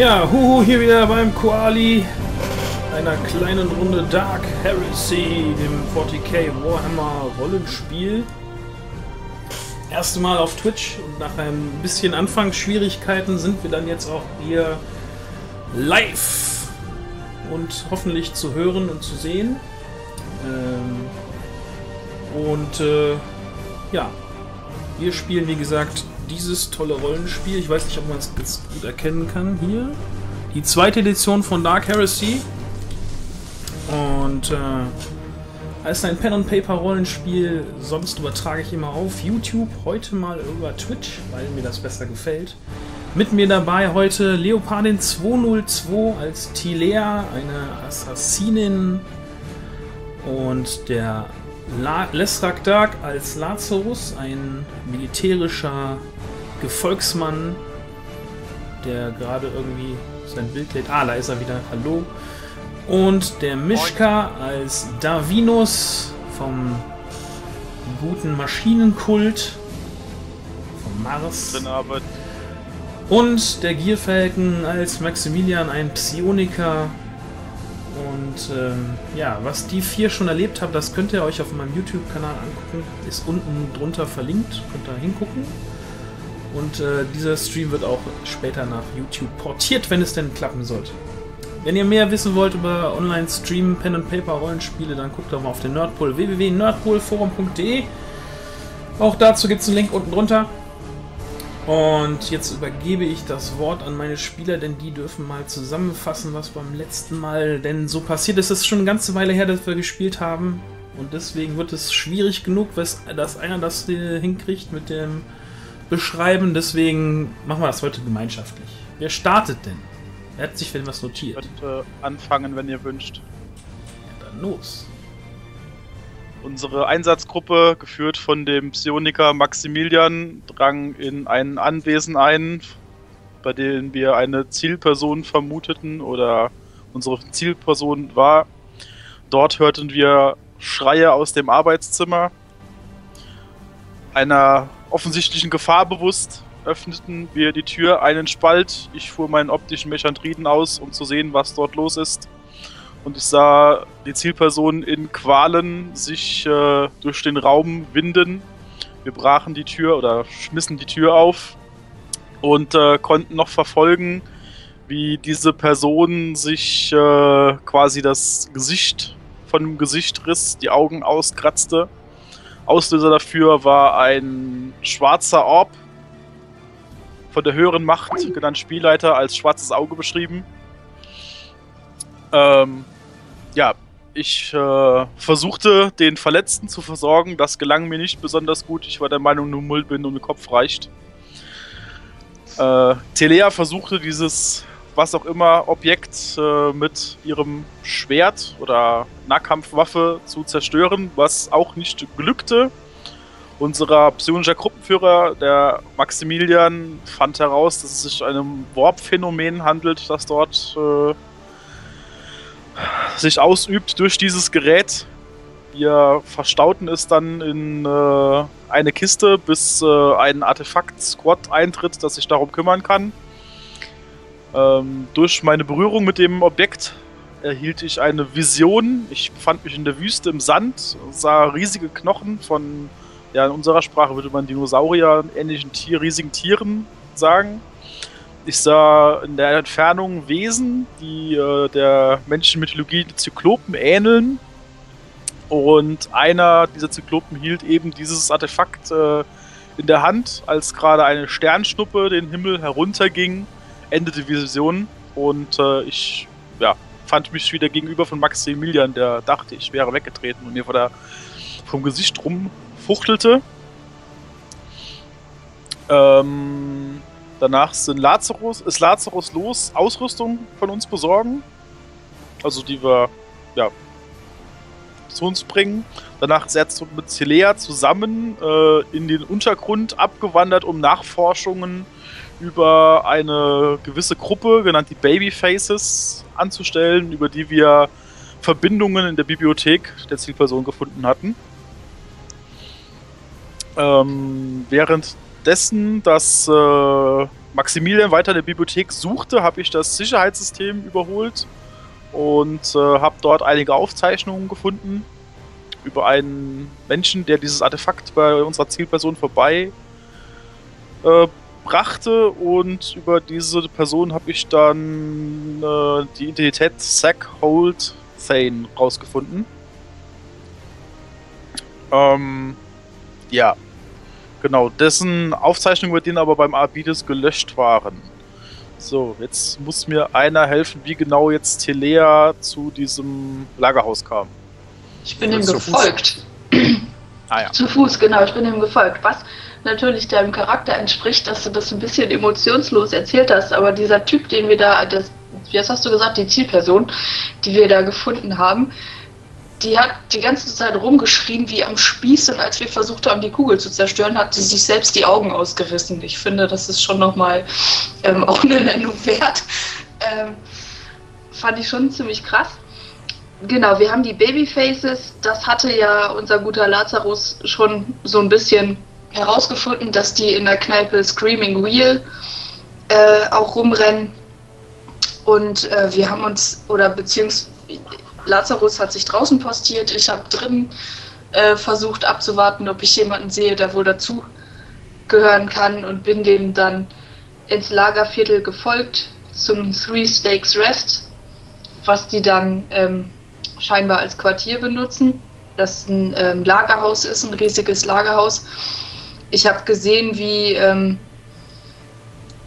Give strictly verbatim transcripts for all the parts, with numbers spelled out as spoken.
Ja, huhu, hier wieder beim Koali, einer kleinen Runde Dark Heresy, dem forty K Warhammer Rollenspiel. Erste Mal auf Twitch und nach ein bisschen Anfangsschwierigkeiten sind wir dann jetzt auch hier live und hoffentlich zu hören und zu sehen. Ähm, und äh, ja, wir spielen wie gesagt dieses tolle Rollenspiel. Ich weiß nicht, ob man es jetzt gut erkennen kann hier. Die zweite Edition von Dark Heresy. Und äh, ist ein Pen-and-Paper-Rollenspiel. Sonst übertrage ich immer auf YouTube. Heute mal über Twitch, weil mir das besser gefällt. Mit mir dabei heute Leopardin zwei null zwei als Thilea, eine Assassinin. Und der La Leshrac Dark als Lazarus, ein militärischer Gefolgsmann, der gerade irgendwie sein Bild lädt. Ah, da ist er wieder. Hallo. Und der Mischka als Darwinus vom guten Maschinenkult vom Mars. Und der Gierfalken als Maximilian, ein Psioniker. Und ähm, ja, was die vier schon erlebt haben, das könnt ihr euch auf meinem YouTube-Kanal angucken. Ist unten drunter verlinkt, könnt da hingucken. Und äh, dieser Stream wird auch später nach YouTube portiert, wenn es denn klappen sollte. Wenn ihr mehr wissen wollt über Online-Stream, Pen-and-Paper-Rollenspiele, dann guckt doch mal auf den Nerdpol, w w w punkt nerdpolforum punkt de. Auch dazu gibt es einen Link unten drunter. Und jetzt übergebe ich das Wort an meine Spieler, denn die dürfen mal zusammenfassen, was beim letzten Mal denn so passiert ist. Es ist schon eine ganze Weile her, dass wir gespielt haben. Und deswegen wird es schwierig genug, dass einer das hinkriegt mit dem Beschreiben. Deswegen machen wir das heute gemeinschaftlich. Wer startet denn? Wer hat sich denn was notiert? Ich könnte anfangen, wenn ihr wünscht. Ja, dann los. Unsere Einsatzgruppe, geführt von dem Psioniker Maximilian, drang in ein Anwesen ein, bei dem wir eine Zielperson vermuteten oder unsere Zielperson war. Dort hörten wir Schreie aus dem Arbeitszimmer. Einer offensichtlichen Gefahr bewusst öffneten wir die Tür einen Spalt. Ich fuhr meinen optischen Mechandriden aus, um zu sehen, was dort los ist. Und ich sah die Zielperson in Qualen sich äh, durch den Raum winden. Wir brachen die Tür oder schmissen die Tür auf und äh, konnten noch verfolgen, wie diese Person sich äh, quasi das Gesicht von dem Gesicht riss, die Augen auskratzte. Auslöser dafür war ein schwarzer Orb, von der höheren Macht, genannt Spielleiter, als schwarzes Auge beschrieben. Ähm, ja, ich äh, versuchte, den Verletzten zu versorgen. Das gelang mir nicht besonders gut. Ich war der Meinung, nur Mullbinde um den Kopf reicht. Äh, Thilea versuchte, dieses, was auch immer, Objekt äh, mit ihrem Schwert oder Nahkampfwaffe zu zerstören, was auch nicht glückte. Unser psionischer Gruppenführer, der Maximilian, fand heraus, dass es sich um ein Warp-Phänomen handelt, das dort äh, sich ausübt durch dieses Gerät. Wir verstauten es dann in äh, eine Kiste, bis äh, ein Artefakt-Squad eintritt, das sich darum kümmern kann. Ähm, durch meine Berührung mit dem Objekt erhielt ich eine Vision. Ich befand mich in der Wüste im Sand, sah riesige Knochen von, ja, in unserer Sprache würde man Dinosaurier, ähnlichen Tier, riesigen Tieren sagen. Ich sah in der Entfernung Wesen, die äh, der menschlichen Mythologie Zyklopen ähneln. Und einer dieser Zyklopen hielt eben dieses Artefakt äh, in der Hand, als gerade eine Sternschnuppe den Himmel herunterging, endete die Vision. Und äh, ich ja, fand mich wieder gegenüber von Maximilian, der dachte, ich wäre weggetreten und mir vor der, vom Gesicht rumfuchtelte. Ähm... Danach sind Lazarus, ist Lazarus los, Ausrüstung von uns besorgen. Also die wir, ja, zu uns bringen. Danach ist er mit Thilea zusammen äh, in den Untergrund abgewandert, um Nachforschungen über eine gewisse Gruppe, genannt die Babyfaces, anzustellen, über die wir Verbindungen in der Bibliothek der Zielperson gefunden hatten. Ähm, währenddessen, dass äh, Maximilian weiter in der Bibliothek suchte, habe ich das Sicherheitssystem überholt und äh, habe dort einige Aufzeichnungen gefunden über einen Menschen, der dieses Artefakt bei unserer Zielperson vorbei äh, brachte, und über diese Person habe ich dann äh, die Identität Zach Holt Thane rausgefunden. Ähm, ja, genau, dessen Aufzeichnungen über den aber beim Abides gelöscht waren. So, jetzt muss mir einer helfen, wie genau jetzt Thilea zu diesem Lagerhaus kam. Ich bin ihm gefolgt. Ah, ja. Zu Fuß, genau, ich bin ihm gefolgt. Was natürlich deinem Charakter entspricht, dass du das ein bisschen emotionslos erzählt hast, aber dieser Typ, den wir da, das, jetzt hast du gesagt, die Zielperson, die wir da gefunden haben, die hat die ganze Zeit rumgeschrien wie am Spieß, und als wir versucht haben, die Kugel zu zerstören, hat sie sich selbst die Augen ausgerissen. Ich finde, das ist schon nochmal ähm, auch eine Nennung wert. Ähm, fand ich schon ziemlich krass. Genau, wir haben die Babyfaces, das hatte ja unser guter Lazarus schon so ein bisschen herausgefunden, dass die in der Kneipe Screaming Wheel äh, auch rumrennen, und äh, wir haben uns, oder beziehungsweise Lazarus hat sich draußen postiert, ich habe drinnen äh, versucht abzuwarten, ob ich jemanden sehe, der wohl dazu gehören kann, und bin dem dann ins Lagerviertel gefolgt zum Three Stakes Rest, was die dann ähm, scheinbar als Quartier benutzen, das ein ähm, Lagerhaus ist, ein riesiges Lagerhaus. Ich habe gesehen, wie, ähm,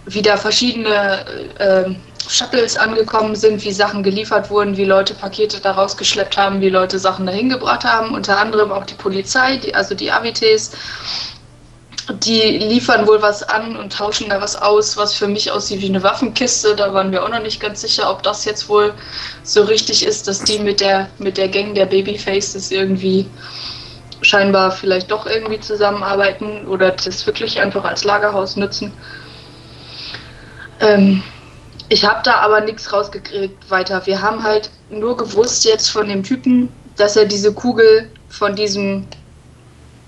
wie da verschiedene äh, Shuttles angekommen sind, wie Sachen geliefert wurden, wie Leute Pakete da rausgeschleppt haben, wie Leute Sachen dahin gebracht haben, unter anderem auch die Polizei, die, also die A W Ts. Die liefern wohl was an und tauschen da was aus, was für mich aussieht wie eine Waffenkiste. Da waren wir auch noch nicht ganz sicher, ob das jetzt wohl so richtig ist, dass die mit der, mit der Gang der Babyfaces irgendwie scheinbar vielleicht doch irgendwie zusammenarbeiten oder das wirklich einfach als Lagerhaus nutzen. Ähm, ich habe da aber nichts rausgekriegt weiter. Wir haben halt nur gewusst jetzt von dem Typen, dass er diese Kugel von diesem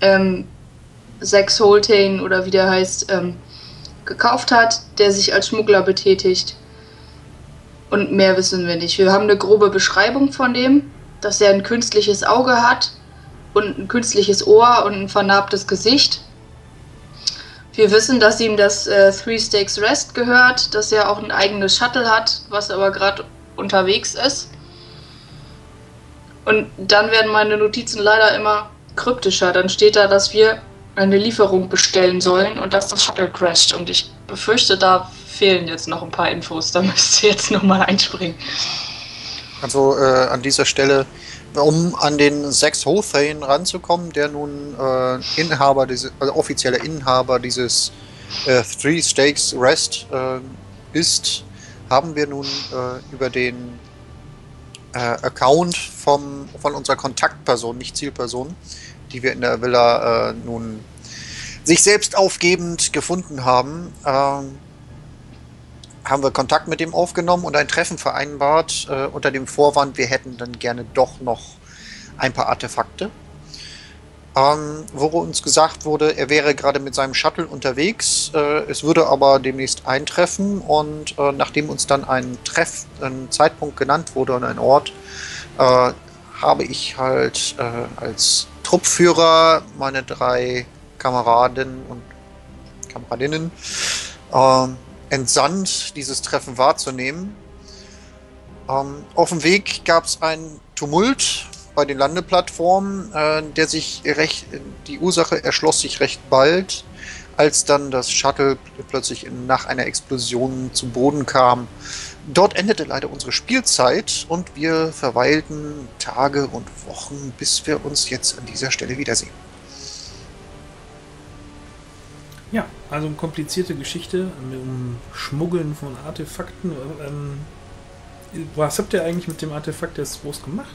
ähm, Sex Holtein oder wie der heißt, ähm, gekauft hat, der sich als Schmuggler betätigt. Und mehr wissen wir nicht. Wir haben eine grobe Beschreibung von dem, dass er ein künstliches Auge hat und ein künstliches Ohr und ein vernarbtes Gesicht. Wir wissen, dass ihm das äh, Three Stakes Rest gehört, dass er auch ein eigenes Shuttle hat, was aber gerade unterwegs ist. Und dann werden meine Notizen leider immer kryptischer. Dann steht da, dass wir eine Lieferung bestellen sollen und dass das Shuttle crasht. Und ich befürchte, da fehlen jetzt noch ein paar Infos. Da müsst ihr jetzt nochmal einspringen. Also äh, an dieser Stelle, um an den Sex Holtein ranzukommen, der nun äh, Inhaber, diese, also offizieller Inhaber dieses äh, Three Stakes Rest äh, ist, haben wir nun äh, über den äh, Account vom, von unserer Kontaktperson, nicht Zielperson, die wir in der Villa äh, nun sich selbst aufgebend gefunden haben, ähm, haben wir Kontakt mit ihm aufgenommen und ein Treffen vereinbart, äh, unter dem Vorwand, wir hätten dann gerne doch noch ein paar Artefakte. Ähm, wo uns gesagt wurde, er wäre gerade mit seinem Shuttle unterwegs, äh, es würde aber demnächst eintreffen, und äh, nachdem uns dann ein, Treff, ein Zeitpunkt genannt wurde und ein Ort, äh, habe ich halt äh, als Truppführer meine drei Kameraden und Kameradinnen äh, entsandt, dieses Treffen wahrzunehmen. Ähm, auf dem Weg gab es einen Tumult bei den Landeplattformen, äh, der sich recht, die Ursache erschloss sich recht bald, als dann das Shuttle plötzlich nach einer Explosion zu Boden kam. Dort endete leider unsere Spielzeit und wir verweilten Tage und Wochen, bis wir uns jetzt an dieser Stelle wiedersehen. Ja, also eine komplizierte Geschichte mit dem Schmuggeln von Artefakten. Was habt ihr eigentlich mit dem Artefakt jetzt groß gemacht?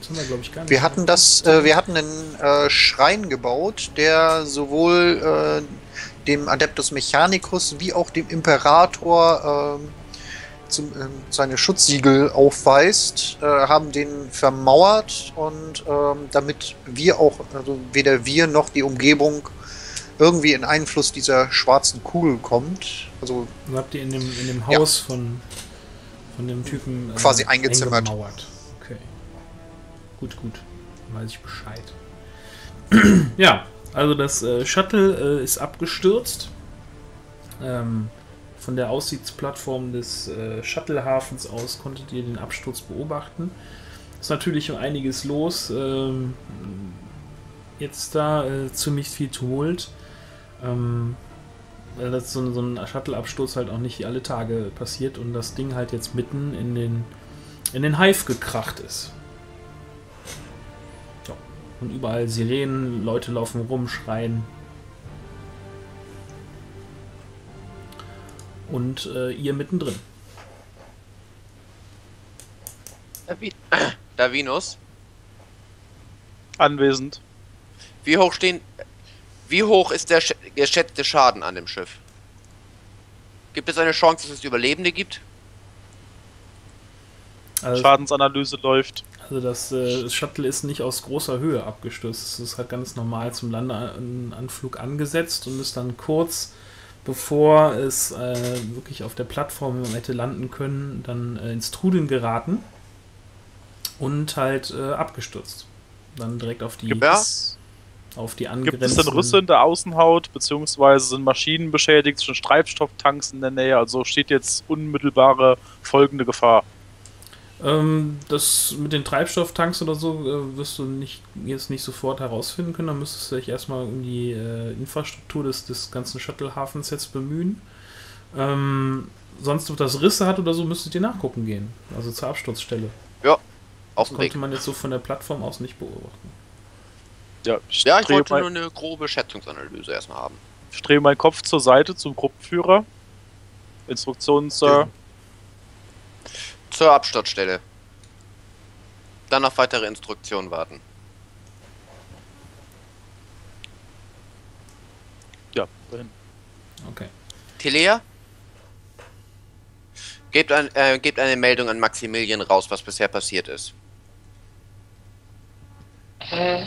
Das haben wir, glaube ich, gar nicht. Wir hatten, das, äh, wir hatten einen äh, Schrein gebaut, der sowohl äh, dem Adeptus Mechanicus wie auch dem Imperator äh, seine Schutzsiegel aufweist, äh, haben den vermauert, und ähm, damit wir auch, also weder wir noch die Umgebung irgendwie in Einfluss dieser schwarzen Kugel kommt. Also und habt ihr in dem, in dem Haus ja. von, von dem Typen äh, quasi eingezimmert. Okay. Gut, gut. Dann weiß ich Bescheid. Ja, also das äh, Shuttle äh, ist abgestürzt. Ähm, von der Aussichtsplattform des äh, Shuttlehafens aus konntet ihr den Absturz beobachten. Ist natürlich um einiges los. Ähm, jetzt da äh, ziemlich viel Tumult. Ähm, weil das so, so ein Shuttle-Absturz halt auch nicht alle Tage passiert und das Ding halt jetzt mitten in den, in den Hive gekracht ist. So. Und überall Sirenen, Leute laufen rum, schreien. Und äh, ihr mittendrin. Darwinus? Anwesend. Wie hoch stehen... Wie hoch ist der geschätzte Schaden an dem Schiff? Gibt es eine Chance, dass es Überlebende gibt? Also, Schadensanalyse läuft. Also das, äh, das Shuttle ist nicht aus großer Höhe abgestürzt. Es ist halt ganz normal zum Landeanflug angesetzt und ist dann kurz... bevor es äh, wirklich auf der Plattform hätte landen können, dann äh, ins Trudeln geraten und halt äh, abgestürzt. Dann direkt auf die, auf die angrenzenden... Gibt es denn Risse in der Außenhaut, beziehungsweise sind Maschinen beschädigt, sind Treibstofftanks in der Nähe, also steht jetzt unmittelbare folgende Gefahr? Ähm, das mit den Treibstofftanks oder so äh, wirst du nicht, jetzt nicht sofort herausfinden können. Da müsstest du dich erstmal um die äh, Infrastruktur des, des ganzen Shuttlehafens jetzt bemühen. Ähm, sonst, ob das Risse hat oder so, müsstet ihr nachgucken gehen. Also zur Absturzstelle. Ja, auf dem Weg. Das konnte man jetzt so von der Plattform aus nicht beobachten. Ja, ich, ja, ich wollte nur eine grobe Schätzungsanalyse erstmal haben. Ich drehe meinen Kopf zur Seite zum Gruppenführer. Instruktionen, Sir. Mhm. Zur Absturzstelle. Dann auf weitere Instruktionen warten. Ja, dahin. Okay. Thilea? Gebt, ein, äh, gebt eine Meldung an Maximilian raus, was bisher passiert ist. Äh.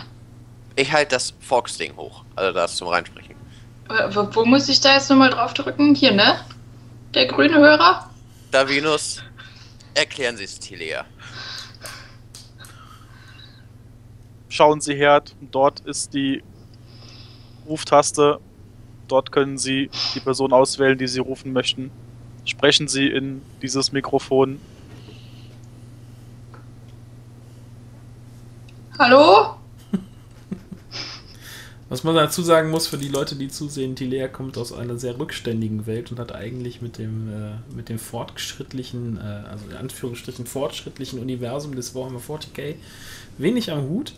Ich halte das Fox-Ding hoch. Also das zum Reinsprechen. Wo, wo muss ich da jetzt nochmal drauf drücken? Hier, ne? Der grüne Hörer? Darwinus. Erklären Sie es, Thilea. Schauen Sie her, dort ist die Ruftaste. Dort können Sie die Person auswählen, die Sie rufen möchten. Sprechen Sie in dieses Mikrofon. Hallo? Was man dazu sagen muss, für die Leute, die zusehen, Thilea kommt aus einer sehr rückständigen Welt und hat eigentlich mit dem, äh, mit dem fortgeschrittlichen, äh, also in Anführungsstrichen fortschrittlichen Universum des Warhammer forty K wenig am Hut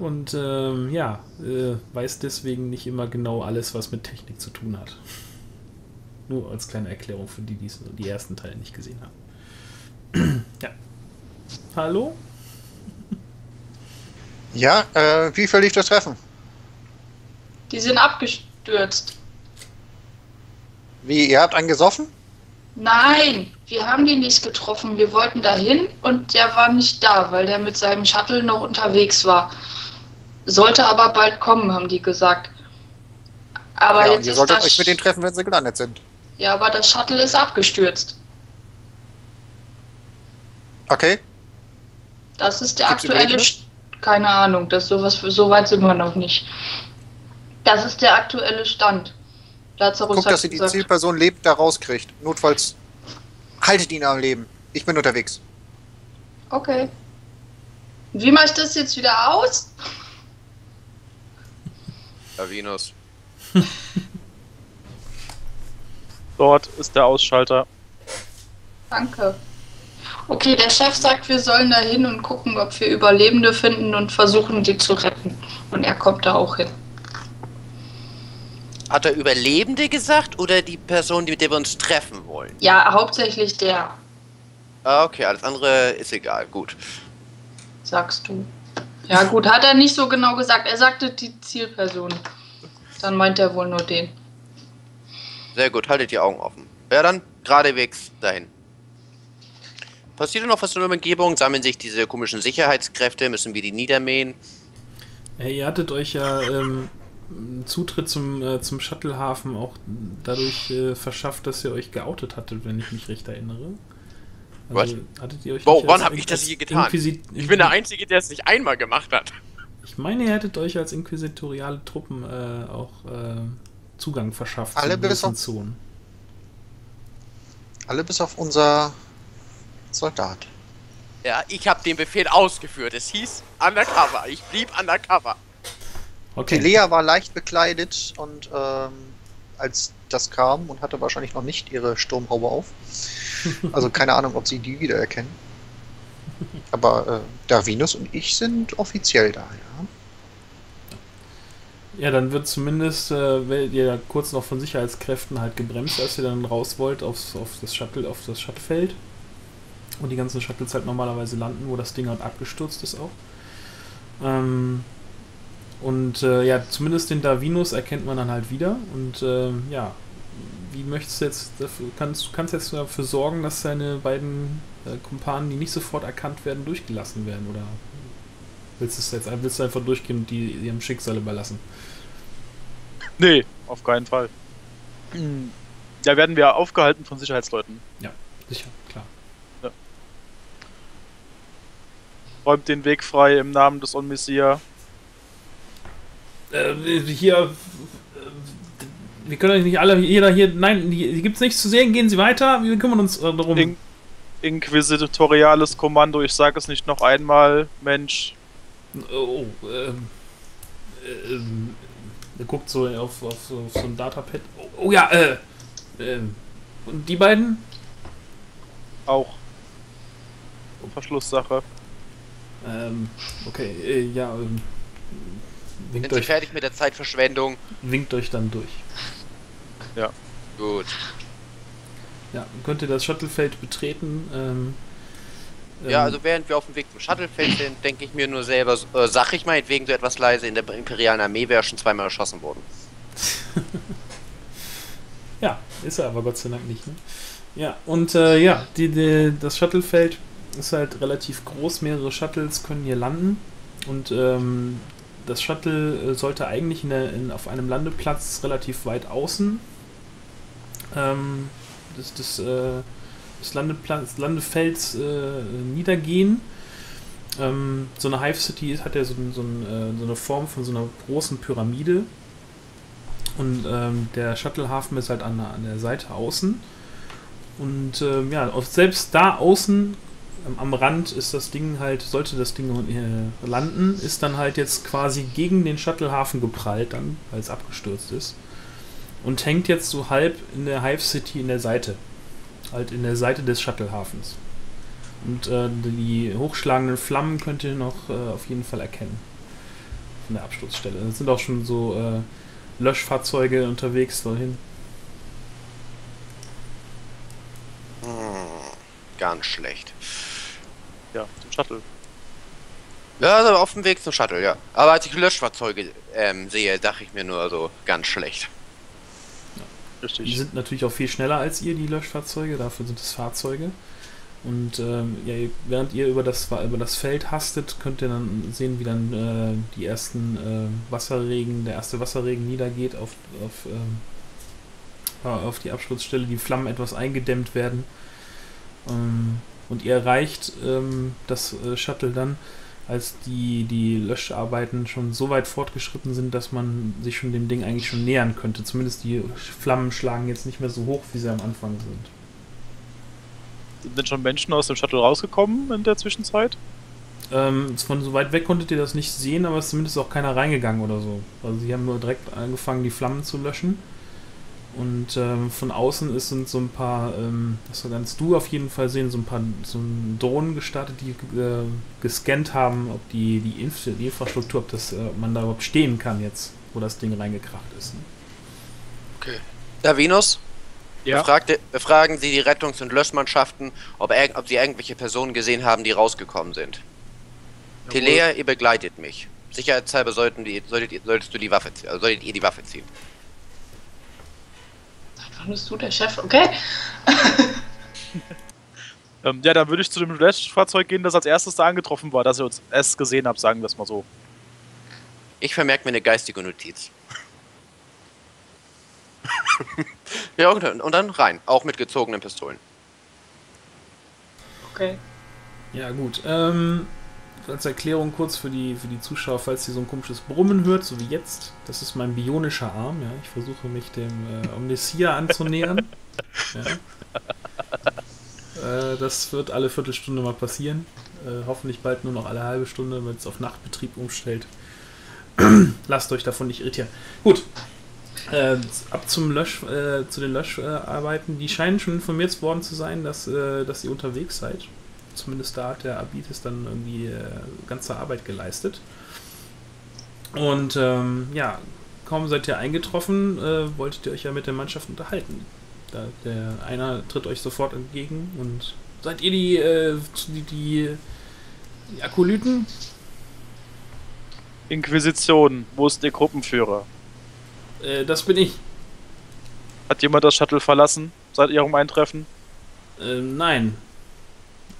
und ähm, ja, äh, weiß deswegen nicht immer genau alles, was mit Technik zu tun hat. Nur als kleine Erklärung für die, die die ersten Teile nicht gesehen haben. Ja. Hallo? Ja, äh, wie verlief das Treffen? Die sind abgestürzt. Wie, ihr habt einen gesoffen? Nein, wir haben die nicht getroffen. Wir wollten dahin und der war nicht da, weil der mit seinem Shuttle noch unterwegs war. Sollte aber bald kommen, haben die gesagt. Aber ja, jetzt ihr ist solltet das euch mit denen treffen, wenn sie gelandet sind. Ja, aber das Shuttle ist abgestürzt. Okay. Das ist der Gibt's aktuelle... Keine Ahnung, das sowas für so weit sind wir noch nicht. Das ist der aktuelle Stand. Lazarus Guck, dass ihr die Zielperson lebt, da rauskriegt. Notfalls haltet ihn am Leben. Ich bin unterwegs. Okay. Wie mache ich das jetzt wieder aus? Darwinus. Dort ist der Ausschalter. Danke. Okay, der Chef sagt, wir sollen da hin und gucken, ob wir Überlebende finden und versuchen, die zu retten. Und er kommt da auch hin. Hat er Überlebende gesagt oder die Person, mit der wir uns treffen wollen? Ja, hauptsächlich der. Ah, okay, alles andere ist egal, gut. Sagst du. Ja gut, hat er nicht so genau gesagt. Er sagte die Zielperson. Dann meint er wohl nur den. Sehr gut, haltet die Augen offen. Ja, dann geradewegs dahin. Passiert noch was in der Umgebung? Sammeln sich diese komischen Sicherheitskräfte? Müssen wir die niedermähen? Hey, ihr hattet euch ja... Ähm Zutritt zum, äh, zum Shuttlehafen auch dadurch äh, verschafft, dass ihr euch geoutet hattet, wenn ich mich recht erinnere. Also, hattet ihr euch wow, wann habe ich das hier getan? Inquisit ich bin der Einzige, der es nicht einmal gemacht hat. Ich meine, ihr hättet euch als inquisitoriale Truppen äh, auch äh, Zugang verschafft alle zu gewissen Zonen. Alle bis auf unser Soldat. Ja, ich habe den Befehl ausgeführt. Es hieß undercover. Ich blieb undercover. Okay. Thilea war leicht bekleidet und ähm, als das kam und hatte wahrscheinlich noch nicht ihre Sturmhaube auf. Also keine Ahnung, ob sie die wiedererkennen. Aber äh, Darwinus und ich sind offiziell da, ja. Ja, dann wird zumindest, äh, werdet ihr ja kurz noch von Sicherheitskräften halt gebremst, als ihr dann raus wollt aufs, auf das Shuttle, auf das Shuttlefeld. Und die ganzen Shuttles halt normalerweise landen, wo das Ding halt abgestürzt ist auch. Ähm, und äh, ja, zumindest den Darwinus erkennt man dann halt wieder. Und äh, ja, wie möchtest du jetzt, dafür, kannst, kannst jetzt dafür sorgen, dass deine beiden äh, Kumpanen, die nicht sofort erkannt werden, durchgelassen werden, oder? Willst du es jetzt willst du einfach durchgehen und die ihrem Schicksal überlassen? Nee, auf keinen Fall. Da werden wir aufgehalten von Sicherheitsleuten. Ja, sicher, klar. Ja. Räumt den Weg frei im Namen des Omnissiah. Äh, hier... Wir können euch nicht alle... Jeder hier... Nein, hier gibt es nichts zu sehen. Gehen Sie weiter. Wir kümmern uns darum. In Inquisitoriales Kommando. Ich sage es nicht noch einmal. Mensch... Oh, ähm, ähm, er guckt so auf, auf, so, auf so ein Datapad. Oh, oh ja, äh, ähm, und die beiden? Auch. Verschlusssache. Ähm, okay, äh, ja, ähm, winkt euch. Sind Sie fertig mit der Zeitverschwendung? Winkt euch dann durch. Ja. Gut. Ja, könnt ihr das Shuttlefeld betreten, ähm, Ja, also während wir auf dem Weg zum Shuttlefeld sind, denke ich mir nur selber, äh, sag ich meinetwegen so etwas leise, in der imperialen Armee wäre schon zweimal erschossen worden. Ja, ist er aber Gott sei Dank nicht, ne? Ja, und äh, ja, die, die, das Shuttlefeld ist halt relativ groß, mehrere Shuttles können hier landen und ähm, das Shuttle sollte eigentlich in der, in, auf einem Landeplatz relativ weit außen ähm, das, das äh, des Landeplatz, Landefelds äh, niedergehen. Ähm, so eine Hive City hat ja so, so, ein, so eine Form von so einer großen Pyramide und ähm, der Shuttlehafen ist halt an der, an der Seite außen und ähm, ja, selbst da außen ähm, am Rand ist das Ding halt, sollte das Ding äh, landen, ist dann halt jetzt quasi gegen den Shuttlehafen geprallt dann, weil es abgestürzt ist und hängt jetzt so halb in der Hive City in der Seite. Halt in der Seite des Shuttlehafens. Und äh, die hochschlagenden Flammen könnt ihr noch äh, auf jeden Fall erkennen. Von der Absturzstelle. Es sind auch schon so äh, Löschfahrzeuge unterwegs dahin. Hm, ganz schlecht. Ja, zum Shuttle. Ja, also auf dem Weg zum Shuttle, ja. Aber als ich Löschfahrzeuge ähm, sehe, dachte ich mir nur, also ganz schlecht. Richtig. Die sind natürlich auch viel schneller als ihr, die Löschfahrzeuge, dafür sind es Fahrzeuge. Und ähm, ja, während ihr über das, über das Feld hastet, könnt ihr dann sehen, wie dann äh, die ersten äh, Wasserregen, der erste Wasserregen niedergeht auf, auf, ähm, äh, auf die Absturzstelle, die Flammen etwas eingedämmt werden. Ähm, und ihr erreicht ähm, das äh, Shuttle dann, als die, die Löscharbeiten schon so weit fortgeschritten sind, dass man sich schon dem Ding eigentlich schon nähern könnte. Zumindest die Flammen schlagen jetzt nicht mehr so hoch, wie sie am Anfang sind. Sind schon Menschen aus dem Shuttle rausgekommen in der Zwischenzeit? Ähm, von so weit weg konntet ihr das nicht sehen, aber es ist zumindest auch keiner reingegangen oder so. Also sie haben nur direkt angefangen, die Flammen zu löschen. Und ähm, von außen ist, sind so ein paar, ähm, das kannst du auf jeden Fall sehen, so ein paar so Drohnen gestartet, die äh, gescannt haben, ob die, die, Inf die Infrastruktur, ob, das, äh, ob man da überhaupt stehen kann jetzt, wo das Ding reingekracht ist. Ne? Okay. Darwinus, ja? Fragte, befragen Sie die Rettungs- und Löschmannschaften, ob, er, ob Sie irgendwelche Personen gesehen haben, die rausgekommen sind. Jawohl. Thilea, ihr begleitet mich. Sicherheitshalber sollten die, solltet, solltest du die Waffe, also solltet ihr die Waffe ziehen. Bist du der Chef, okay? ähm, ja, dann würde ich zu dem Löschfahrzeug gehen, das als erstes da angetroffen war, dass ihr uns erst gesehen habt, sagen wir es mal so. Ich vermerke mir eine geistige Notiz. Ja, und dann rein. Auch mit gezogenen Pistolen. Okay. Ja, gut. Ähm, als Erklärung kurz für die, für die Zuschauer, falls ihr so ein komisches Brummen hört, so wie jetzt. Das ist mein bionischer Arm. Ja. Ich versuche mich dem äh, Omnissiah anzunähern. Ja. äh, das wird alle Viertelstunde mal passieren. Äh, hoffentlich bald nur noch alle halbe Stunde, wenn es auf Nachtbetrieb umstellt. Lasst euch davon nicht irritieren. Gut. Äh, ab zum Lösch, äh, zu den Löscharbeiten. Äh, die scheinen schon informiert worden zu sein, dass, äh, dass ihr unterwegs seid. Zumindest da hat der Abitis dann irgendwie äh, ganze Arbeit geleistet. Und ähm, ja, kaum seid ihr eingetroffen, äh, wolltet ihr euch ja mit der Mannschaft unterhalten. Da, der einer tritt euch sofort entgegen und seid ihr die, äh, die, die, die Akolyten? Inquisition, wo ist der Gruppenführer? Äh, das bin ich. Hat jemand das Shuttle verlassen? Seit ihrem Eintreffen? Äh, nein.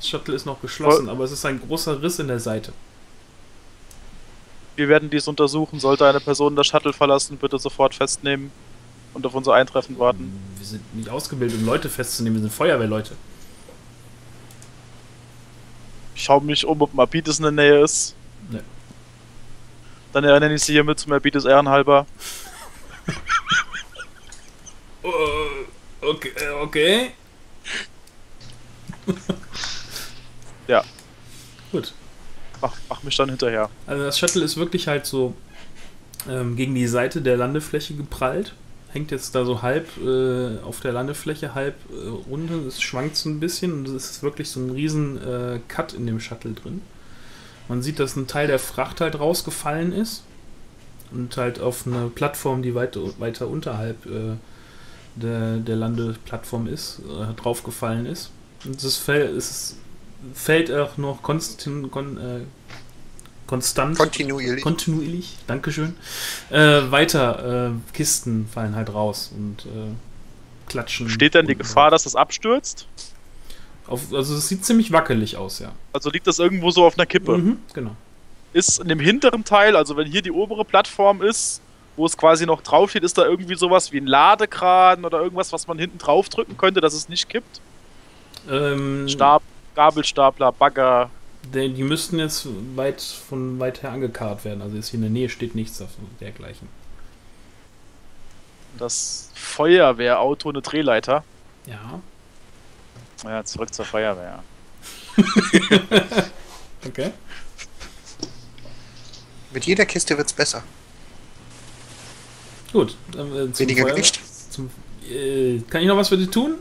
Das Shuttle ist noch geschlossen, Voll. aber es ist ein großer Riss in der Seite. Wir werden dies untersuchen. Sollte eine Person das Shuttle verlassen, bitte sofort festnehmen und auf unser Eintreffen warten. Wir sind nicht ausgebildet, um Leute festzunehmen. Wir sind Feuerwehrleute. Ich schaue mich um, ob ein Abitis in der Nähe ist. Nee. Dann erinnere ich Sie hiermit zum Abitis ehrenhalber. Okay, okay. Ja. Gut. Mach, mach mich dann hinterher. Also das Shuttle ist wirklich halt so ähm, gegen die Seite der Landefläche geprallt. Hängt jetzt da so halb äh, auf der Landefläche, halb äh, runter. Es schwankt so ein bisschen und es ist wirklich so ein riesen äh, Cut in dem Shuttle drin. Man sieht, dass ein Teil der Fracht halt rausgefallen ist und halt auf eine Plattform, die weit, weiter unterhalb äh, der, der Landeplattform ist, äh, draufgefallen ist. Und das Fell, es fällt auch noch konstant, kon, äh, konstant kontinuierlich, kontinuierlich Dankeschön, äh, weiter äh, Kisten fallen halt raus und äh, klatschen. Steht dann die Gefahr, dass das abstürzt? Auf, also es sieht ziemlich wackelig aus, ja. Also liegt das irgendwo so auf einer Kippe? Mhm, genau. Ist in dem hinteren Teil, also wenn hier die obere Plattform ist, wo es quasi noch drauf steht, ist da irgendwie sowas wie ein Ladekran oder irgendwas, was man hinten drauf drücken könnte, dass es nicht kippt? Ähm, Stab, Gabelstapler, Bagger. Die, die müssten jetzt weit von weit her angekarrt werden, also jetzt hier in der Nähe steht nichts dergleichen. Das Feuerwehrauto, eine Drehleiter? Ja. Ja, zurück zur Feuerwehr. Okay. Mit jeder Kiste wird's besser. Gut. Äh, zum Weniger Gewicht. Zum, äh, kann ich noch was für dich tun?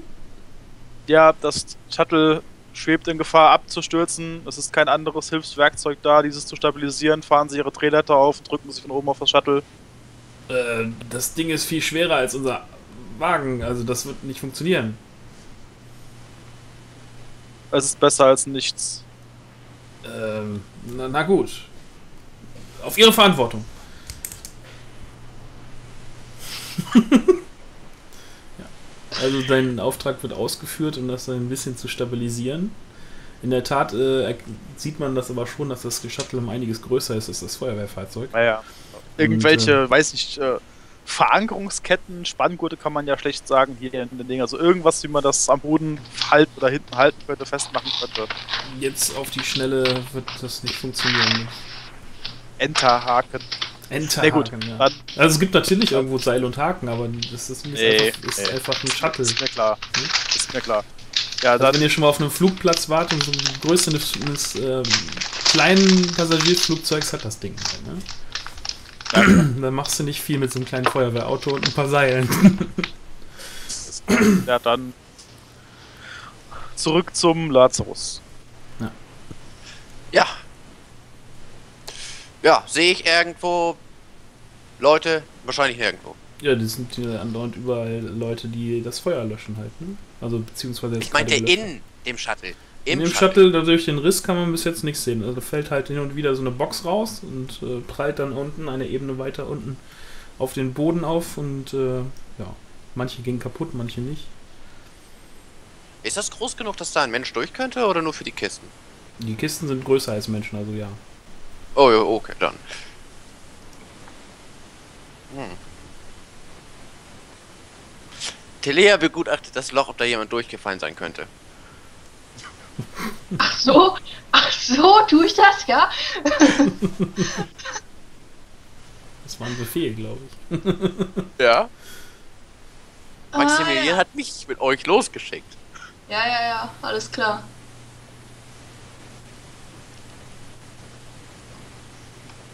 Ja, das Shuttle schwebt in Gefahr abzustürzen. Es ist kein anderes Hilfswerkzeug da, dieses zu stabilisieren. Fahren Sie Ihre Drehleiter auf und drücken Sie von oben auf das Shuttle. Äh, das Ding ist viel schwerer als unser Wagen. Also das wird nicht funktionieren. Es ist besser als nichts. Ähm, na, na gut. Auf Ihre Verantwortung. Ja. Also dein Auftrag wird ausgeführt, um das ein bisschen zu stabilisieren. In der Tat äh, sieht man das aber schon, dass das Shuttle um einiges größer ist als das Feuerwehrfahrzeug. Naja. Irgendwelche, Und, äh, weiß nicht, äh, Verankerungsketten, Spanngurte kann man ja schlecht sagen hier in den Dingen. Also irgendwas, wie man das am Boden halten oder hinten halten könnte, festmachen könnte. Jetzt auf die Schnelle wird das nicht funktionieren. Enterhaken. Enterhaken, nee, ja. Dann, also es gibt natürlich irgendwo Seil und Haken, aber das ist, nee, einfach, ist nee. einfach ein Shuttle. Ist mir klar. Hm? Ist mir klar. Ja, also dann, wenn ihr schon mal auf einem Flugplatz wart und so die Größe eines, eines ähm, kleinen Passagierflugzeugs hat das Ding. Ne? Dann machst du nicht viel mit so einem kleinen Feuerwehrauto und ein paar Seilen. Ja, dann zurück zum Lazarus. Ja. Ja, ja sehe ich irgendwo Leute? Wahrscheinlich irgendwo. Ja, das sind ja andauernd überall Leute, die das Feuer löschen halt. Ne? Also beziehungsweise... Ich meinte in dem Shuttle. Im in dem Shuttle, Shuttle durch den Riss kann man bis jetzt nichts sehen. Also fällt halt hin und wieder so eine Box raus und äh, prallt dann unten, eine Ebene weiter unten, auf den Boden auf und äh, ja, manche gehen kaputt, manche nicht. Ist das groß genug, dass da ein Mensch durch könnte oder nur für die Kisten? Die Kisten sind größer als Menschen, also ja. Oh ja, okay, dann. Hm. Thilea begutachtet das Loch, ob da jemand durchgefallen sein könnte. Ach so, ach so, tue ich das, ja? Das war ein Befehl, glaube ich. Ja. Maximilian ah, ja. hat mich mit euch losgeschickt. Ja, ja, ja, alles klar.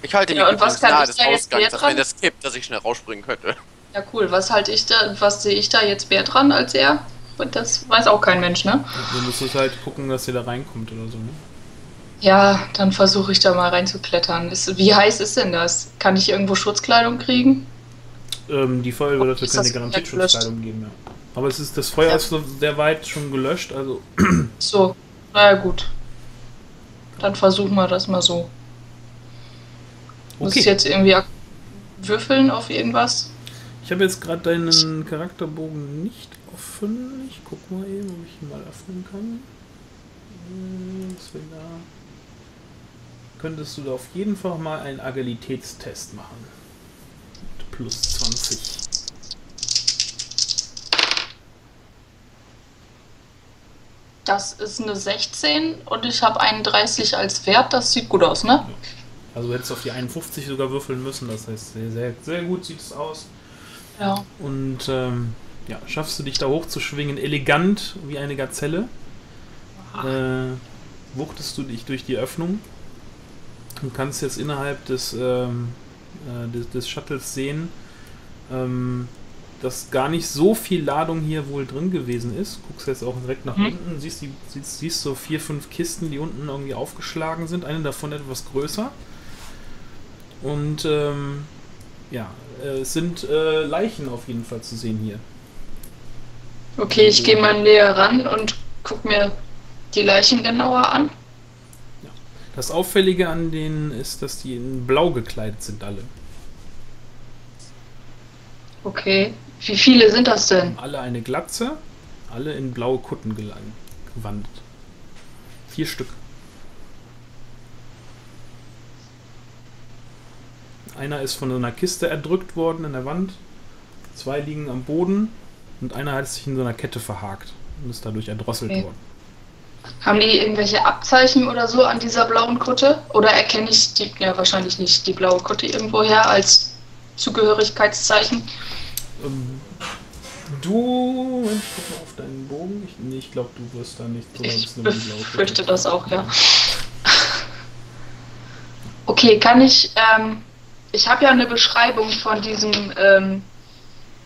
Ich halte ja, die übrigens nahe des Ausgangs, dass wenn das kippt, dass ich schnell rausspringen könnte. Ja, cool. Was halte ich da, was sehe ich da jetzt mehr dran als er? Und das weiß auch kein Mensch, ne? Also, du musst halt gucken, dass ihr da reinkommt oder so, ne? Ja, dann versuche ich da mal reinzuklettern. Ist, wie heiß ist denn das? Kann ich irgendwo Schutzkleidung kriegen? Ähm, die Feuerwehr dafür kann dir garantiert Schutzkleidung geben, ja. Aber es ist, das Feuer ja. ist so sehr weit schon gelöscht, also... So, naja gut. Dann versuchen wir das mal so. Okay. Muss ich jetzt irgendwie würfeln auf irgendwas? Ich habe jetzt gerade deinen Charakterbogen nicht offen. Ich guck mal eben, ob ich ihn mal öffnen kann. Da könntest du da auf jeden Fall mal einen Agilitätstest machen. Mit plus zwanzig. Das ist eine sechzehn und ich habe einunddreißig als Wert. Das sieht gut aus, ne? Ja. Also du hättest auf die einundfünfzig sogar würfeln müssen, das heißt, sehr, sehr, sehr gut sieht es aus. Ja. Und ähm, ja, schaffst du dich da hochzuschwingen, elegant wie eine Gazelle. Äh, wuchtest du dich durch die Öffnung und kannst jetzt innerhalb des, ähm, äh, des, des Shuttles sehen, ähm, dass gar nicht so viel Ladung hier wohl drin gewesen ist. Guckst jetzt auch direkt nach unten, siehst, die, siehst, siehst so vier, fünf Kisten, die unten irgendwie aufgeschlagen sind, eine davon etwas größer. Und ähm, ja, es sind äh, Leichen auf jeden Fall zu sehen hier. Okay, ich gehe mal näher ran und guck mir die Leichen genauer an. Ja. Das Auffällige an denen ist, dass die in Blau gekleidet sind alle. Okay, wie viele sind das denn? Alle eine Glatze, alle in blaue Kutten gewandt. Vier Stück. Einer ist von so einer Kiste erdrückt worden in der Wand, zwei liegen am Boden und einer hat sich in so einer Kette verhakt und ist dadurch erdrosselt okay. worden. Haben die irgendwelche Abzeichen oder so an dieser blauen Kutte? Oder erkenne ich die, ja wahrscheinlich nicht, die blaue Kutte irgendwoher als Zugehörigkeitszeichen? Ähm, du, ich guck mal auf deinen Bogen. Ich, nee, ich glaube, du wirst da nicht so Ich befürchte das auch, ja. Okay, kann ich, ähm, ich habe ja eine Beschreibung von diesem ähm,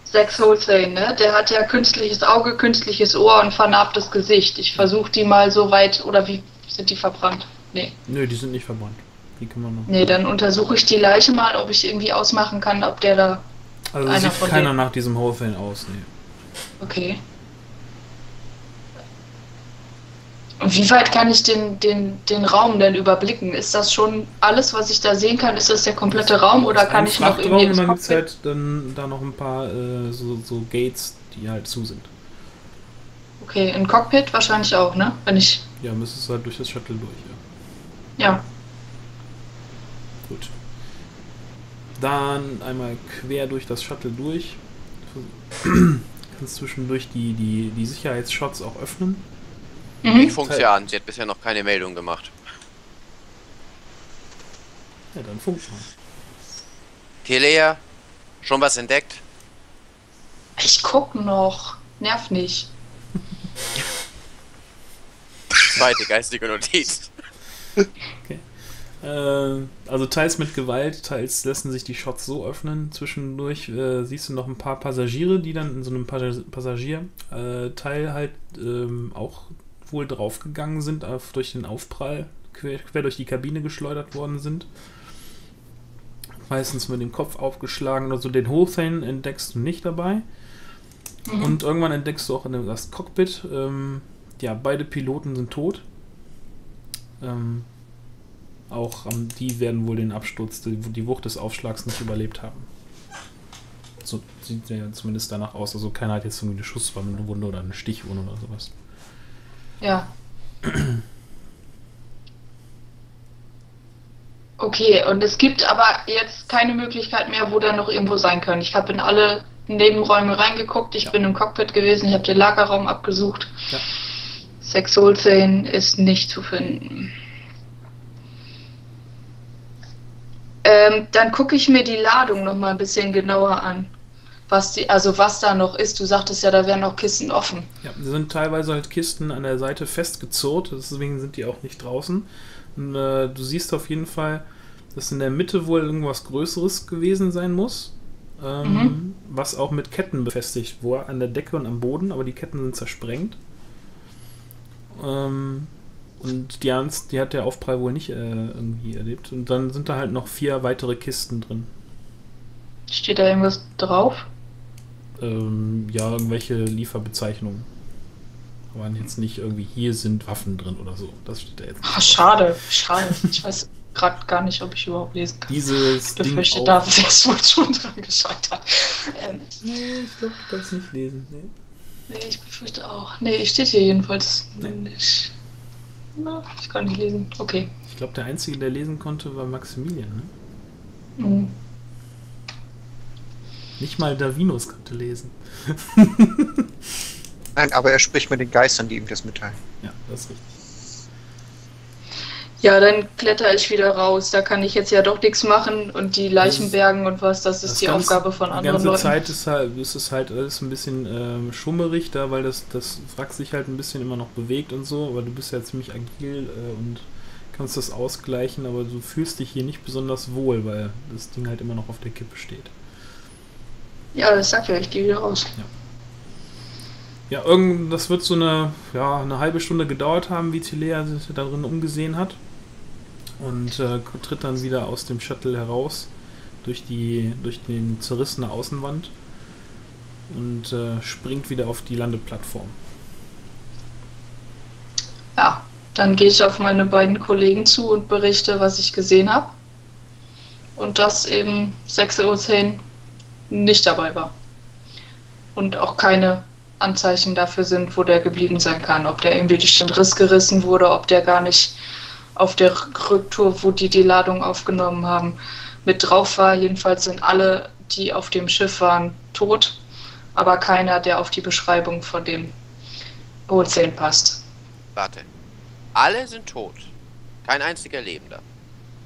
Sex Holtein, ne? Der hat ja künstliches Auge, künstliches Ohr und vernarbtes Gesicht. Ich versuche die mal so weit, oder wie, sind die verbrannt? Nee. Nö, die sind nicht verbrannt. Die kann man noch. Nee, dann untersuche ich die Leiche mal, ob ich irgendwie ausmachen kann, ob der da. Also einer sieht von keiner nach diesem Holtein aus, nee. Okay. Und wie weit kann ich den, den, den Raum denn überblicken? Ist das schon alles, was ich da sehen kann? Ist das der komplette Raum oder kann ich noch irgendwie... Und dann gibt es halt dann, da noch ein paar äh, so, so Gates, die halt zu sind. Okay, ein Cockpit wahrscheinlich auch, ne? Wenn ich... Ja, müsstest du halt durch das Shuttle durch, ja. Ja. Gut. Dann einmal quer durch das Shuttle durch. Kannst zwischendurch die, die, die Sicherheitsshots auch öffnen. Ich funk's ja an, sie hat bisher noch keine Meldung gemacht. Ja, dann funk's mal. Thilea, schon was entdeckt? Ich guck noch. Nerv nicht. Zweite geistige Notiz. Okay. Äh, also teils mit Gewalt, teils lassen sich die Shots so öffnen. Zwischendurch äh, siehst du noch ein paar Passagiere, die dann in so einem Passagier-Teil äh, halt ähm, auch wohl draufgegangen sind, auf, durch den Aufprall quer, quer durch die Kabine geschleudert worden sind. Meistens mit dem Kopf aufgeschlagen oder so. Den Holtein entdeckst du nicht dabei. Mhm. Und irgendwann entdeckst du auch in dem, das Cockpit, ähm, ja, beide Piloten sind tot. Ähm, auch ähm, die werden wohl den Absturz, die, die Wucht des Aufschlags nicht überlebt haben. So sieht ja zumindest danach aus. Also keiner hat jetzt irgendwie eine Schusswunde oder eine Stichwunde oder sowas. Ja. Okay, und es gibt aber jetzt keine Möglichkeit mehr, wo der noch irgendwo sein können. Ich habe in alle Nebenräume reingeguckt. Ich ja. bin im Cockpit gewesen, ich habe den Lagerraum abgesucht. Ja. Sex Holtein ist nicht zu finden. Ähm, dann gucke ich mir die Ladung noch mal ein bisschen genauer an. Was die, also was da noch ist. Du sagtest ja, da wären noch Kisten offen. Ja, da sind teilweise halt Kisten an der Seite festgezurrt, deswegen sind die auch nicht draußen. Und, äh, du siehst auf jeden Fall, dass in der Mitte wohl irgendwas Größeres gewesen sein muss, ähm, mhm. was auch mit Ketten befestigt war, an der Decke und am Boden, aber die Ketten sind zersprengt. Ähm, und die, Hans, die hat der Aufprall wohl nicht äh, irgendwie erlebt. Und dann sind da halt noch vier weitere Kisten drin. Steht da irgendwas drauf? Ähm, ja, irgendwelche Lieferbezeichnungen. Aber jetzt nicht irgendwie, hier sind Waffen drin oder so. Das steht da jetzt. Ach, schade, schade. Ich weiß gerade gar nicht, ob ich überhaupt lesen kann. Dieses Ding auch. Da wäre es wohl schon dran gescheitert. Ähm, nee, ich glaube, du kannst nicht lesen. Nee. nee, ich befürchte auch. Nee, steht hier jedenfalls. Nee. Ich, na, ich kann nicht lesen. Okay. Ich glaube, der Einzige, der lesen konnte, war Maximilian, ne? Mhm. Nicht mal Darwinus konnte lesen. Nein, aber er spricht mit den Geistern, die ihm das mitteilen. Ja, das ist richtig. Ja, dann kletter ich wieder raus. Da kann ich jetzt ja doch nichts machen. Und die Leichen bergen und was, das ist das die ganz, Aufgabe von anderen Leuten. Die ganze Zeit ist, halt, ist es halt alles ein bisschen ähm, schummerig da, weil das, das Wrack sich halt ein bisschen immer noch bewegt und so. Aber du bist ja ziemlich agil äh, und kannst das ausgleichen. Aber du fühlst dich hier nicht besonders wohl, weil das Ding halt immer noch auf der Kippe steht. Ja, das sagt ja, ich gehe wieder raus. Ja, ja irgend, das wird so eine, ja, eine halbe Stunde gedauert haben, wie Thilea sich da drin umgesehen hat. Und äh, tritt dann wieder aus dem Shuttle heraus, durch die durch den zerrissene Außenwand. Und äh, springt wieder auf die Landeplattform. Ja, dann gehe ich auf meine beiden Kollegen zu und berichte, was ich gesehen habe. Und das eben sechs Uhr zehn. Nicht dabei war. Und auch keine Anzeichen dafür sind, wo der geblieben sein kann. Ob der irgendwie durch den Riss gerissen wurde, ob der gar nicht auf der Rücktour, wo die die Ladung aufgenommen haben, mit drauf war. Jedenfalls sind alle, die auf dem Schiff waren, tot, aber keiner, der auf die Beschreibung von dem Holstein passt. Warte. Alle sind tot. Kein einziger Lebender.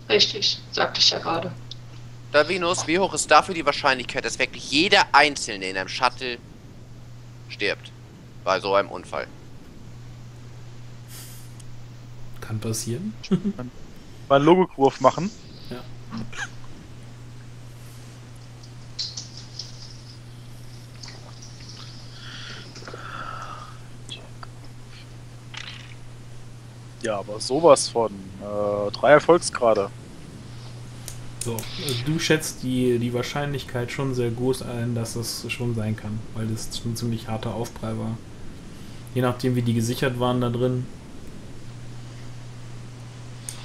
Richtig, sagte ich ja gerade. Darwinus, wie hoch ist dafür die Wahrscheinlichkeit, dass wirklich jeder Einzelne in einem Shuttle stirbt? Bei so einem Unfall. Kann passieren. Mal einen Logik-Wurf machen. Ja. Ja, aber sowas von. Äh, drei Erfolgsgrade. So, du schätzt die, die Wahrscheinlichkeit schon sehr groß ein, dass das schon sein kann, weil das schon ein ziemlich harter Aufprall war. Je nachdem, wie die gesichert waren da drin.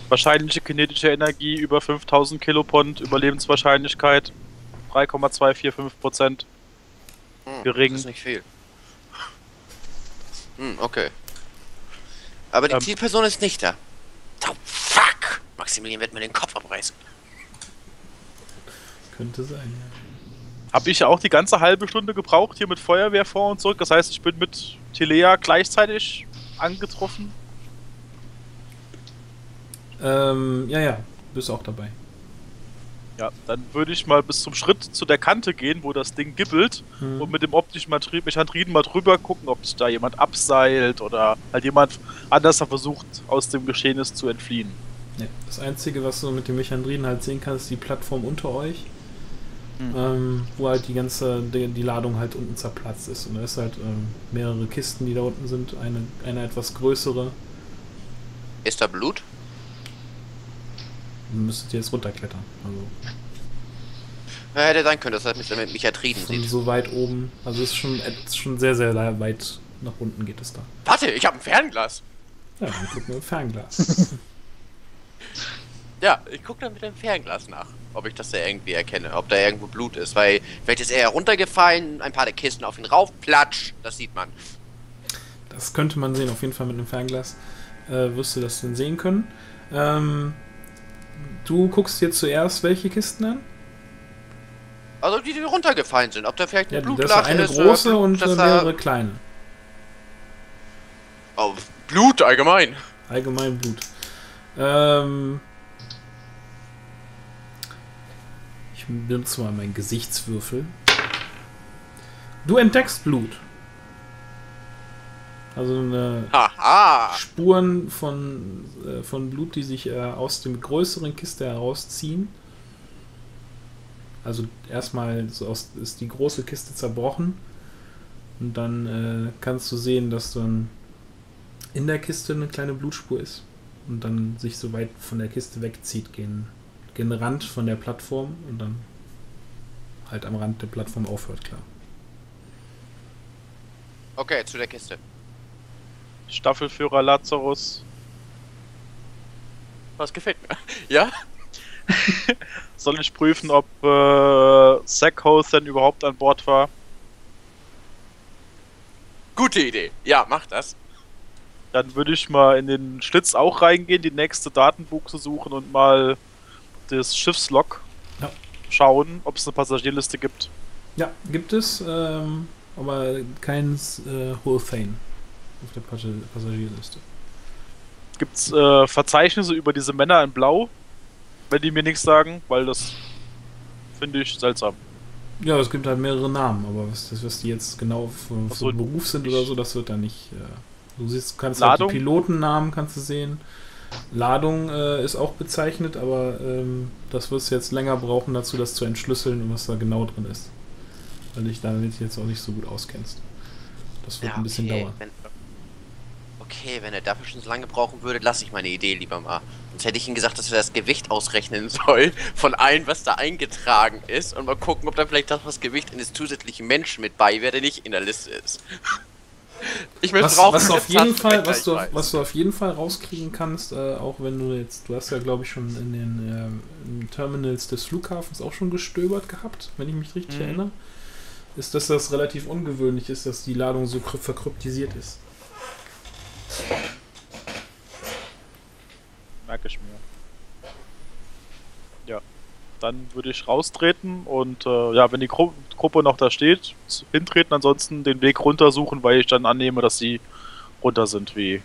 Wahrscheinliche kinetische Energie über fünftausend Kilopond, Überlebenswahrscheinlichkeit drei Komma zwei vier fünf Prozent. Hm, gering. Das ist nicht viel. Hm, okay. Aber die ähm, Zielperson ist nicht da. Oh, fuck! Maximilian wird mir den Kopf abreißen. Könnte sein, ja. Habe ich ja auch die ganze halbe Stunde gebraucht, hier mit Feuerwehr vor und zurück. Das heißt, ich bin mit Thilea gleichzeitig angetroffen. Ähm, ja, ja. Bist auch dabei. Ja, dann würde ich mal bis zum Schritt zu der Kante gehen, wo das Ding gibbelt. Hm. Und mit dem optischen Mechanriden mal drüber gucken, ob sich da jemand abseilt oder halt jemand anders versucht, aus dem Geschehnis zu entfliehen. Ja, das Einzige, was du mit den Mechanriden halt sehen kannst, ist die Plattform unter euch. Mhm. Ähm, wo halt die ganze, die, die Ladung halt unten zerplatzt ist. Und da ist halt ähm, mehrere Kisten, die da unten sind, eine, eine etwas größere. Ist da Blut? Dann müsstet ihr jetzt runterklettern. Also. Ja, hätte sein können, das hat mich damit Mechanriden sieht. So weit oben, also ist schon, ist schon sehr, sehr weit nach unten geht es da. Warte, ich habe ein Fernglas! Ja, dann guck mal ein Fernglas. Ja, ich gucke dann mit dem Fernglas nach, ob ich das da irgendwie erkenne, ob da irgendwo Blut ist, weil vielleicht ist er runtergefallen, ein paar der Kisten auf ihn rauf, platsch, das sieht man. Das könnte man sehen, auf jeden Fall mit einem Fernglas äh, wirst du das dann sehen können. Ähm, du guckst dir zuerst welche Kisten an? Also die, die runtergefallen sind. Ob da vielleicht eine ja, Blutlache eine ist. Eine große oder und dass mehrere da kleine. Oh, Blut allgemein. Allgemein Blut. Ähm ich benutze mal meinen Gesichtswürfel. Du entdeckst Blut. Also eine Aha. Spuren von, äh, von Blut, die sich äh, aus dem größeren Kiste herausziehen. Also erstmal so aus, ist die große Kiste zerbrochen. Und dann äh, kannst du sehen, dass dann in der Kiste eine kleine Blutspur ist. Und dann sich so weit von der Kiste wegzieht, gegen, gegen den Rand von der Plattform. Und dann halt am Rand der Plattform aufhört, klar. Okay, zu der Kiste. Staffelführer Lazarus. Was gefällt mir? Ja? Soll ich prüfen, ob äh, Zach Holt Thane überhaupt an Bord war? Gute Idee. Ja, mach das. Dann würde ich mal in den Schlitz auch reingehen, die nächste Datenbuchse suchen und mal das Schiffslog ja. schauen, ob es eine Passagierliste gibt. Ja, gibt es, ähm, aber keins äh, Holt Thane auf der Passagierliste. Gibt es äh, Verzeichnisse über diese Männer in Blau? Wenn die mir nichts sagen, weil das finde ich seltsam. Ja, es gibt halt mehrere Namen, aber was, das, was die jetzt genau für, für so einen Beruf sind oder so, das wird dann nicht. Äh, du siehst, kannst halt die Pilotennamen kannst du sehen. Ladung äh, ist auch bezeichnet, aber ähm, das wirst du jetzt länger brauchen dazu, das zu entschlüsseln und was da genau drin ist. Weil dich damit jetzt auch nicht so gut auskennst. Das wird ja, ein bisschen okay. dauern. Wenn Okay, wenn er dafür schon so lange brauchen würde, lasse ich meine Idee lieber mal. Sonst hätte ich ihm gesagt, dass wir das Gewicht ausrechnen sollen von allem, was da eingetragen ist und mal gucken, ob da vielleicht das, was Gewicht eines zusätzlichen Menschen mit bei wäre, der nicht in der Liste ist. Ich möchte was, was, auf jeden Fall, was, du, was du auf jeden Fall rauskriegen kannst, äh, auch wenn du jetzt, du hast ja glaube ich schon in den ähm, Terminals des Flughafens auch schon gestöbert gehabt, wenn ich mich richtig mhm. erinnere, ist, dass das relativ ungewöhnlich ist, dass die Ladung so verkryptisiert ist. Merke ich mir. Ja, dann würde ich raustreten und äh, ja, wenn die Gru Gruppe noch da steht, hintreten, ansonsten den Weg runter suchen, weil ich dann annehme, dass sie runter sind, wie...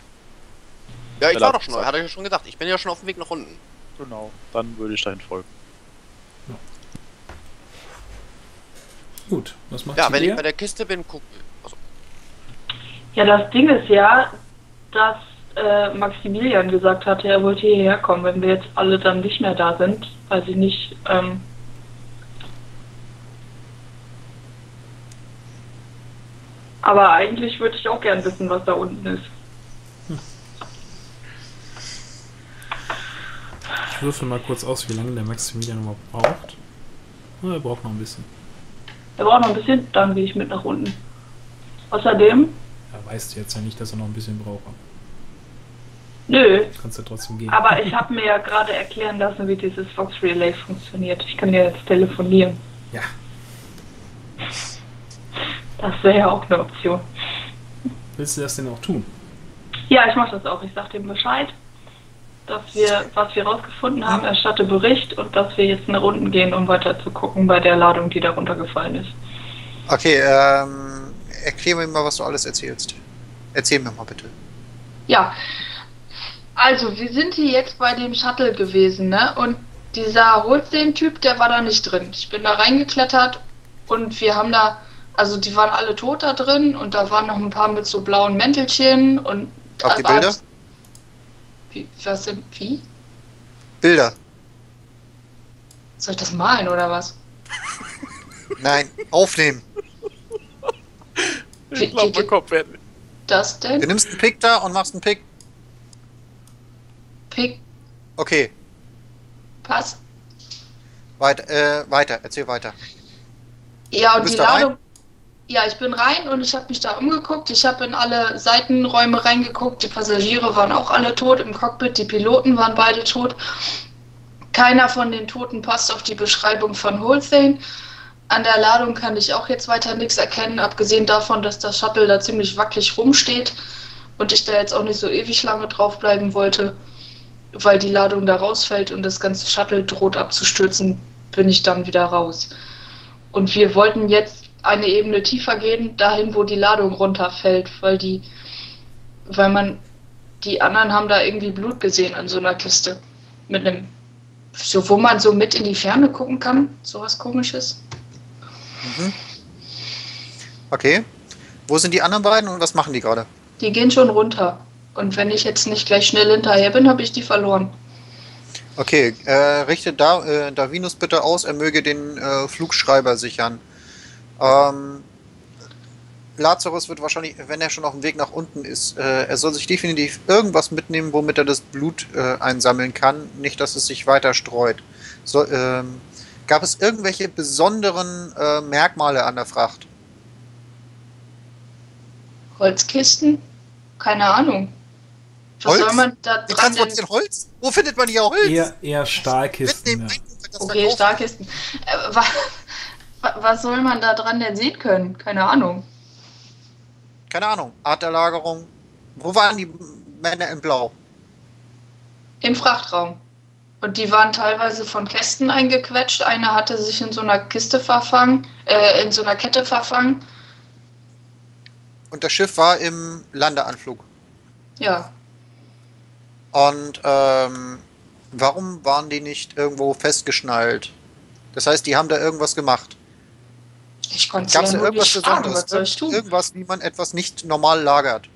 Ja, ich war doch schon, hatte ich ja schon gedacht, ich bin ja schon auf dem Weg nach unten. Genau, dann würde ich dahin folgen. Ja. Gut, was macht ihr? Ja, wenn ich bei der Kiste bin, guck... Achso. Ja, das Ding ist ja, dass äh, Maximilian gesagt hatte, er wollte hierher kommen, wenn wir jetzt alle dann nicht mehr da sind, weil sie nicht, ähm... Aber eigentlich würde ich auch gern wissen, was da unten ist. Hm. Ich würfel mal kurz aus, wie lange der Maximilian überhaupt braucht. Na, er braucht noch ein bisschen. Er braucht noch ein bisschen, dann gehe ich mit nach unten. Außerdem... Er weiß jetzt ja nicht, dass er noch ein bisschen braucht. Nö. Kannst du trotzdem gehen. Aber ich habe mir ja gerade erklären lassen, wie dieses Fox Relay funktioniert. Ich kann ja jetzt telefonieren. Ja. Das wäre ja auch eine Option. Willst du das denn auch tun? Ja, ich mache das auch. Ich sage dem Bescheid, dass wir, was wir rausgefunden haben, erstatte Bericht und dass wir jetzt nach unten gehen, um weiter zu gucken bei der Ladung, die da runtergefallen ist. Okay, ähm. Erklär mir mal, was du alles erzählst. Erzähl mir mal bitte. Ja, also wir sind hier jetzt bei dem Shuttle gewesen, ne? Und dieser Holzseen-Typ, der war da nicht drin. Ich bin da reingeklettert und wir haben da, also die waren alle tot da drin und da waren noch ein paar mit so blauen Mäntelchen und... Auf die Bilder? Wie, was sind, wie? Bilder. Soll ich das malen oder was? Nein, aufnehmen. Ich glaube, mein Kopf wird nicht. Das denn? Du nimmst einen Pick da und machst einen Pick. Pick. Okay. Passt. Weiter, äh, weiter, erzähl weiter. Ja, und die Ladung. Ja, ich bin rein und ich habe mich da umgeguckt. Ich habe in alle Seitenräume reingeguckt. Die Passagiere waren auch alle tot im Cockpit. Die Piloten waren beide tot. Keiner von den Toten passt auf die Beschreibung von Holt Thane. An der Ladung kann ich auch jetzt weiter nichts erkennen, abgesehen davon, dass das Shuttle da ziemlich wackelig rumsteht und ich da jetzt auch nicht so ewig lange draufbleiben wollte, weil die Ladung da rausfällt und das ganze Shuttle droht abzustürzen, bin ich dann wieder raus. Und wir wollten jetzt eine Ebene tiefer gehen, dahin, wo die Ladung runterfällt, weil die, weil man, die anderen haben da irgendwie Blut gesehen an so einer Kiste. Mit einem, so, wo man so mit in die Ferne gucken kann, sowas Komisches. Mhm. Okay. Wo sind die anderen beiden und was machen die gerade? Die gehen schon runter. Und wenn ich jetzt nicht gleich schnell hinterher bin, habe ich die verloren. Okay, äh, richte da, äh, Darwinus bitte aus, er möge den äh, Flugschreiber sichern. Ähm, Lazarus wird wahrscheinlich, wenn er schon auf dem Weg nach unten ist, äh, er soll sich definitiv irgendwas mitnehmen, womit er das Blut äh, einsammeln kann, nicht, dass es sich weiter streut. So, ähm, gab es irgendwelche besonderen äh, Merkmale an der Fracht? Holzkisten? Keine Ahnung. Was Holz? Soll man da dran denn? Holz? Wo findet man hier Holz? Eher, eher Stahlkisten. Ja. Okay, Stahlkisten. Äh, was, was soll man da dran denn sehen können? Keine Ahnung. Keine Ahnung. Art der Lagerung. Wo waren die Männer in Blau? Im Frachtraum. Und die waren teilweise von Kästen eingequetscht. Einer hatte sich in so einer Kiste verfangen, äh, in so einer Kette verfangen. Und das Schiff war im Landeanflug. Ja. Und ähm, warum waren die nicht irgendwo festgeschnallt? Das heißt, die haben da irgendwas gemacht. Ich konnte ja nur irgendwas nicht fragen, was soll ich tun? Irgendwas, wie man etwas nicht normal lagert.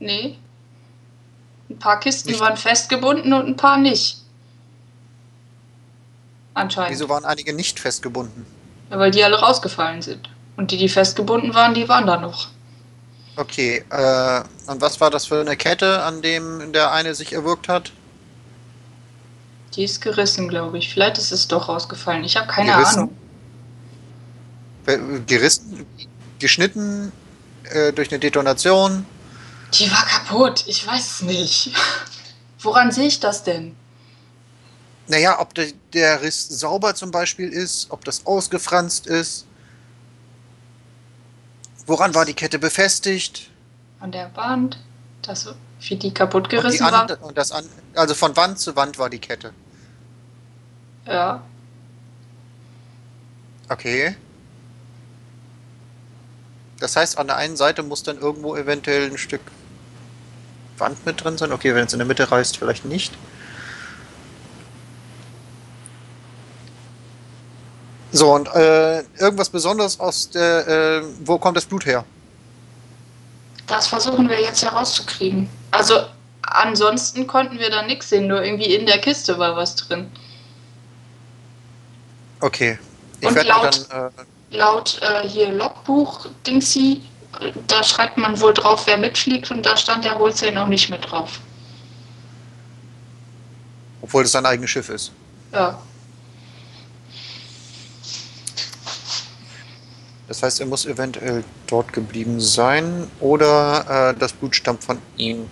Nee. Ein paar Kisten nicht. Waren festgebunden und ein paar nicht. Anscheinend. Wieso waren einige nicht festgebunden? Ja, weil die alle rausgefallen sind. Und die, die festgebunden waren, die waren da noch. Okay, äh, und was war das für eine Kette, an dem der eine sich erwürgt hat? Die ist gerissen, glaube ich. Vielleicht ist es doch rausgefallen. Ich habe keine gerissen? Ahnung. Gerissen? Geschnitten? Äh, durch eine Detonation? Die war kaputt. Ich weiß es nicht. Woran sehe ich das denn? Naja, ob der, der Riss sauber zum Beispiel ist, ob das ausgefranst ist. Woran war die Kette befestigt? An der Wand, dass wie die kaputt gerissen und die war. Und das an, also von Wand zu Wand war die Kette. Ja. Okay. Das heißt, an der einen Seite muss dann irgendwo eventuell ein Stück Wand mit drin sein. Okay, wenn es in der Mitte reißt, vielleicht nicht. So, und äh, irgendwas Besonderes aus der, äh, wo kommt das Blut her? Das versuchen wir jetzt herauszukriegen. Also, ansonsten konnten wir da nichts sehen, nur irgendwie in der Kiste war was drin. Okay. Ich und laut, dann, äh, laut äh, hier Logbuch-Dingsi, da schreibt man wohl drauf, wer mitfliegt, und da stand der Holstein noch nicht mit drauf. Obwohl das sein eigenes Schiff ist. Ja. Das heißt, er muss eventuell dort geblieben sein oder äh, das Blut stammt von ihm.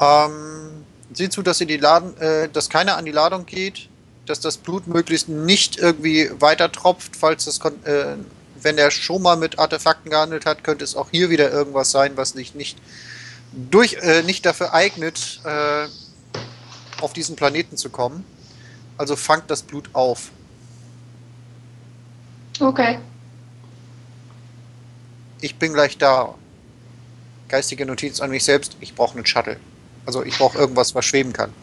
Ähm, sieh zu, dass, ihr die Laden, äh, dass keiner an die Ladung geht, dass das Blut möglichst nicht irgendwie weiter tropft, falls das äh, wenn er schon mal mit Artefakten gehandelt hat, könnte es auch hier wieder irgendwas sein, was sich nicht, durch, äh, nicht dafür eignet, äh, auf diesen Planeten zu kommen. Also fangt das Blut auf. Okay. Ich bin gleich da. Geistige Notiz an mich selbst, ich brauche einen Shuttle. Also ich brauche irgendwas, was schweben kann.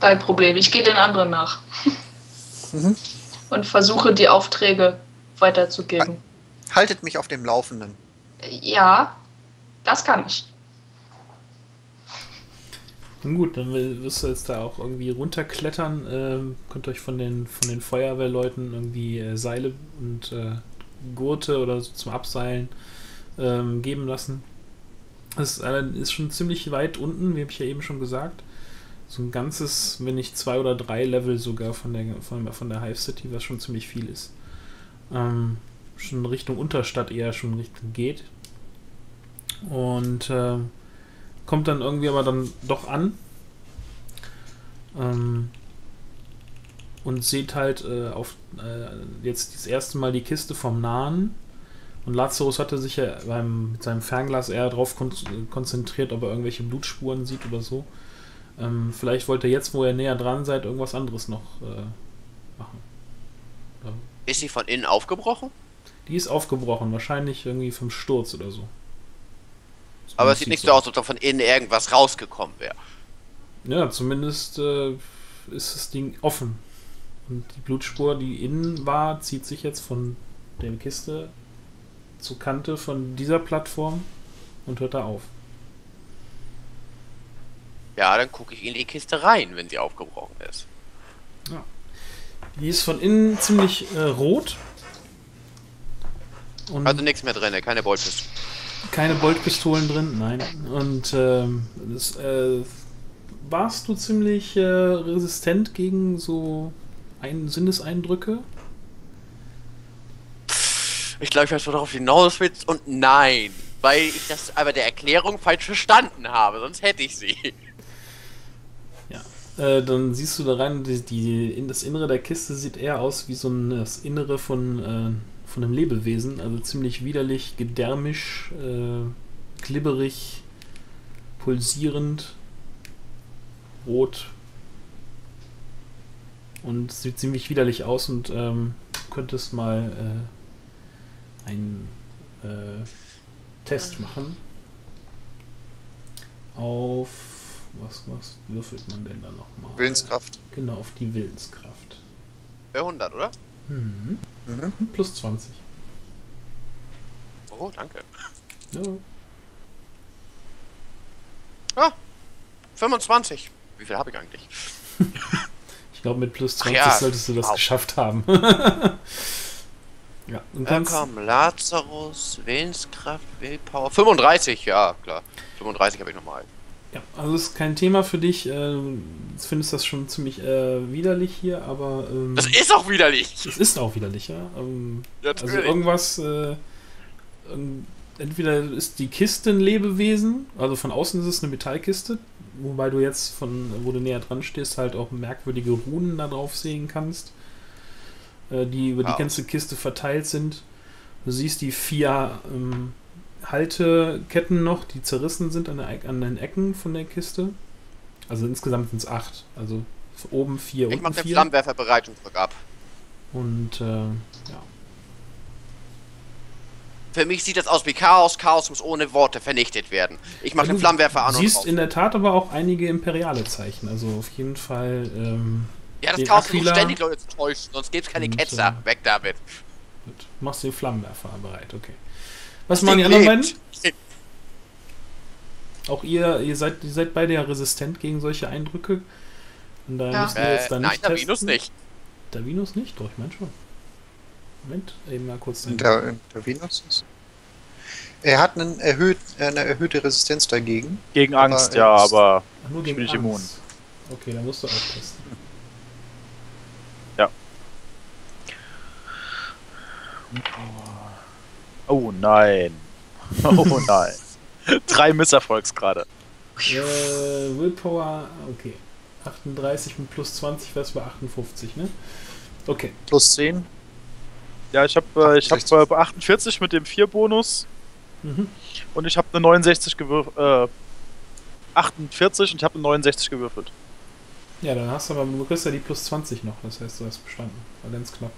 Kein Problem, ich gehe den anderen nach. Mhm. Und versuche die Aufträge weiterzugeben. Haltet mich auf dem Laufenden. Ja, das kann ich. Nun gut, dann wirst du jetzt da auch irgendwie runterklettern, ähm, könnt euch von den, von den Feuerwehrleuten irgendwie äh, Seile und äh, Gurte oder so zum Abseilen ähm, geben lassen. Das ist, äh, ist schon ziemlich weit unten, wie habe ich ja eben schon gesagt. So ein ganzes, wenn nicht zwei oder drei Level sogar von der, von, von der Hive City, was schon ziemlich viel ist. Ähm, schon Richtung Unterstadt eher schon Richtung geht. Und äh, kommt dann irgendwie aber dann doch an ähm, und seht halt äh, auf, äh, jetzt das erste Mal die Kiste vom Nahen Und Lazarus hatte sich ja beim, mit seinem Fernglas eher darauf kon konzentriert, ob er irgendwelche Blutspuren sieht oder so. Ähm, vielleicht wollte er jetzt, wo ihr näher dran seid, irgendwas anderes noch äh, machen. Ja. Ist sie von innen aufgebrochen? Die ist aufgebrochen, wahrscheinlich irgendwie vom Sturz oder so. Das Aber es sieht nicht so aus, als ob von innen irgendwas rausgekommen wäre. Ja, zumindest äh, ist das Ding offen. Und die Blutspur, die innen war, zieht sich jetzt von der Kiste zur Kante von dieser Plattform und hört da auf. Ja, dann gucke ich in die Kiste rein, wenn sie aufgebrochen ist. Ja. Die ist von innen ziemlich äh, rot. Und also nichts mehr drin, keine Boltpistolen. Keine Boltpistolen drin, nein. Und ähm, das, äh, warst du ziemlich äh, resistent gegen so ein Sinneseindrücke? Ich glaube, ich weiß, worauf hinaus willst und nein, weil ich das aber der Erklärung falsch verstanden habe, sonst hätte ich sie. Ja, äh, dann siehst du da rein, die, die, in das Innere der Kiste sieht eher aus wie so ein, das Innere von... Äh, von einem Lebewesen, also ziemlich widerlich, gedärmisch, äh, glibberig, pulsierend, rot und sieht ziemlich widerlich aus und ähm, könntest mal äh, einen äh, Test machen. Auf was, was würfelt man denn da nochmal? Willenskraft. Genau, auf die Willenskraft. Bei hundert, oder? Mhm. Mhm. Plus zwanzig. Oh, danke. Ja. Ah, fünfundzwanzig. Wie viel habe ich eigentlich? Ich glaube, mit plus zwanzig ja, solltest du das wow. geschafft haben. Ja, und kannst... Willkommen, Lazarus, Willenskraft, Willpower. fünfunddreißig, ja, klar. fünfunddreißig habe ich nochmal. Ja, also ist kein Thema für dich. Du findest das schon ziemlich äh, widerlich hier, aber... Ähm, das ist auch widerlich! Das ist auch widerlich, ja. Ähm, also irgendwas... Äh, ähm, entweder ist die Kiste ein Lebewesen, also von außen ist es eine Metallkiste, wobei du jetzt, von wo du näher dran stehst, halt auch merkwürdige Runen da drauf sehen kannst, äh, die über wow. die ganze Kiste verteilt sind. Du siehst die vier... Ähm, Halteketten noch, die zerrissen sind an, der e an den Ecken von der Kiste. Also insgesamt sind es acht. Also oben vier, unten vier. Ich mache den Flammenwerfer bereit und drück ab. Und, äh, ja. Für mich sieht das aus wie Chaos. Chaos muss ohne Worte vernichtet werden. Ich mache den Flammenwerfer an und siehst in der Tat aber auch einige imperiale Zeichen. Also auf jeden Fall, ähm... ja, das Chaos versucht ständig Leute zu täuschen, sonst gibt's keine und, Ketzer. Äh, Weg damit. Gut. Machst den Flammenwerfer bereit, okay. Was machen die anderen beiden? Auch ihr, ihr seid, ihr seid beide ja resistent gegen solche Eindrücke. Und da ja. müsst ihr jetzt dann äh, nicht nein, testen. Darwinus nicht. Darwinus nicht? Doch, ich meine schon. Moment, eben mal kurz. Da, Darwinus ist... Er hat einen erhöht, eine erhöhte Resistenz dagegen. Gegen Angst, aber ja, Angst. aber... Ach, nur gegen Angst. Immun. Okay, dann musst du auch testen. Ja. Oh. Oh nein. Oh nein. Drei Misserfolgsgrade. Äh, Willpower, okay. achtunddreißig mit plus zwanzig wäre es bei achtundfünfzig, ne? Okay. Plus zehn. Ja, ich habe äh, ich hab, äh, achtundvierzig mit dem vier-Bonus. Mhm. Und ich habe eine neunundsechzig gewürfelt. Äh, achtundvierzig und ich habe eine neunundsechzig gewürfelt. Ja, dann hast du aber, du kriegst ja die plus zwanzig noch. Das heißt, du hast bestanden. War ganz knapp.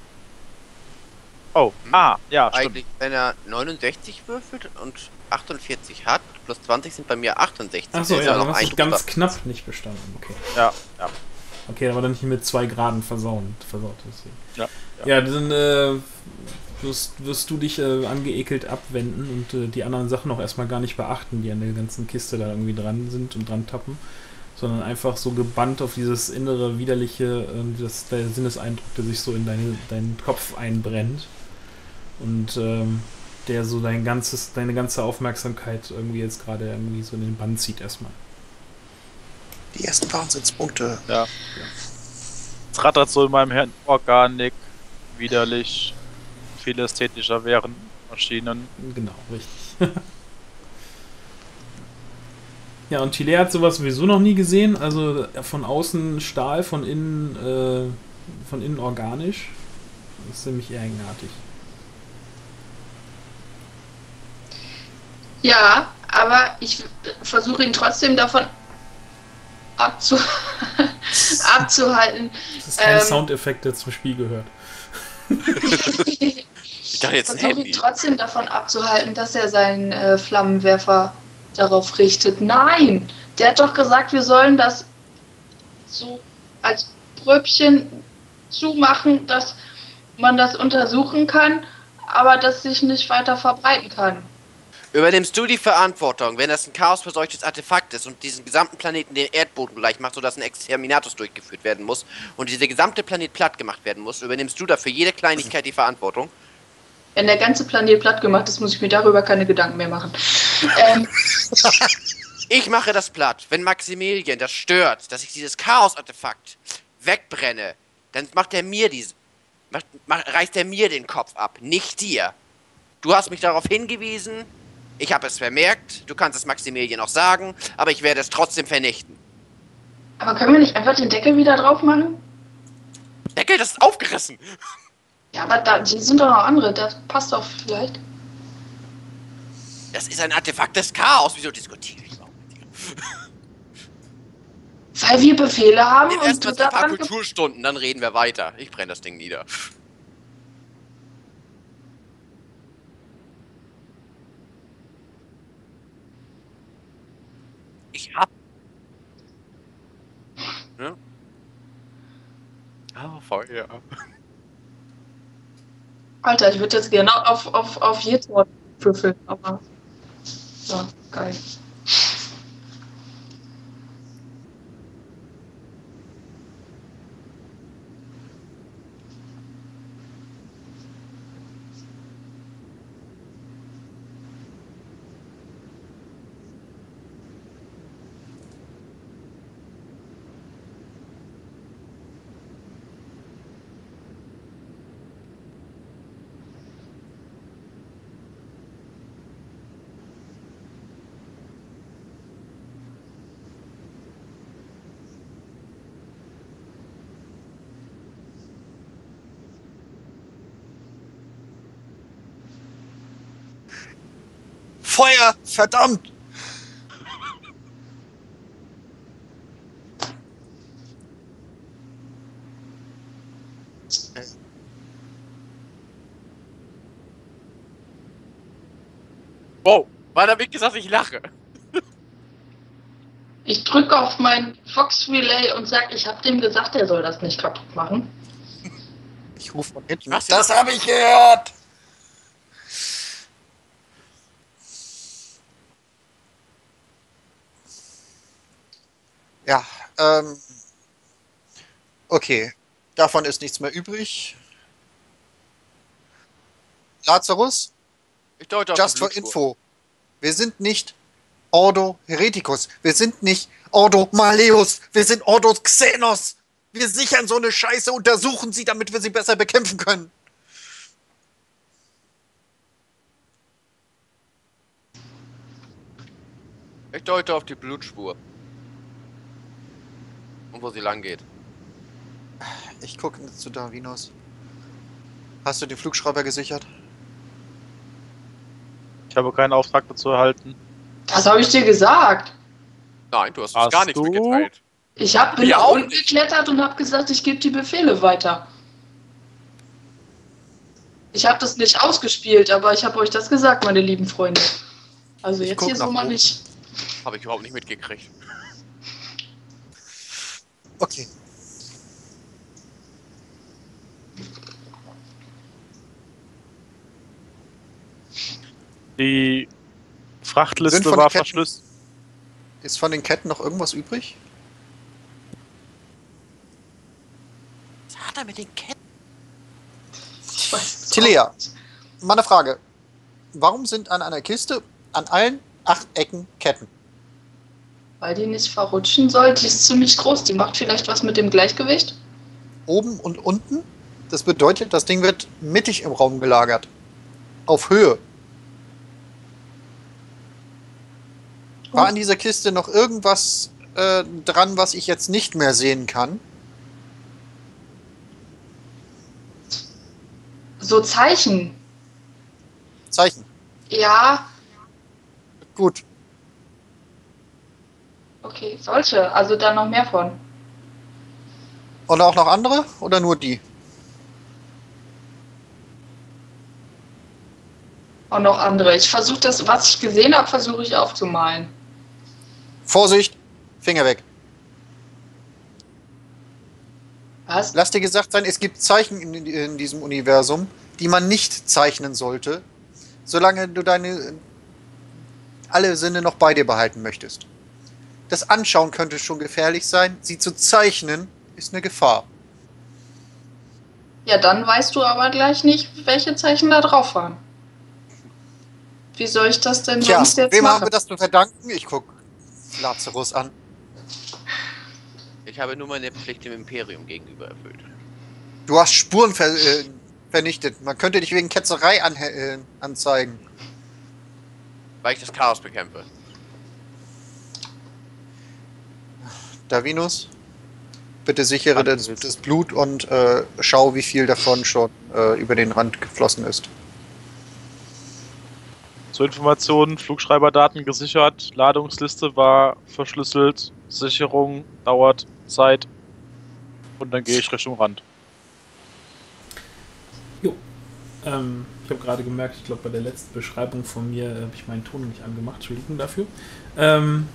Oh, ah, ja, stimmt. Eigentlich, wenn er neunundsechzig würfelt und achtundvierzig hat, plus zwanzig sind bei mir achtundsechzig. Achso, ja, dann hast du ganz knapp nicht bestanden, okay. Ja, ja. Okay, aber dann nicht mit zwei Graden versaut. Ja, ja. ja, dann äh, wirst, wirst du dich äh, angeekelt abwenden und äh, die anderen Sachen auch erstmal gar nicht beachten, die an der ganzen Kiste da irgendwie dran sind und dran tappen, sondern einfach so gebannt auf dieses innere, widerliche, äh, das, der Sinneseindruck, der sich so in deine, deinen Kopf einbrennt. Und ähm, der so dein ganzes, deine ganze Aufmerksamkeit irgendwie jetzt gerade irgendwie so in den Bann zieht erstmal. Die ersten Wahnsinnspunkte. Ja. Es ja. rattert so in meinem Hirn Organik, widerlich, viele ästhetischer wären Maschinen. Genau, richtig. Ja, und Thilea hat sowas sowieso noch nie gesehen. Also von außen Stahl, von innen, äh, von innen organisch. Das ist ziemlich eigenartig. Ja, aber ich versuche ihn trotzdem davon abzu abzuhalten. Das ist kein ähm, Soundeffekt, der zum Spiel gehört. Ich dachte jetzt versuche ihn trotzdem davon abzuhalten, dass er seinen äh, Flammenwerfer darauf richtet. Nein! Der hat doch gesagt, wir sollen das so als Pröbchen zumachen, dass man das untersuchen kann, aber das sich nicht weiter verbreiten kann. Übernimmst du die Verantwortung, wenn das ein chaosverseuchtes Artefakt ist und diesen gesamten Planeten den Erdboden gleich macht, sodass ein Exterminatus durchgeführt werden muss und dieser gesamte Planet platt gemacht werden muss, übernimmst du dafür jede Kleinigkeit die Verantwortung? Wenn der ganze Planet platt gemacht ist, muss ich mir darüber keine Gedanken mehr machen. ähm. Ich mache das platt. Wenn Maximilian das stört, dass ich dieses Chaos-Artefakt wegbrenne, dann macht er mir diesen, macht, macht, reißt er mir den Kopf ab, nicht dir. Du hast mich darauf hingewiesen, ich habe es vermerkt, du kannst es Maximilian auch sagen, aber ich werde es trotzdem vernichten. Aber können wir nicht einfach den Deckel wieder drauf machen? Deckel, das ist aufgerissen! Ja, aber da die sind doch noch andere, das passt doch vielleicht. Das ist ein Artefakt des Chaos, wieso diskutiere ich noch mit dir? Weil wir Befehle haben und erst mal ein paar Kulturstunden, dann reden wir weiter. Ich brenne das Ding nieder. Ich hab... Ne? Ah, Feuer. Alter, ich würde jetzt gerne auf, auf, auf jedes Wort würfeln, aber... So, geil. Feuer! Verdammt! Wow, war damit gesagt, ich lache. Ich drücke auf mein Fox Relay und sage, ich habe dem gesagt, er soll das nicht kaputt machen. Ich rufe von hinten. Das habe ich gehört! Ja, ähm, okay, davon ist nichts mehr übrig. Lazarus, ich deute just for info, wir sind nicht Ordo Hereticus, wir sind nicht Ordo Maleus, wir sind Ordo Xenos. Wir sichern so eine Scheiße, untersuchen sie, damit wir sie besser bekämpfen können. Ich deute auf die Blutspur. Und wo sie lang geht. Ich gucke zu Darwinus. Hast du den Flugschreiber gesichert? Ich habe keinen Auftrag dazu erhalten. Das habe ich dir gesagt. Nein, du hast, hast uns gar nichts mitgeteilt. Ich hab, bin nach unten geklettert und habe gesagt, ich gebe die Befehle weiter. Ich habe das nicht ausgespielt, aber ich habe euch das gesagt, meine lieben Freunde. Also ich jetzt hier so mal nicht. Habe ich überhaupt nicht mitgekriegt. Okay. Die Frachtliste war verschlüsselt. Ist von den Ketten noch irgendwas übrig? Was hat er mit den Ketten? Ich weiß. Thilea, meine Frage. Warum sind an einer Kiste an allen acht Ecken Ketten? Weil die nicht verrutschen soll, die ist ziemlich groß. Die macht vielleicht was mit dem Gleichgewicht. Oben und unten. Das bedeutet, das Ding wird mittig im Raum gelagert. Auf Höhe. War an dieser Kiste noch irgendwas äh, dran, was ich jetzt nicht mehr sehen kann? So Zeichen. Zeichen? Ja. Gut. Okay, solche. Also dann noch mehr von. Oder auch noch andere? Oder nur die? Auch noch andere. Ich versuche das, was ich gesehen habe, versuche ich aufzumalen. Vorsicht! Finger weg. Was? Lass dir gesagt sein, es gibt Zeichen in, in diesem Universum, die man nicht zeichnen sollte, solange du deine alle Sinne noch bei dir behalten möchtest. Das Anschauen könnte schon gefährlich sein, sie zu zeichnen ist eine Gefahr. Ja, dann weißt du aber gleich nicht, welche Zeichen da drauf waren. Wie soll ich das denn Tja, sonst jetzt wem machen? Wem haben wir das zu verdanken? Ich guck Lazarus an. Ich habe nur meine Pflicht dem Imperium gegenüber erfüllt. Du hast Spuren ver äh, vernichtet. Man könnte dich wegen Ketzerei an äh, anzeigen. Weil ich das Chaos bekämpfe. Darwinus, bitte sichere das, das Blut und äh, schau, wie viel davon schon äh, über den Rand geflossen ist. Zur Information, Flugschreiberdaten gesichert, Ladungsliste war verschlüsselt, Sicherung dauert Zeit und dann gehe ich Richtung Rand. Jo, ähm, ich habe gerade gemerkt, ich glaube bei der letzten Beschreibung von mir äh, habe ich meinen Ton nicht angemacht, Entschuldigung dafür. Ähm,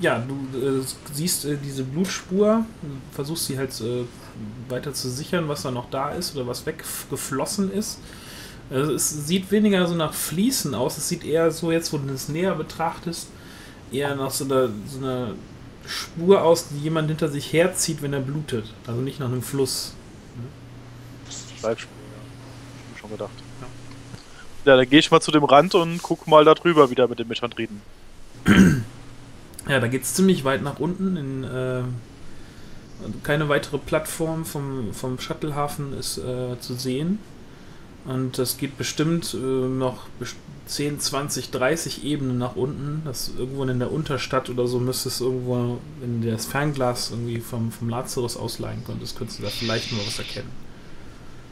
ja, du äh, siehst äh, diese Blutspur, versuchst sie halt äh, weiter zu sichern, was da noch da ist oder was weggeflossen ist. Also es sieht weniger so nach Fließen aus, es sieht eher so, jetzt wo du es näher betrachtest, eher nach so einer, so einer Spur aus, die jemand hinter sich herzieht, wenn er blutet. Also nicht nach einem Fluss. Schleifspur, ja. Hab schon gedacht. Ja, ja, dann gehe ich mal zu dem Rand und guck mal da drüber wieder mit dem Mechandriden. Ja, da geht es ziemlich weit nach unten. In, äh, keine weitere Plattform vom, vom Shuttlehafen ist äh, zu sehen. Und das geht bestimmt äh, noch zehn, zwanzig, dreißig Ebenen nach unten. Das irgendwo in der Unterstadt oder so müsste es irgendwo, wenn du das Fernglas irgendwie vom, vom Lazarus ausleihen könntest, könntest du da vielleicht mal was erkennen.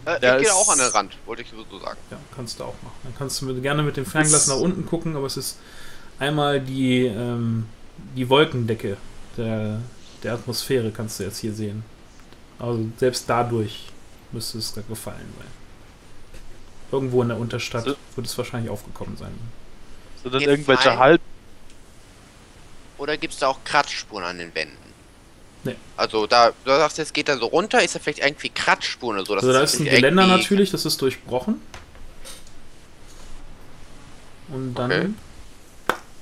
Äh, der ich ist, gehe auch an den Rand, wollte ich so sagen. Ja, kannst du auch machen. Dann kannst du gerne mit dem Fernglas nach unten gucken, aber es ist einmal die, ähm, die Wolkendecke der, der Atmosphäre kannst du jetzt hier sehen. Also selbst dadurch müsste es da gefallen sein. Irgendwo in der Unterstadt so. Wird es wahrscheinlich aufgekommen sein. So dann irgendwelche Halb... Oder gibt es da auch Kratzspuren an den Wänden? Nee. Also da, du sagst, jetzt geht da so runter, ist da vielleicht irgendwie Kratzspuren oder so? Also da ist ein Geländer irgendwie... natürlich, das ist durchbrochen. Und dann... Okay.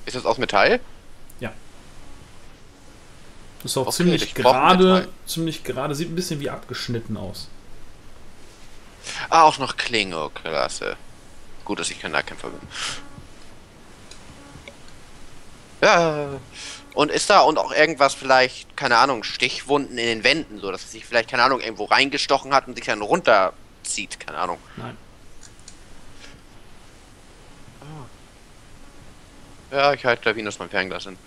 Ist das aus Metall? Ja. Ist auch okay, ziemlich gerade, ziemlich gerade, sieht ein bisschen wie abgeschnitten aus. Ah, auch noch Klinge, klasse. Gut, dass ich kein Nahkämpfer bin. Ja. Und ist da und auch irgendwas vielleicht, keine Ahnung, Stichwunden in den Wänden, so dass es sich vielleicht, keine Ahnung, irgendwo reingestochen hat und sich dann runterzieht, keine Ahnung. Nein. Ah. Ja, ich halte Darwinus mein Fernglas hin.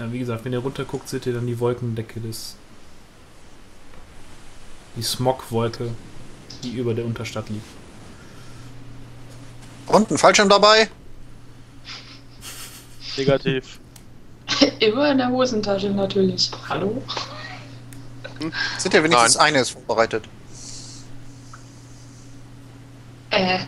Ja, wie gesagt, wenn ihr runterguckt, seht ihr dann die Wolkendecke des... Die Smogwolke. Die über der Unterstadt liegt. Und ein Fallschirm dabei? Negativ. Immer in der Hosentasche natürlich. Hallo? Sind ja wenigstens Nein. eines vorbereitet. Äh.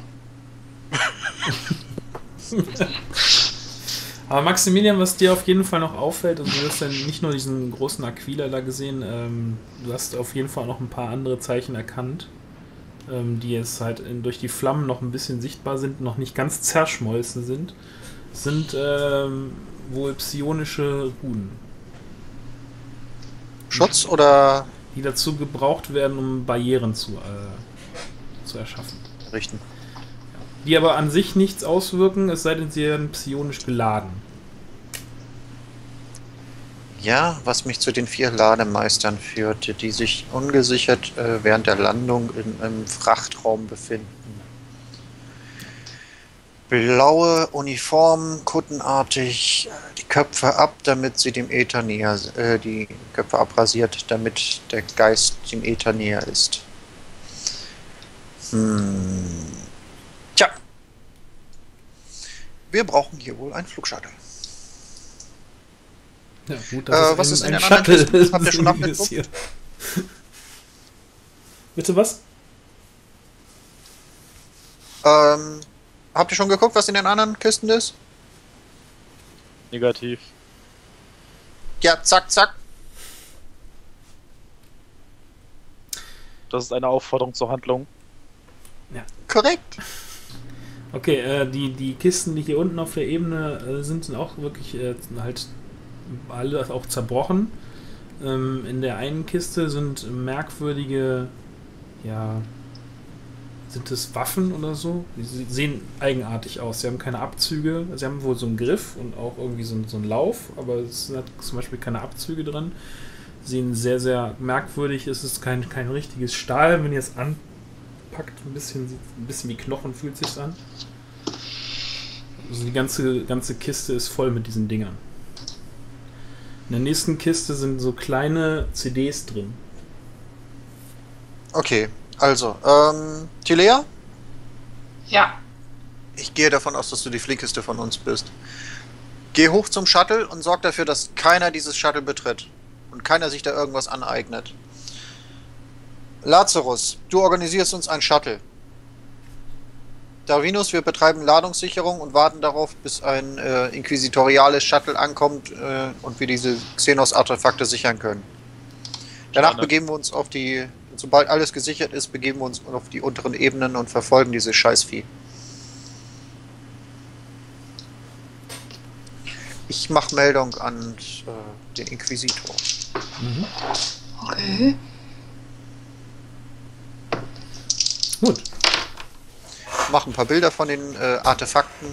Aber Maximilian, was dir auf jeden Fall noch auffällt, also du hast ja nicht nur diesen großen Aquila da gesehen, ähm, du hast auf jeden Fall noch ein paar andere Zeichen erkannt. Die jetzt halt in, durch die Flammen noch ein bisschen sichtbar sind, noch nicht ganz zerschmolzen sind, sind ähm, wohl psionische Runen. Schutz oder? Die dazu gebraucht werden, um Barrieren zu, äh, zu erschaffen. Richten. Die aber an sich nichts auswirken, es sei denn, sie werden psionisch geladen. Ja, was mich zu den vier Lademeistern führte, die sich ungesichert äh, während der Landung in einem Frachtraum befinden. Blaue Uniformen, kuttenartig, die Köpfe ab, damit sie dem Äther näher, äh, die Köpfe abrasiert, damit der Geist dem Äther näher ist. Hm. Tja. Wir brauchen hier wohl einen Flugshuttle. Ja, gut, das äh, ist was ein, ist denn ein Shuttle? Das habt ihr schon abgeguckt? Bitte was? Ähm, habt ihr schon geguckt, was in den anderen Kisten ist? Negativ. Ja, zack, zack. Das ist eine Aufforderung zur Handlung. Ja. Korrekt. Okay, äh, die, die Kisten, die hier unten auf der Ebene äh, sind, sind auch wirklich äh, halt alle auch zerbrochen. Ähm, in der einen Kiste sind merkwürdige, ja, sind es Waffen oder so? Sie sehen eigenartig aus. Sie haben keine Abzüge. Sie haben wohl so einen Griff und auch irgendwie so, so einen Lauf, aber es hat zum Beispiel keine Abzüge drin. Sehen sehr, sehr merkwürdig. Es ist kein, kein richtiges Stahl. Wenn ihr es anpackt, ein bisschen, ein bisschen wie Knochen fühlt es sich an. Also die ganze, ganze Kiste ist voll mit diesen Dingern. In der nächsten Kiste sind so kleine C Ds drin. Okay, also, ähm, Thilea? Ja. Ich gehe davon aus, dass du die Fliehkiste von uns bist. Geh hoch zum Shuttle und sorg dafür, dass keiner dieses Shuttle betritt. Und keiner sich da irgendwas aneignet. Lazarus, du organisierst uns ein Shuttle. Darwinus, wir betreiben Ladungssicherung und warten darauf, bis ein äh, inquisitoriales Shuttle ankommt äh, und wir diese Xenos-Artefakte sichern können. Danach Schade. begeben wir uns auf die, sobald alles gesichert ist, begeben wir uns auf die unteren Ebenen und verfolgen dieses Scheißvieh. Ich mache Meldung an äh, den Inquisitor. Mhm. Okay. Gut. Mach ein paar Bilder von den äh, Artefakten,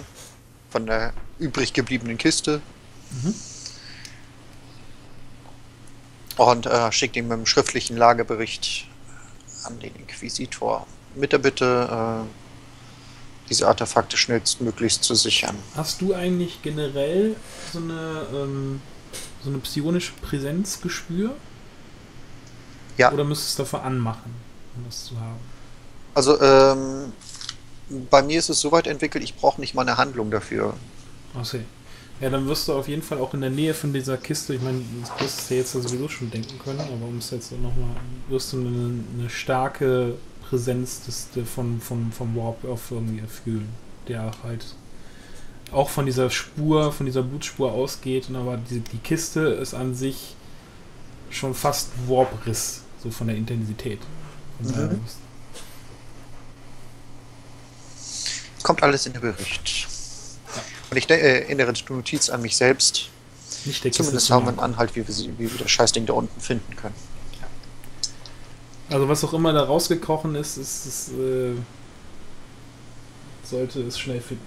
von der übrig gebliebenen Kiste. Mhm. Und äh, schick den mit dem schriftlichen Lagebericht an den Inquisitor. Mit der Bitte, äh, diese Artefakte schnellstmöglichst zu sichern. Hast du eigentlich generell so eine, ähm, so eine psionische Präsenzgespür? Ja. Oder müsstest du dafür anmachen, um das zu haben? Also, ähm, bei mir ist es so weit entwickelt, ich brauche nicht mal eine Handlung dafür. Okay. Ja, dann wirst du auf jeden Fall auch in der Nähe von dieser Kiste, ich meine, das wirst du ja jetzt sowieso schon denken können, aber um es jetzt nochmal, wirst du eine, eine starke Präsenz des, de, von, von, vom Warp auf irgendwie fühlen, der halt auch von dieser Spur, von dieser Blutspur ausgeht, und aber die, die Kiste ist an sich schon fast Warp-Riss, so von der Intensität. Mhm. Kommt alles in den Bericht. Ja. Und ich äh, erinnere die Notiz an mich selbst. Ich denke, zumindest haben wir einen Anhalt, wie wir, sie, wie wir das Scheißding da unten finden können. Also was auch immer da rausgekrochen ist, ist, ist äh, sollte es schnell finden.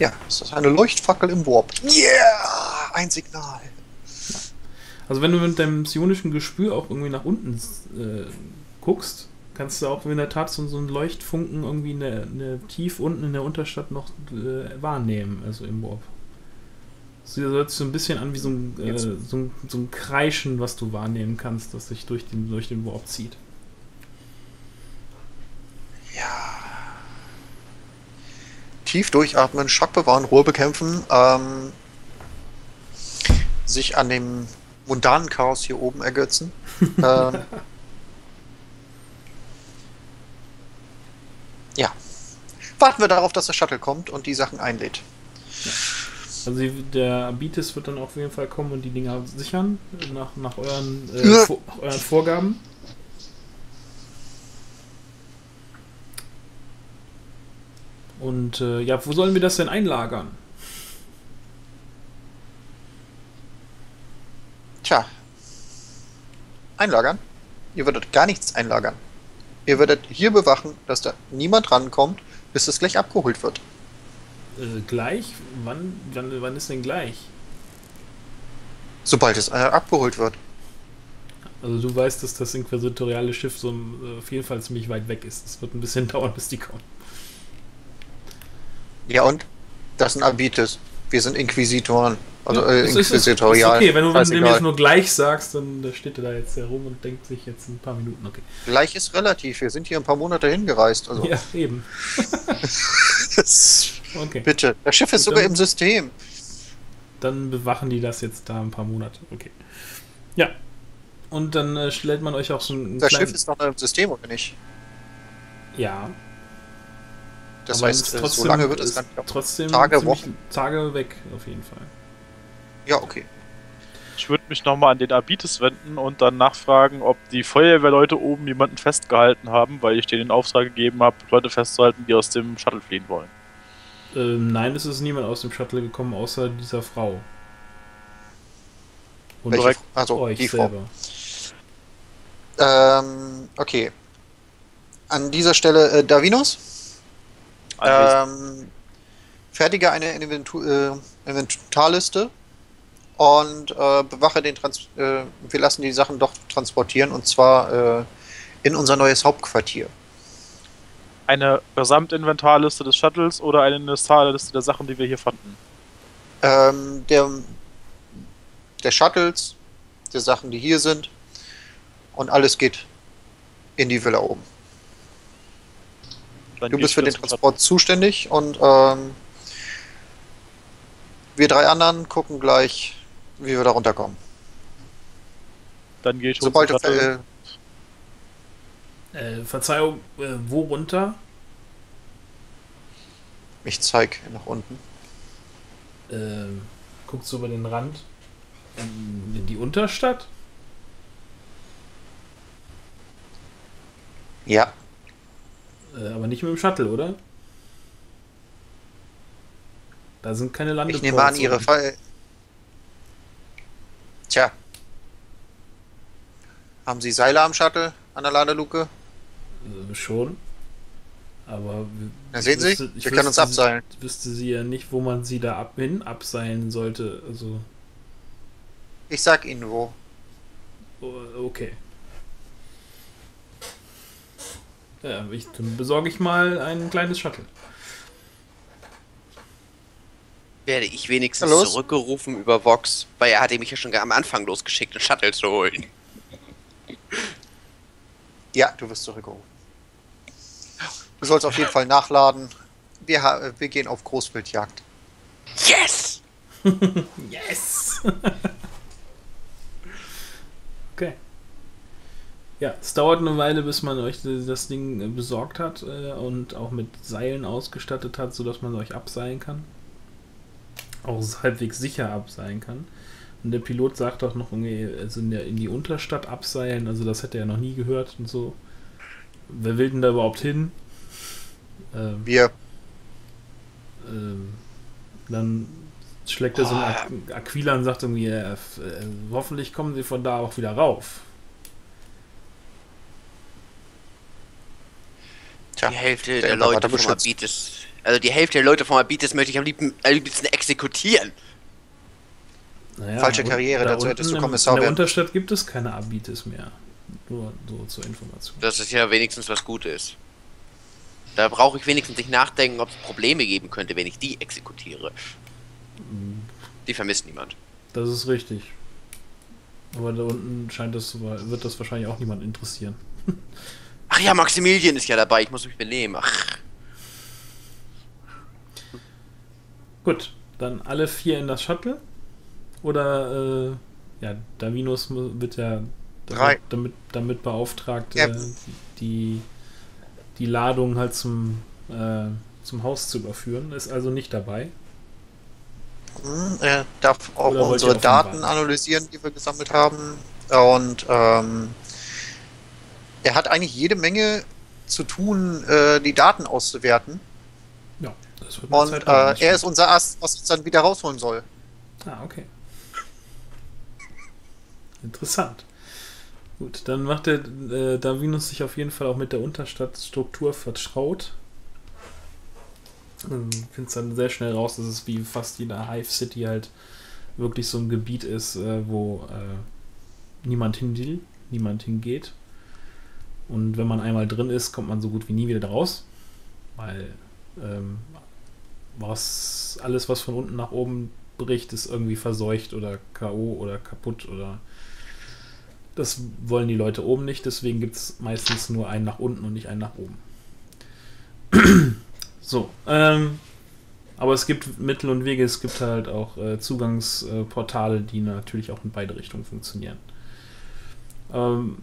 Ja, es ist eine Leuchtfackel im Warp. Yeah! Ein Signal. Also wenn du mit deinem psionischen Gespür auch irgendwie nach unten äh, guckst, kannst du auch in der Tat so, so einen Leuchtfunken irgendwie in der, in der, tief unten in der Unterstadt noch äh, wahrnehmen, also im Warp. Das hört sich so ein bisschen an wie so ein, äh, so, ein, so ein Kreischen, was du wahrnehmen kannst, das sich durch den, durch den Warp zieht. Ja. Tief durchatmen, Schock bewahren, Ruhe bekämpfen, ähm, sich an dem mundanen Chaos hier oben ergötzen. ähm, ja. Warten wir darauf, dass der Shuttle kommt und die Sachen einlädt. Ja. Also der Abitis wird dann auf jeden Fall kommen und die Dinger sichern, nach, nach euren, äh, ja. vor, euren Vorgaben. Und äh, ja, wo sollen wir das denn einlagern? Tja, einlagern? Ihr würdet gar nichts einlagern. Ihr würdet hier bewachen, dass da niemand rankommt, bis es gleich abgeholt wird. Äh, gleich? Wann, wann, wann ist denn gleich? Sobald es äh, abgeholt wird. Also du weißt, dass das inquisitoriale Schiff so äh, auf jeden Fall ziemlich weit weg ist. Es wird ein bisschen dauern, bis die kommen. Ja und? Das sind Abitis. Wir sind Inquisitoren. Also äh, inquisitorial. Ist, ist, ist okay, wenn du, wenn du dem jetzt nur gleich sagst, dann da steht er da jetzt herum und denkt sich jetzt ein paar Minuten, okay. Gleich ist relativ. Wir sind hier ein paar Monate hingereist. Also. Ja, eben. Das Okay. Bitte. Das Schiff ist sogar im System. Dann bewachen die das jetzt da ein paar Monate. Okay. Ja. Und dann äh, stellt man euch auch so ein. Das Schiff ist noch im System, oder nicht? Ja. Das aber heißt, trotzdem, so lange wird es dann trotzdem Tage, Wochen. Tage weg, auf jeden Fall. Ja, okay. Ich würde mich nochmal an den Abites wenden und dann nachfragen, ob die Feuerwehrleute oben jemanden festgehalten haben, weil ich denen den Auftrag gegeben habe, Leute festzuhalten, die aus dem Shuttle fliehen wollen. Ähm, nein, es ist niemand aus dem Shuttle gekommen, außer dieser Frau. Und direkt also euch die selber. Frau. Ähm, okay. An dieser Stelle äh, Darwinus. Ähm, fertige eine Inventu äh, Inventarliste und äh, bewache den Trans äh, wir lassen die Sachen doch transportieren, und zwar äh, in unser neues Hauptquartier. Eine Gesamtinventarliste des Shuttles oder eine Inventarliste der Sachen, die wir hier fanden? Ähm, der, der Shuttles, der Sachen, die hier sind, und alles geht in die Villa oben. Dann du bist für den Transport zuständig, und ähm, wir drei anderen gucken gleich, wie wir da runterkommen. Dann gehe ich Sobald du äh, äh, Verzeihung, äh, wo runter? Ich zeig nach unten. Äh, guckst du über den Rand? Ähm, in die Unterstadt? Ja. Äh, aber nicht mit dem Shuttle, oder? Da sind keine Landeports. Ich nehme an, ihre Fall. Tja. Haben Sie Seile am Shuttle, an der Ladeluke? Äh, schon. Aber. Na, sehen Sie? Wüsste, ich Wir können uns abseilen. Sie, wüsste sie ja nicht, wo man sie da ab, hin abseilen sollte. Also. Ich sag Ihnen wo. Okay. Ja, ich, dann besorge ich mal ein kleines Shuttle. Werde ich wenigstens zurückgerufen über Vox, weil er hatte mich ja schon am Anfang losgeschickt, ein Shuttle zu holen. Ja, du wirst zurückgerufen. Du sollst auf jeden Fall nachladen. Wir, wir gehen auf Großwildjagd. Yes! Yes! Okay. Ja, es dauert eine Weile, bis man euch das Ding besorgt hat und auch mit Seilen ausgestattet hat, sodass man euch abseilen kann. Auch halbwegs sicher abseilen kann. Und der Pilot sagt auch noch, also in, der, in die Unterstadt abseilen, also das hätte er noch nie gehört und so. Wer will denn da überhaupt hin? Ähm, Wir. Ähm, dann schlägt er so einen Aqu Aquila und sagt irgendwie, äh, äh, hoffentlich kommen sie von da auch wieder rauf. Tja, die Hälfte der, der Leute vom Abites. Also die Hälfte der Leute vom Abites möchte ich am liebsten, am liebsten exekutieren. Naja, falsche Karriere, dazu hättest du Kommissar werden. In der Unterstadt gibt es keine Abites mehr. Nur so zur Information. Das ist ja wenigstens was Gutes. Da brauche ich wenigstens nicht nachdenken, ob es Probleme geben könnte, wenn ich die exekutiere. Mhm. Die vermisst niemand. Das ist richtig. Aber da unten scheint das, wird das wahrscheinlich auch niemand interessieren. Ach ja, Maximilian ist ja dabei, ich muss mich benehmen. Ach. Gut, dann alle vier in das Shuttle. Oder, äh, ja, Darwinus wird ja damit, damit, damit beauftragt, ja. äh, die, die Ladung halt zum, äh, zum Haus zu überführen. Ist also nicht dabei. Hm, er darf auch Oder unsere Daten analysieren, die wir gesammelt haben. Und, ähm, er hat eigentlich jede Menge zu tun, äh, die Daten auszuwerten. Ja, das wird Und Zeit haben, äh, er ist unser Ast, was uns dann wieder rausholen soll. Ah, okay. Interessant. Gut, dann macht der äh, Darwinus sich auf jeden Fall auch mit der Unterstadtstruktur vertraut. Du findest dann sehr schnell raus, dass es wie fast jeder Hive City halt wirklich so ein Gebiet ist, äh, wo äh, niemand hin will, niemand hingeht. Und wenn man einmal drin ist, kommt man so gut wie nie wieder raus. Weil ähm, was, alles, was von unten nach oben bricht, ist irgendwie verseucht oder k o oder kaputt oder das wollen die Leute oben nicht. Deswegen gibt es meistens nur einen nach unten und nicht einen nach oben. So, ähm, Aber es gibt Mittel und Wege, es gibt halt auch äh, Zugangsportale, die natürlich auch in beide Richtungen funktionieren. Ähm,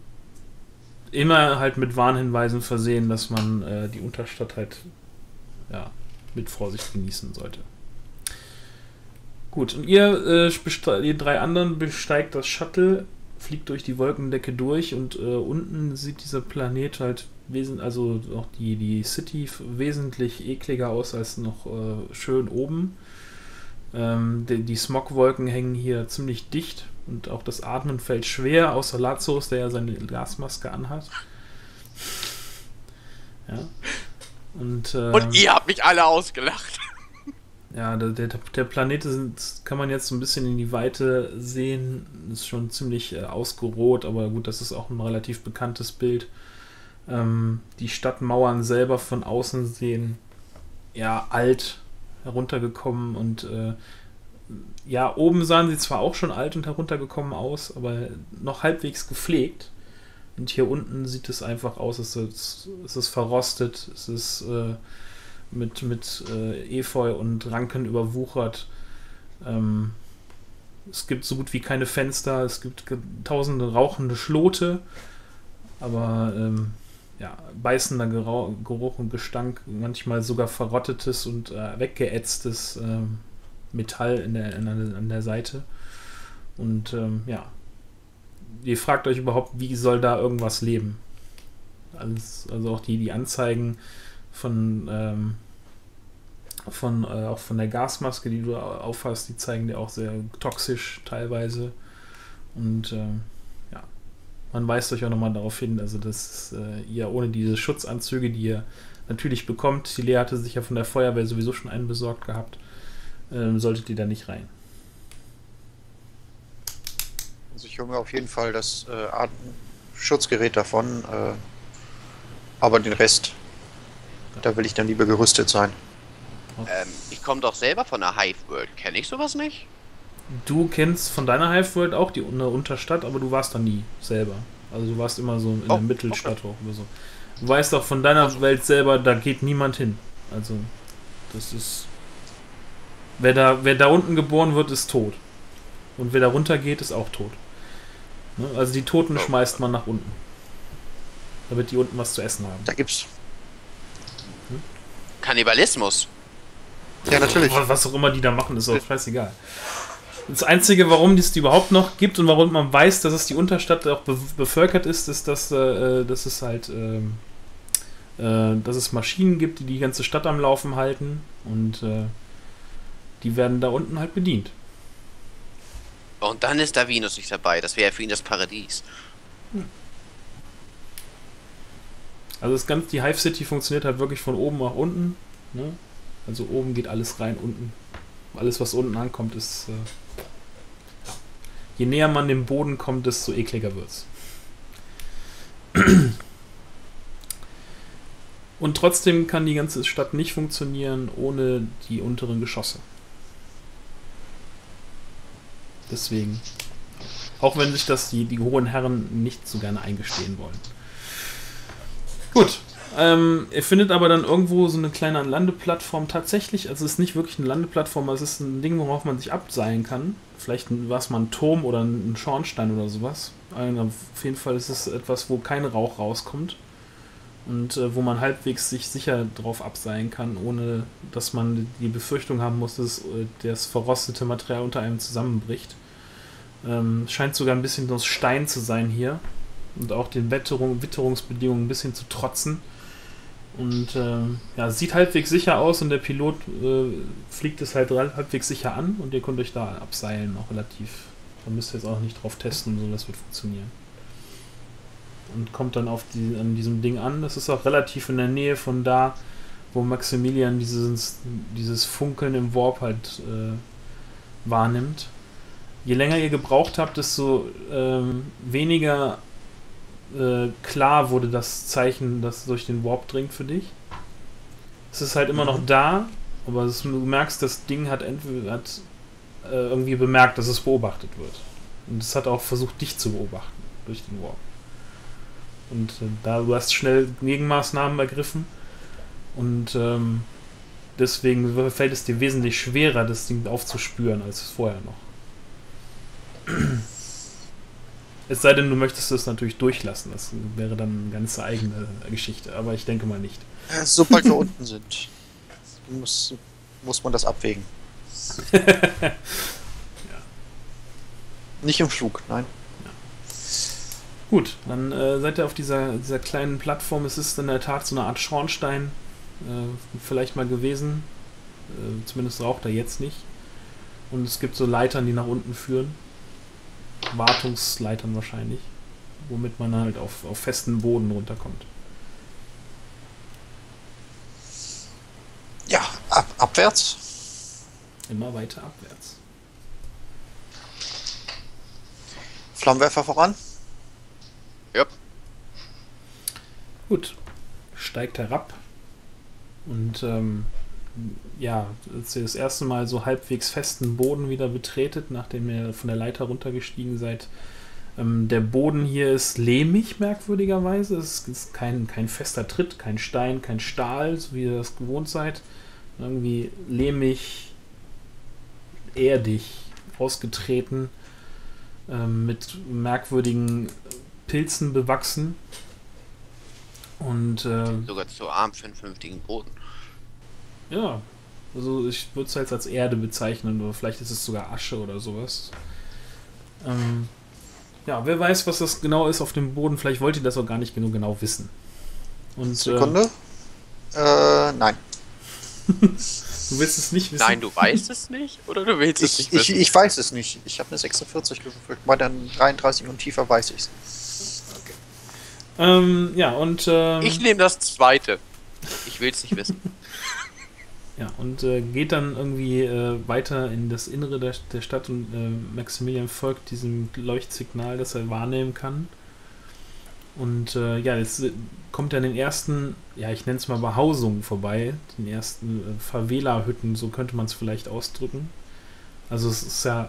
immer halt mit Warnhinweisen versehen, dass man äh, die Unterstadt halt ja, mit Vorsicht genießen sollte. Gut, und ihr, äh, ihr drei anderen besteigt das Shuttle, fliegt durch die Wolkendecke durch und äh, unten sieht dieser Planet halt wesentlich, also auch die, die City wesentlich ekliger aus als noch äh, schön oben. Ähm, die die Smogwolken hängen hier ziemlich dicht und auch das Atmen fällt schwer, außer Lazarus, der ja seine Gasmaske anhat. Ja. Und, äh, und ihr habt mich alle ausgelacht. Ja, der, der, der Planet ist, kann man jetzt so ein bisschen in die Weite sehen, ist schon ziemlich äh, ausgerot, aber gut, das ist auch ein relativ bekanntes Bild. Ähm, die Stadtmauern selber von außen sehen ja alt heruntergekommen und äh, ja, oben sahen sie zwar auch schon alt und heruntergekommen aus, aber noch halbwegs gepflegt. Und hier unten sieht es einfach aus, es ist, es ist verrostet, es ist... Äh, mit, mit äh, Efeu und Ranken überwuchert. Ähm, es gibt so gut wie keine Fenster, es gibt tausende rauchende Schlote, aber ähm, ja, beißender Gerau Geruch und Gestank, manchmal sogar verrottetes und äh, weggeätztes äh, Metall in der, in, an der Seite. Und ähm, ja, ihr fragt euch überhaupt, wie soll da irgendwas leben? Also, also auch die, die Anzeigen von, ähm, von, äh, auch von der Gasmaske, die du auffasst, die zeigen dir auch sehr toxisch teilweise. Und ähm, ja, man weist euch auch nochmal darauf hin, also dass äh, ihr ohne diese Schutzanzüge, die ihr natürlich bekommt, Thilea hatte sich ja von der Feuerwehr sowieso schon einen besorgt gehabt, ähm, solltet ihr da nicht rein. Also ich hole mir auf jeden Fall das äh, Atemschutzgerät davon, äh, aber den Rest... Da will ich dann lieber gerüstet sein. Ähm, ich komme doch selber von der Hive World. Kenne ich sowas nicht? Du kennst von deiner Hive World auch die Unterstadt, aber du warst da nie selber. Also du warst immer so in oh, der Mittelstadt okay. hoch oder so. Du weißt doch von deiner also. Welt selber, da geht niemand hin. Also das ist... Wer da, wer da unten geboren wird, ist tot. Und wer da runter geht, ist auch tot. Ne? Also die Toten oh. schmeißt man nach unten. Damit die unten was zu essen haben. Da gibt's... Kannibalismus. Ja, natürlich. Was auch immer die da machen, ist auch scheißegal. Das Einzige, warum es die überhaupt noch gibt und warum man weiß, dass es die Unterstadt auch be bevölkert ist, ist, dass, äh, dass es halt äh, äh, dass es Maschinen gibt, die die ganze Stadt am Laufen halten und äh, die werden da unten halt bedient. Und dann ist Darwinus nicht dabei. Das wäre ja für ihn das Paradies. Hm. Also das ganze, die Hive City funktioniert halt wirklich von oben nach unten. Ne? Also oben geht alles rein, unten. Alles, was unten ankommt, ist... Äh, je näher man dem Boden kommt, desto ekliger wird's. Und trotzdem kann die ganze Stadt nicht funktionieren ohne die unteren Geschosse. Deswegen. Auch wenn sich das die, die hohen Herren nicht so gerne eingestehen wollen. Gut, ähm, ihr findet aber dann irgendwo so eine kleine Landeplattform tatsächlich, also es ist nicht wirklich eine Landeplattform, es ist ein Ding, worauf man sich abseilen kann. Vielleicht war es mal ein Turm oder ein Schornstein oder sowas. Also auf jeden Fall ist es etwas, wo kein Rauch rauskommt und äh, wo man halbwegs sich sicher drauf abseilen kann, ohne dass man die Befürchtung haben muss, dass das verrostete Material unter einem zusammenbricht. Ähm, scheint sogar ein bisschen aus Stein zu sein hier. Und auch den Witterung, Witterungsbedingungen ein bisschen zu trotzen. Und äh, ja, sieht halbwegs sicher aus und der Pilot äh, fliegt es halt halbwegs sicher an und ihr könnt euch da abseilen, auch relativ. Da müsst ihr jetzt auch nicht drauf testen, so das wird funktionieren. Und kommt dann auf die, an diesem Ding an. Das ist auch relativ in der Nähe von da, wo Maximilian dieses, dieses Funkeln im Warp halt äh, wahrnimmt. Je länger ihr gebraucht habt, desto äh, weniger klar wurde das Zeichen, das durch den Warp dringt für dich. Es ist halt immer noch da, aber es, du merkst, das Ding hat, entweder, hat äh, irgendwie bemerkt, dass es beobachtet wird. Und es hat auch versucht, dich zu beobachten durch den Warp. Und äh, da du hast schnell Gegenmaßnahmen ergriffen und ähm, Deswegen fällt es dir wesentlich schwerer, das Ding aufzuspüren, als vorher noch. Es sei denn, du möchtest es natürlich durchlassen. Das wäre dann eine ganz eigene Geschichte, aber ich denke mal nicht. Sobald wir unten sind, muss, muss man das abwägen. Ja. Nicht im Flug, nein. Ja. Gut, dann äh, seid ihr auf dieser, dieser kleinen Plattform. Es ist in der Tat so eine Art Schornstein äh, vielleicht mal gewesen. Äh, zumindest raucht er jetzt nicht. Und es gibt so Leitern, die nach unten führen. Wartungsleitern wahrscheinlich, womit man halt auf, auf festen Boden runterkommt. Ja, ab, abwärts. Immer weiter abwärts. Flammenwerfer voran. Ja. Gut. Steigt herab. Und ähm, ja, als ihr das erste Mal so halbwegs festen Boden wieder betretet, nachdem ihr von der Leiter runtergestiegen seid. Ähm, der Boden hier ist lehmig, merkwürdigerweise. Es ist kein, kein fester Tritt, kein Stein, kein Stahl, so wie ihr das gewohnt seid. Irgendwie lehmig, erdig, ausgetreten, ähm, mit merkwürdigen Pilzen bewachsen. Und äh, sogar zu arm für einen vernünftigen Boden. Ja, also ich würde es jetzt als Erde bezeichnen, oder vielleicht ist es sogar Asche oder sowas. Ähm, ja, wer weiß, was das genau ist auf dem Boden, vielleicht wollt ihr das auch gar nicht genug genau wissen. Und, Sekunde? Äh, äh nein. Du willst es nicht wissen? Nein, du weißt es nicht? Oder du willst ich, es nicht wissen? Ich, ich weiß es nicht. Ich habe eine sechsundvierzig gewürfelt, bei dann dreiunddreißig und tiefer weiß ich es. Okay. Ähm, ja, und... Ähm, ich nehme das zweite. Ich will es nicht wissen. Ja, und äh, geht dann irgendwie äh, weiter in das Innere der, der Stadt und äh, Maximilian folgt diesem Leuchtsignal, das er wahrnehmen kann. Und äh, ja, jetzt kommt er an den ersten, ja, ich nenne es mal Behausungen vorbei, den ersten äh, Favela-Hütten, so könnte man es vielleicht ausdrücken. Also es ist ja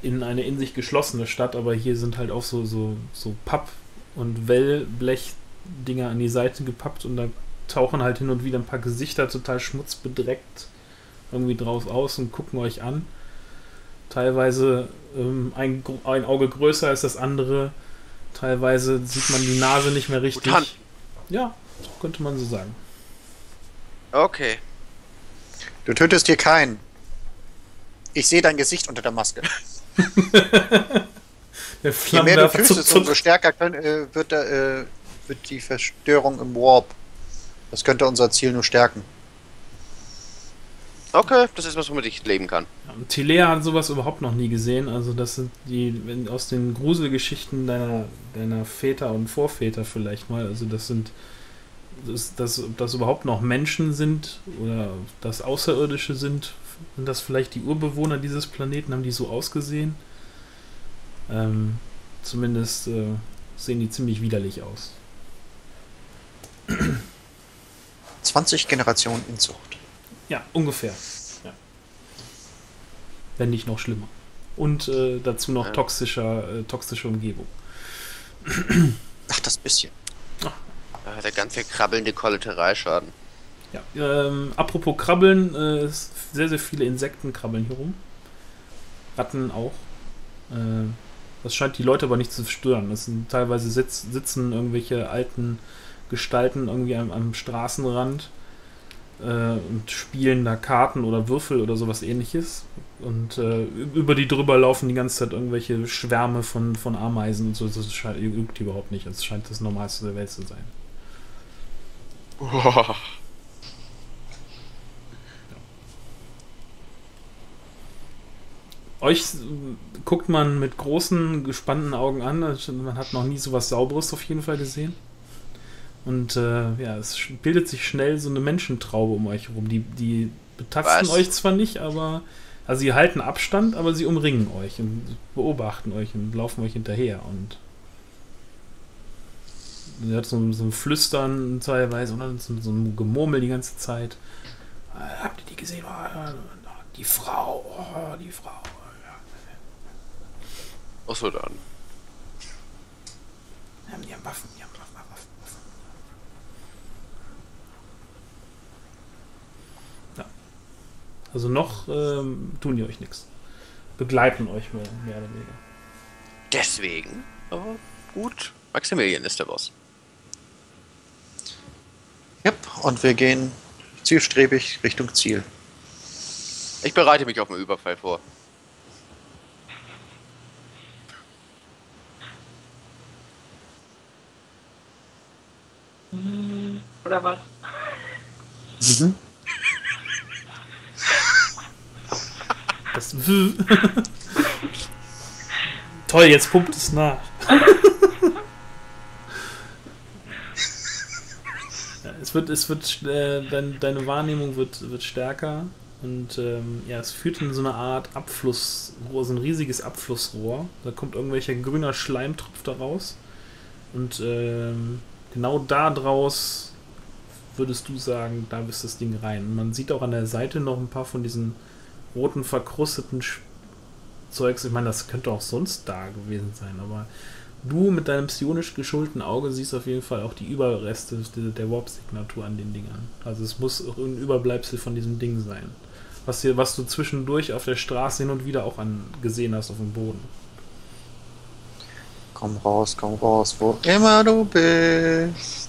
in eine in sich geschlossene Stadt, aber hier sind halt auch so, so, so Papp- und Wellblech-Dinger an die Seite gepappt und da tauchen halt hin und wieder ein paar Gesichter total schmutzbedreckt irgendwie drauf aus und gucken euch an. Teilweise ähm, ein, ein Auge größer als das andere. Teilweise sieht man die Nase nicht mehr richtig. Mutant. Ja, könnte man so sagen. Okay. Du tötest hier keinen. Ich sehe dein Gesicht unter der Maske. Der Je mehr du tötest, umso stärker können, äh, wird, der, äh, wird die Verstörung im Warp. Das könnte unser Ziel nur stärken. Okay, das ist was, womit ich leben kann. Thilea hat sowas überhaupt noch nie gesehen. Also das sind die wenn, aus den Gruselgeschichten deiner, deiner Väter und Vorväter vielleicht mal. Also das sind, das, das, ob das überhaupt noch Menschen sind oder das Außerirdische sind, sind das vielleicht die Urbewohner dieses Planeten, haben die so ausgesehen? Ähm, zumindest äh, sehen die ziemlich widerlich aus. zwanzig Generationen Inzucht. Ja, ungefähr. Ja. Wenn nicht noch schlimmer. Und äh, dazu noch ja. toxischer, äh, toxische Umgebung. Ach, das bisschen. Ach. Da hat er ganz viel krabbelnde Kollateralschaden. Ja, ähm, apropos Krabbeln, äh, sehr, sehr viele Insekten krabbeln hier rum. Ratten auch. Äh, das scheint die Leute aber nicht zu stören. Das sind, teilweise sitz, sitzen irgendwelche alten Gestalten irgendwie am, am Straßenrand äh, und spielen da Karten oder Würfel oder sowas ähnliches und äh, über die drüber laufen die ganze Zeit irgendwelche Schwärme von, von Ameisen und so, das juckt die überhaupt nicht, das scheint das Normalste der Welt zu sein. Wow. Euch guckt man mit großen, gespannten Augen an, man hat noch nie sowas Sauberes auf jeden Fall gesehen. Und äh, ja, es bildet sich schnell so eine Menschentraube um euch herum. Die, die betasten Was? euch zwar nicht, aber also sie halten Abstand, aber sie umringen euch und beobachten euch und laufen euch hinterher. Und ihr habt so, so ein Flüstern teilweise und dann so, so ein Gemurmel die ganze Zeit. Habt ihr die gesehen? Oh, die Frau, oh, die Frau. Ach so, dann. Die haben Waffen, die haben Waffen. Ja, Also noch ähm, tun die euch nichts. Begleiten euch mehr, mehr oder weniger. Deswegen, aber gut, Maximilian ist der Boss. Yep, und wir gehen zielstrebig Richtung Ziel. Ich bereite mich auf einen Überfall vor. Oder was? Mhm. Das Toll, jetzt pumpt es nach. Ja, es wird, es wird, äh, dein, deine Wahrnehmung wird, wird stärker und ähm, ja, es führt in so eine Art Abflussrohr, so ein riesiges Abflussrohr. Da kommt irgendwelcher grüner Schleimtropf da raus und ähm, genau da draus würdest du sagen, da bist das Ding rein. Und man sieht auch an der Seite noch ein paar von diesen roten, verkrusteten Sch Zeugs. Ich meine, das könnte auch sonst da gewesen sein, aber du mit deinem psionisch geschulten Auge siehst auf jeden Fall auch die Überreste der Warp-Signatur an den Dingern. Also es muss auch ein Überbleibsel von diesem Ding sein. Was, hier, was du zwischendurch auf der Straße hin und wieder auch an, gesehen hast auf dem Boden. Komm raus, komm raus, wo immer du bist.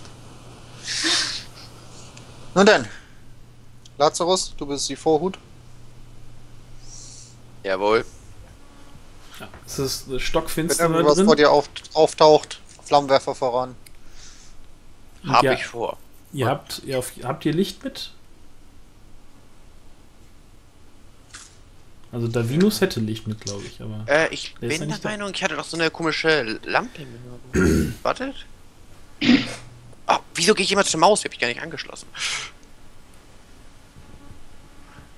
Nun denn, Lazarus, du bist die Vorhut. Jawohl. Ja, es ist stockfinster. Wenn irgendwas drin vor dir auf, auftaucht, Flammenwerfer voran. Und Hab ja, ich vor. Ihr habt, ihr auf, habt ihr Licht mit? Also Darwinus hätte Licht mit, glaube ich, aber. Äh, ich der bin der Meinung, da. Ich hatte doch so eine komische Lampe mit. Wartet. Oh, wieso gehe ich immer zur Maus? Ich habe mich gar nicht angeschlossen.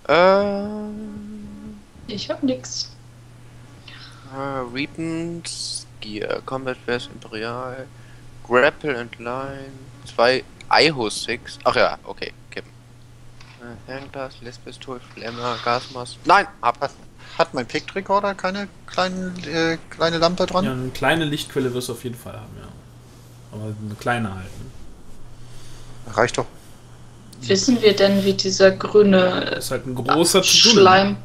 Ähm. Ich hab nix. Uh, Reapens, Gear, Combat Vest, Imperial, Grapple and Line, zwei I H O six. Ach ja, okay, kippen. Uh, Handglas, Lespistol, Flammer, Gasmask. Nein, ab. Hat mein Pick-Recorder keine kleinen, äh, kleine Lampe dran? Ja, eine kleine Lichtquelle wirst du auf jeden Fall haben, ja. Aber eine kleine halt. Ne? Reicht doch. Wissen wir denn, wie dieser grüne ist halt ein großer Schleim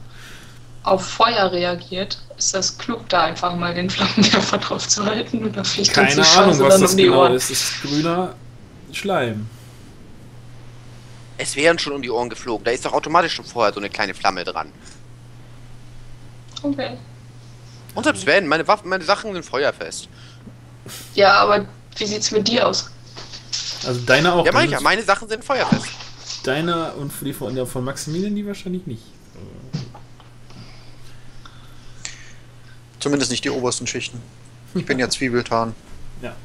auf Feuer reagiert? Ist das klug, da einfach mal den Flammenwerfer drauf zu halten? Oder keine Ahnung, was das genau ist. Es ist grüner Schleim. Es wären schon um die Ohren geflogen. Da ist doch automatisch schon vorher so eine kleine Flamme dran. Okay. Und selbst wenn, meine Waffen, meine Sachen sind feuerfest. Ja, aber wie sieht's mit dir aus? Also deine auch. Ja, meine, ja, meine Sachen sind feuerfest. Deine und die von, ja, von Maximilian, die wahrscheinlich nicht. Zumindest nicht die obersten Schichten. Ich bin ja Zwiebeltan. Ja.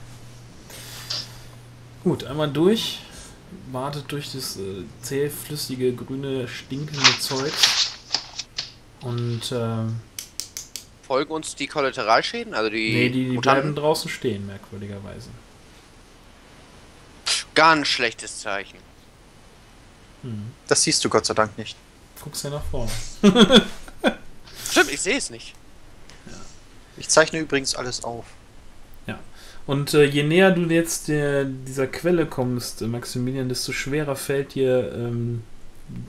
Gut, einmal durch. Wartet durch das äh, zähflüssige, grüne, stinkende Zeug. Und äh, folgen uns die Kollateralschäden? Also die nee, die, die bleiben draußen stehen, merkwürdigerweise. Ganz schlechtes Zeichen. Hm. Das siehst du Gott sei Dank nicht. Guckst ja nach vorne. Stimmt, ich sehe es nicht. Ja. Ich zeichne übrigens alles auf. Ja. Und äh, je näher du jetzt der, dieser Quelle kommst, äh, Maximilian, desto schwerer fällt dir ähm,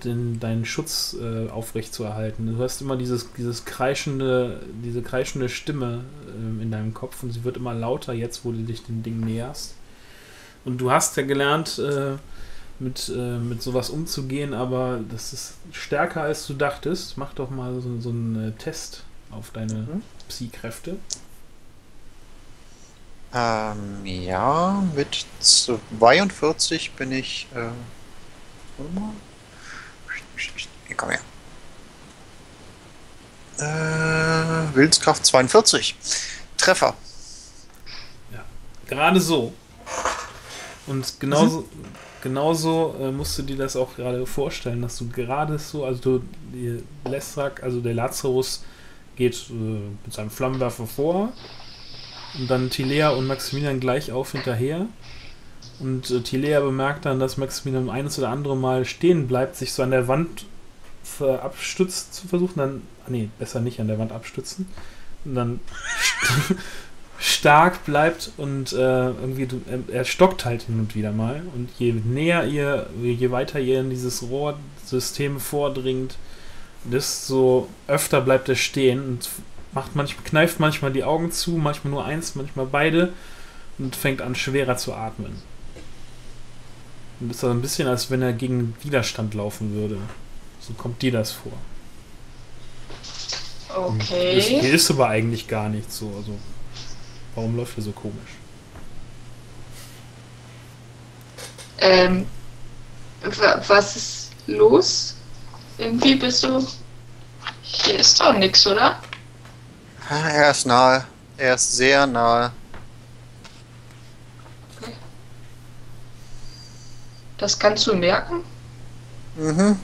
den, deinen Schutz äh, aufrecht zu erhalten. Du hast immer dieses, dieses kreischende, diese kreischende Stimme äh, in deinem Kopf und sie wird immer lauter jetzt, wo du dich dem Ding näherst. Und du hast ja gelernt, äh, mit, äh, mit sowas umzugehen, aber das ist stärker, als du dachtest. Mach doch mal so, so einen äh, Test auf deine mhm. Psi-Kräfte. Ähm, ja, mit zweiundvierzig bin ich, äh, hier, komm her. Äh, Willenskraft zweiundvierzig. Treffer. Ja, gerade so. Und genauso, genauso äh, musst du dir das auch gerade vorstellen, dass du gerade so, also du, Leshrac, also der Lazarus geht äh, mit seinem Flammenwerfer vor und dann Thilea und Maximilian gleich auf hinterher und äh, Thilea bemerkt dann, dass Maximilian eines oder andere Mal stehen bleibt, sich so an der Wand abstützt zu versuchen, dann, nee, besser nicht an der Wand abstützen und dann stark bleibt und äh, irgendwie du, äh, er stockt halt hin und wieder mal und je näher ihr, je weiter ihr in dieses Rohrsystem vordringt, desto öfter bleibt er stehen und macht manchmal, kneift manchmal die Augen zu, manchmal nur eins, manchmal beide und fängt an schwerer zu atmen. Und ist so ein bisschen, als wenn er gegen Widerstand laufen würde. So kommt dir das vor. Okay. Mir ist aber eigentlich gar nicht so. Also, warum läuft er so komisch? Ähm, was ist los? Irgendwie bist du... Hier ist doch nichts, oder? Er ist nahe. Er ist sehr nahe. Okay. Das kannst du merken? Mhm.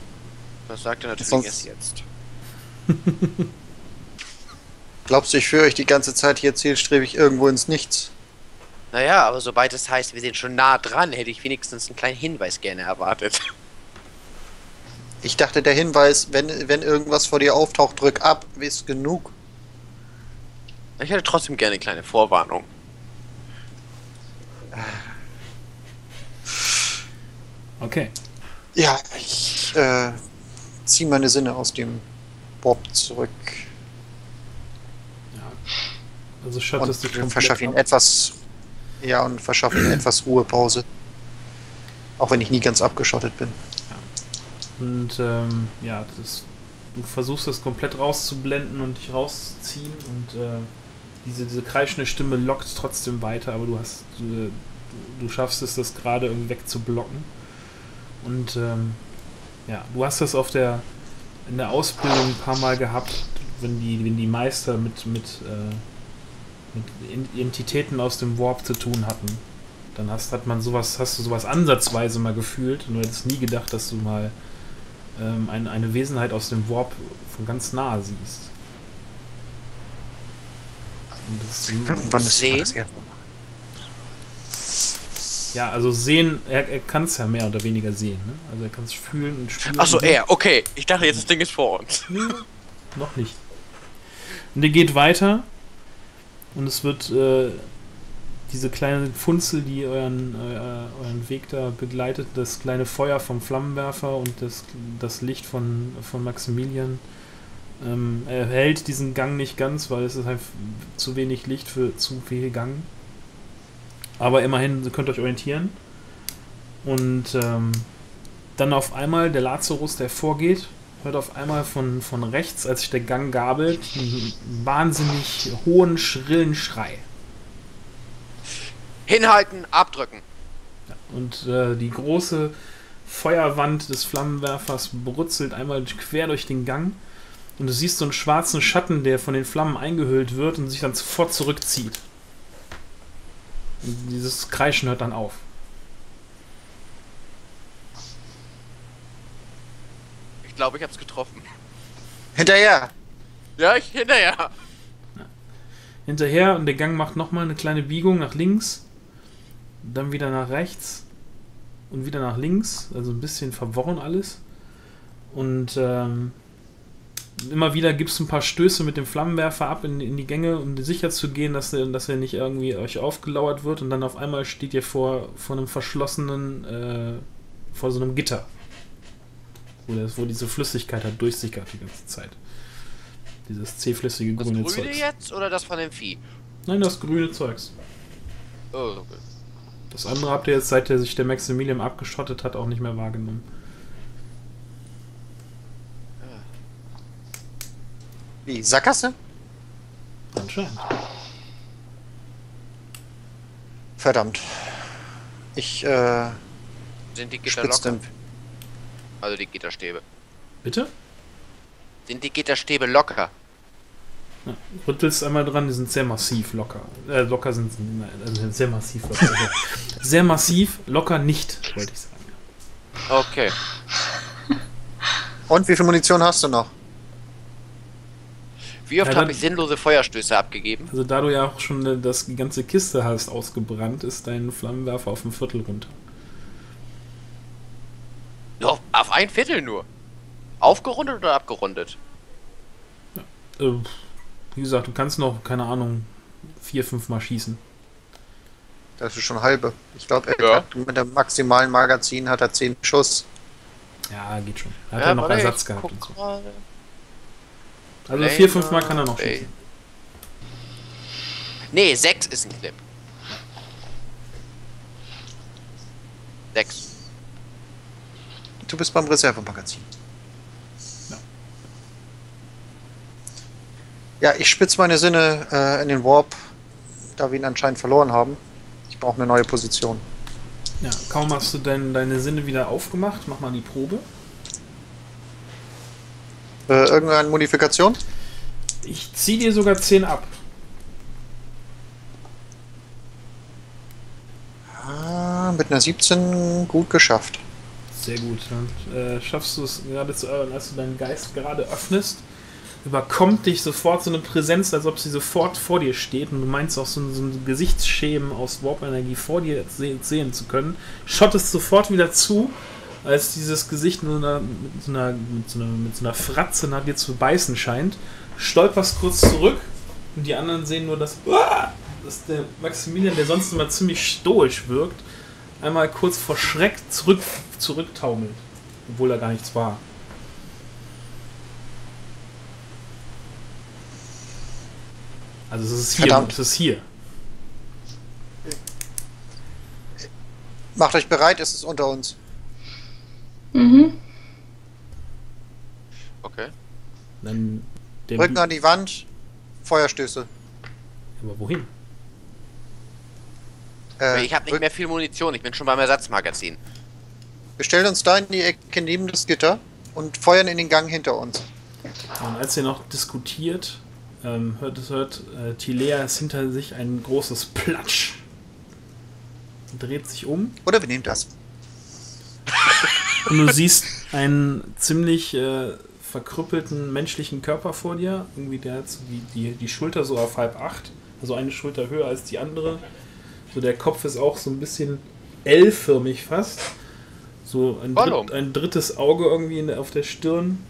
Das sagt er natürlich sonst erst jetzt. Glaubst du, ich führe euch die ganze Zeit hier zielstrebig irgendwo ins Nichts? Naja, aber sobald es heißt, wir sind schon nah dran, hätte ich wenigstens einen kleinen Hinweis gerne erwartet. Ich dachte, der Hinweis, wenn, wenn irgendwas vor dir auftaucht, drück ab, ist genug. Ich hätte trotzdem gerne eine kleine Vorwarnung. Okay. Ja, ich äh, ziehe meine Sinne aus dem Bob zurück. Ja. Also schottest du komplett ab. Verschaff ihn etwas, ja, und verschaffe ihm etwas Ruhepause. Auch wenn ich nie ganz abgeschottet bin. Und ähm, ja, das, du versuchst das komplett rauszublenden und dich rauszuziehen und äh, diese, diese kreischende Stimme lockt trotzdem weiter, aber du hast du, du schaffst es, das gerade irgendwie wegzublocken. Und ähm, ja, du hast das auf der in der Ausbildung ein paar Mal gehabt, wenn die, wenn die Meister mit, mit, äh, mit Entitäten aus dem Warp zu tun hatten. Dann hast hat man sowas, hast du sowas ansatzweise mal gefühlt und du hättest nie gedacht, dass du mal ähm, ein, eine Wesenheit aus dem Warp von ganz nah siehst. Und das sehen? Ja, also sehen, er, er kann es ja mehr oder weniger sehen, ne? Also er kann es fühlen und spüren. Achso, er, okay. Ich dachte jetzt, das Ding ist vor uns. Noch nicht. Und der geht weiter und es wird äh, diese kleinen Funzel, die euren, äh, euren Weg da begleitet, das kleine Feuer vom Flammenwerfer und das, das Licht von, von Maximilian, ähm, er hält diesen Gang nicht ganz, weil es ist halt zu wenig Licht für zu viel Gang. Aber immerhin, ihr könnt euch orientieren. Und ähm, dann auf einmal der Lazarus, der vorgeht, hört auf einmal von, von rechts, als sich der Gang gabelt, einen wahnsinnig hohen, schrillen Schrei. Hinhalten, abdrücken. Ja, und äh, die große Feuerwand des Flammenwerfers brutzelt einmal quer durch den Gang und du siehst so einen schwarzen Schatten, der von den Flammen eingehüllt wird und sich dann sofort zurückzieht. Und dieses Kreischen hört dann auf. Ich glaube, ich hab's getroffen. Hinterher! Ja, ich hinterher! Ja. Hinterher und der Gang macht nochmal eine kleine Biegung nach links. Dann wieder nach rechts und wieder nach links, also ein bisschen verworren alles. Und ähm, immer wieder gibt es ein paar Stöße mit dem Flammenwerfer ab in, in die Gänge, um sicher zu gehen, dass, dass er nicht irgendwie euch aufgelauert wird. Und dann auf einmal steht ihr vor, vor einem verschlossenen, äh, vor so einem Gitter, wo, das, wo diese Flüssigkeit halt durchsickert die ganze Zeit. Dieses zähflüssige grüne Zeugs. Das grüne jetzt oder das von dem Vieh? Nein, das grüne Zeugs. Oh, okay. Das andere habt ihr jetzt, seit der sich der Maximilian abgeschottet hat, auch nicht mehr wahrgenommen. Wie, Sackgasse? Anscheinend. Verdammt. Ich, äh... Sind die Gitter locker? Also die Gitterstäbe. Bitte? Sind die Gitterstäbe locker? Ja, rüttelst einmal dran, die sind sehr massiv locker. Äh, locker sind sie, nein, also sehr massiv locker. Sehr massiv, locker nicht, wollte ich sagen. Okay. Und wie viel Munition hast du noch? Wie oft ja, habe ich sinnlose Feuerstöße abgegeben? Also da du ja auch schon das, die ganze Kiste hast ausgebrannt, ist dein Flammenwerfer auf ein Viertel runter. Auf, auf ein Viertel nur? Aufgerundet oder abgerundet? Ja, ähm. Wie gesagt, du kannst noch, keine Ahnung, vier, fünf Mal schießen. Das ist schon halbe. Ich glaube, er ja. hat mit dem maximalen Magazin hat er zehn Schuss. Ja, geht schon. Hat ja, er noch Ersatz ich gehabt und so. Also vier, fünf Mal kann er noch schießen. Nee, sechs ist ein Clip. sechs. Du bist beim Reservemagazin. Ja. Ja, ich spitze meine Sinne äh, in den Warp, da wir ihn anscheinend verloren haben. Ich brauche eine neue Position. Ja, kaum hast du denn deine Sinne wieder aufgemacht, mach mal die Probe. Äh, irgendeine Modifikation? Ich ziehe dir sogar zehn ab. Ah, mit einer siebzehn gut geschafft. Sehr gut. Dann äh, schaffst du es gerade zu erinnern, als du deinen Geist gerade öffnest, überkommt dich sofort so eine Präsenz, als ob sie sofort vor dir steht und du meinst auch so ein, so ein Gesichtsschemen aus Warp-Energie vor dir se sehen zu können, schottest sofort wieder zu, als dieses Gesicht nur einer, mit, so einer, mit, so einer, mit so einer Fratze nach dir zu beißen scheint, stolperst kurz zurück und die anderen sehen nur, dass, uah, dass der Maximilian, der sonst immer ziemlich stoisch wirkt, einmal kurz vor Schreck zurück, zurücktaumelt, obwohl er gar nichts war. Also es ist hier, Verdammt. es ist hier. Macht euch bereit, es ist unter uns. Mhm. Okay. Dann der Rücken an die Wand, Feuerstöße. Aber wohin? Äh, ich habe nicht mehr viel Munition, ich bin schon beim Ersatzmagazin. Wir stellen uns da in die Ecke neben das Gitter und feuern in den Gang hinter uns. Und als ihr noch diskutiert, ähm, hört es hört, äh, Thilea ist hinter sich ein großes Platsch. Dreht sich um. Oder wir nehmen das. Und du siehst einen ziemlich äh, verkrüppelten menschlichen Körper vor dir. Irgendwie der hat so die, die, die Schulter so auf halb acht. Also eine Schulter höher als die andere. So der Kopf ist auch so ein bisschen L-förmig fast. So ein, dritt, ein drittes Auge irgendwie in, auf der Stirn.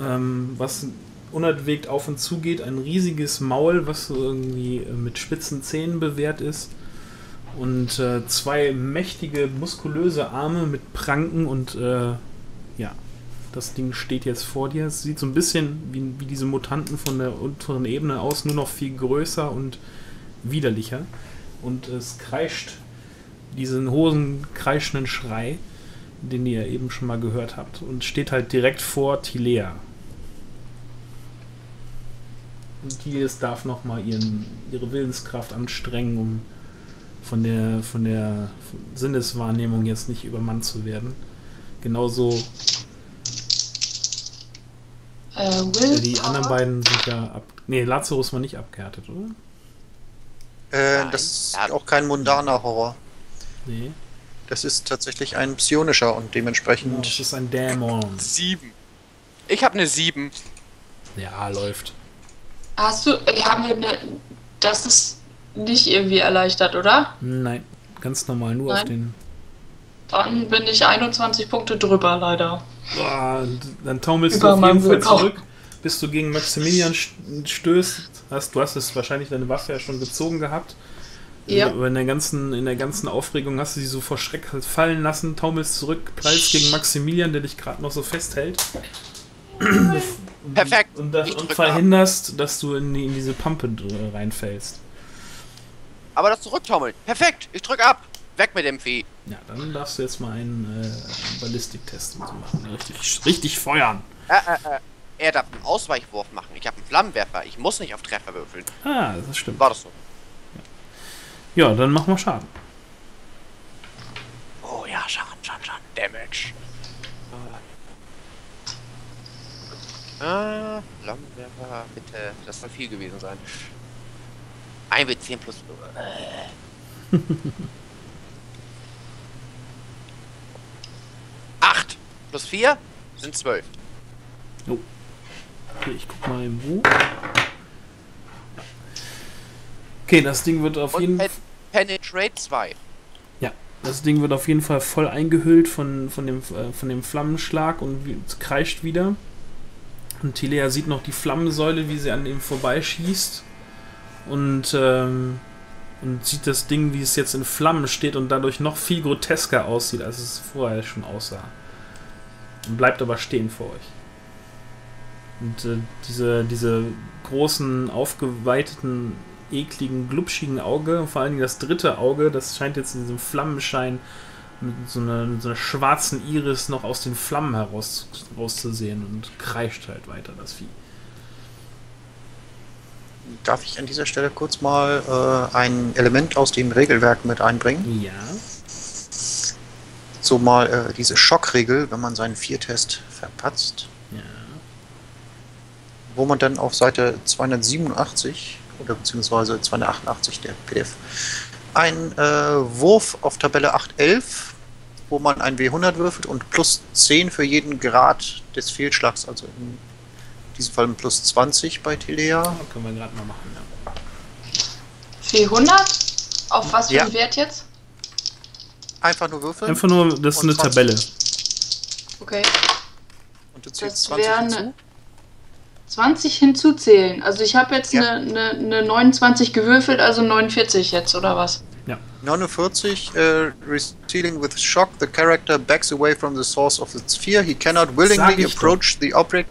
Ähm, was unentwegt auf und zu geht. Ein riesiges Maul, was so irgendwie mit spitzen Zähnen bewehrt ist. Und äh, zwei mächtige, muskulöse Arme mit Pranken und äh, ja, das Ding steht jetzt vor dir. Es sieht so ein bisschen wie, wie diese Mutanten von der unteren Ebene aus, nur noch viel größer und widerlicher. Und es kreischt diesen hohen, kreischenden Schrei, den ihr eben schon mal gehört habt. Und steht halt direkt vor Thilea. Und die darf nochmal ihren, ihre Willenskraft anstrengen, um von der, von der Sinneswahrnehmung jetzt nicht übermannt zu werden. Genauso uh, die anderen beiden sind ja ab... Ne, Lazarus war nicht abgehärtet, oder? Äh, das ist auch kein mundaner Horror. Nee. Das ist tatsächlich ein psionischer und dementsprechend... Oh, das ist ein Dämon. Sieben. Ich habe eine sieben. Ja, läuft. Hast du... Haben wir eine... Das ist... nicht irgendwie erleichtert, oder? Nein, ganz normal, nur Nein. auf den... Dann bin ich einundzwanzig Punkte drüber, leider. Boah, dann taumelst Über du auf jeden Fall zurück, bis du gegen Maximilian stößt. Hast, du hast es wahrscheinlich deine Waffe ja schon gezogen gehabt. Ja. In, in, der ganzen, in der ganzen Aufregung hast du sie so vor Schreck fallen lassen, taumelst zurück, prallst gegen Maximilian, der dich gerade noch so festhält. Perfekt. Und, und, und verhinderst, ab. dass du in, die, in diese Pampe reinfällst. Aber das Zurücktaumeln. Perfekt, ich drück ab. Weg mit dem Vieh. Ja, dann darfst du jetzt mal einen äh, Ballistiktest und so machen. Richtig, richtig feuern. Äh, äh, äh. Er darf einen Ausweichwurf machen. Ich habe einen Flammenwerfer. Ich muss nicht auf Treffer würfeln. Ah, das stimmt. War das so? Ja, ja, dann machen wir Schaden. Oh ja, Schaden, Schaden, Schaden. Damage. Ah, Flammenwerfer, bitte. Das soll viel gewesen sein. eins W zehn plus... Äh. acht plus vier sind zwölf. Oh. Okay, ich guck mal im Buch. Okay, das Ding wird auf Und jeden Fall... Penetrate zwei. Ja, das Ding wird auf jeden Fall voll eingehüllt von, von, dem, von dem Flammenschlag und kreischt wieder. Und Thilea sieht noch die Flammensäule, wie sie an ihm vorbeischießt. Und, ähm, und sieht das Ding, wie es jetzt in Flammen steht und dadurch noch viel grotesker aussieht, als es vorher schon aussah. Und bleibt aber stehen vor euch. Und äh, diese, diese großen, aufgeweiteten, ekligen, glubschigen Auge, und vor allen Dingen das dritte Auge, das scheint jetzt in diesem Flammenschein mit so einer, mit so einer schwarzen Iris noch aus den Flammen heraus, herauszusehen und kreischt halt weiter, das Vieh. Darf ich an dieser Stelle kurz mal äh, ein Element aus dem Regelwerk mit einbringen? Ja. So mal äh, diese Schockregel, wenn man seinen Viertest verpatzt. Ja. Wo man dann auf Seite zweihundertsiebenundachtzig oder beziehungsweise zweihundertachtundachtzig der P D F einen äh, Wurf auf Tabelle achthundertelf, wo man ein W hundert würfelt und plus zehn für jeden Grad des Fehlschlags, also in diesem Fall ein plus zwanzig bei Thilea. Ja, können wir gerade mal machen, ja. W hundert? Auf was für ja. einen Wert jetzt? Einfach nur würfeln. Einfach nur, das ist eine zwanzig. Tabelle. Okay. Und du zählst das zwanzig hinzu? zwanzig hinzuzählen. Also ich habe jetzt ja. eine, eine, eine neunundzwanzig gewürfelt, also neunundvierzig jetzt, oder was? Ja. neunundvierzig, uh, receiving with shock, the character backs away from the source of the sphere. He cannot willingly approach the object.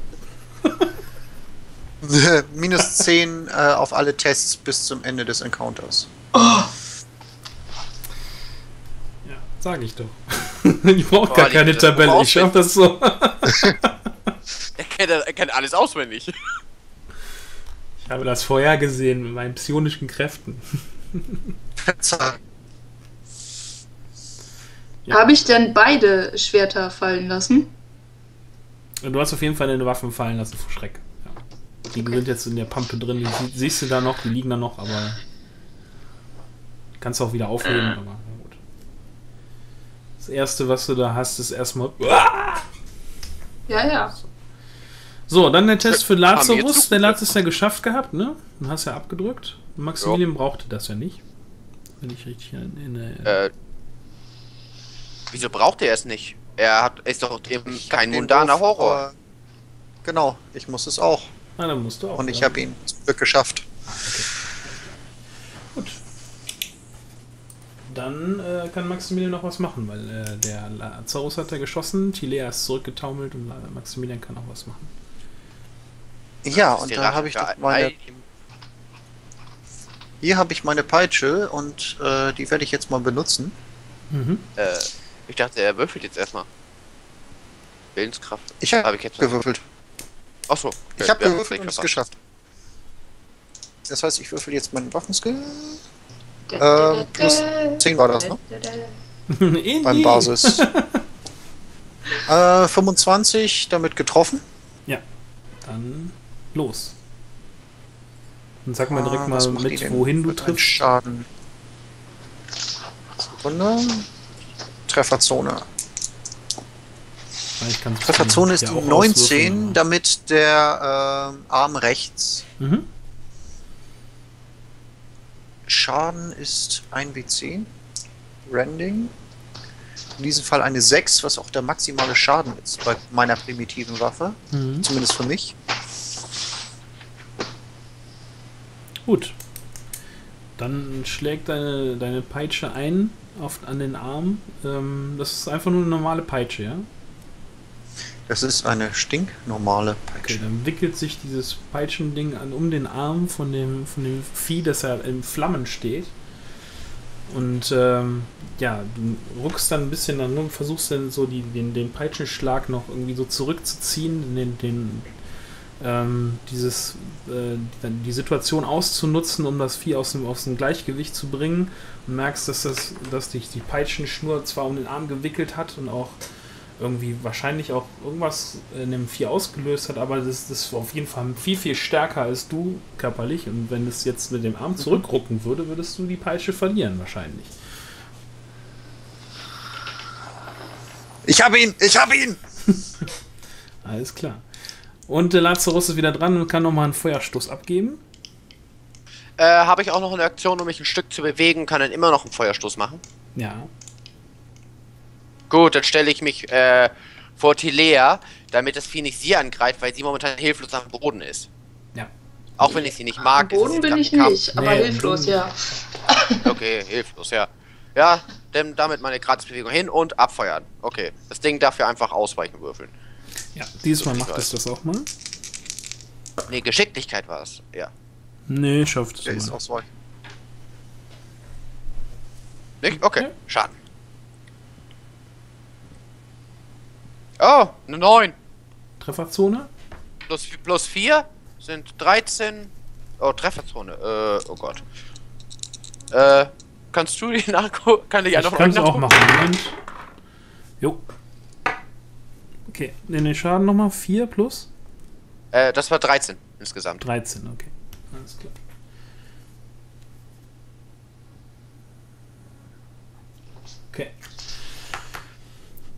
Minus zehn uh, auf alle Tests bis zum Ende des Encounters. Oh. Ja, sage ich doch. Ich brauche oh, gar keine Tabelle, ich schaffe das so. Er kennt, er kennt alles auswendig. Ich habe das vorher gesehen mit meinen psionischen Kräften. Ja. Habe ich denn beide Schwerter fallen lassen? Du hast auf jeden Fall deine Waffen fallen lassen, vor Schreck. Ja. Die okay. sind jetzt in der Pampe drin, die siehst du da noch, die liegen da noch, aber kannst du auch wieder aufheben. Aber na gut. Das erste, was du da hast, ist erstmal. Ja, ja. So, dann der Test für Lazarus. Der Lazarus ist ja geschafft gehabt, ne? Du hast ja abgedrückt. Maximilian ja. brauchte das ja nicht. Wenn ich richtig in, in der. Äh, wieso brauchte er es nicht? Er hat, ist doch eben kein mundaner Horror. Äh, genau, ich muss es auch. Na, dann musst du auch. Und ich ja. habe ihn zum Glück geschafft. Ah, okay. Gut. Dann äh, kann Maximilian noch was machen, weil äh, der Lazarus hat ja geschossen, Thilea ist zurückgetaumelt und Maximilian kann auch was machen. Ja, und da habe ich doch meine... Hier habe ich meine Peitsche und äh, die werde ich jetzt mal benutzen. Mhm. Äh, ich dachte, er würfelt jetzt erstmal. Willenskraft. Ich habe hab ich jetzt gewürfelt. Achso. Okay. Ich habe ja, gewürfelt und es geschafft. Das heißt, ich würfel jetzt meinen Waffenskill... Ähm, plus zehn war das, ne? Beim Basis. äh, fünfundzwanzig, damit getroffen. Ja. Dann los. Dann sag mal direkt ah, mal mit, wohin du triffst. Schaden. Sekunde. Trefferzone. Trefferzone ist die neunzehn, damit der äh, Arm rechts. Mhm. Schaden ist ein W zehn. Rending. In diesem Fall eine sechs, was auch der maximale Schaden ist bei meiner primitiven Waffe. Mhm. Zumindest für mich. Gut. Dann schlägt deine, deine Peitsche ein auf, an den Arm. Ähm, das ist einfach nur eine normale Peitsche, ja? Das ist eine stinknormale Peitsche. Okay, dann wickelt sich dieses Peitschending an um den Arm von dem, von dem Vieh, das ja in Flammen steht. Und ähm, ja, du ruckst dann ein bisschen an und versuchst dann so die, den, den Peitschenschlag noch irgendwie so zurückzuziehen, den, den, ähm, dieses, äh, die Situation auszunutzen, um das Vieh aus dem, aus dem Gleichgewicht zu bringen. Und merkst, dass, das, dass dich die Peitschenschnur zwar um den Arm gewickelt hat und auch irgendwie wahrscheinlich auch irgendwas in dem Vieh ausgelöst hat, aber das, das ist auf jeden Fall viel, viel stärker als du körperlich, und wenn es jetzt mit dem Arm zurückrucken würde, würdest du die Peitsche verlieren wahrscheinlich. Ich habe ihn! Ich habe ihn! Alles klar. Und der Lazarus ist wieder dran und kann nochmal einen Feuerstoß abgeben. Äh, habe ich auch noch eine Aktion, um mich ein Stück zu bewegen, kann dann immer noch einen Feuerstoß machen? Ja. Gut, dann stelle ich mich äh, vor Thilea, damit das Vieh nicht sie angreift, weil sie momentan hilflos am Boden ist. Ja. Auch wenn ich sie nicht mag. Am Boden bin ich nicht, aber nee, hilflos, ja. Okay, hilflos, ja. Ja, dann damit meine Gratisbewegung hin und abfeuern. Okay, das Ding darf ja einfach ausweichen würfeln. Ja, dieses Mal macht es das auch mal. Nee, Geschicklichkeit war es, ja. Nee, schafft es. Der ist Auswahl. Nicht? Okay, Schaden. Oh, eine neun. Trefferzone? Plus, plus vier sind dreizehn. Oh, Trefferzone. Äh, oh Gott. Äh, kannst du die nachgucken? Kann ich einfach noch auch machen. Moment. Jo. Okay, nimm den Schaden nochmal. vier plus? Äh, das war dreizehn insgesamt. dreizehn, okay. Alles klar. Okay.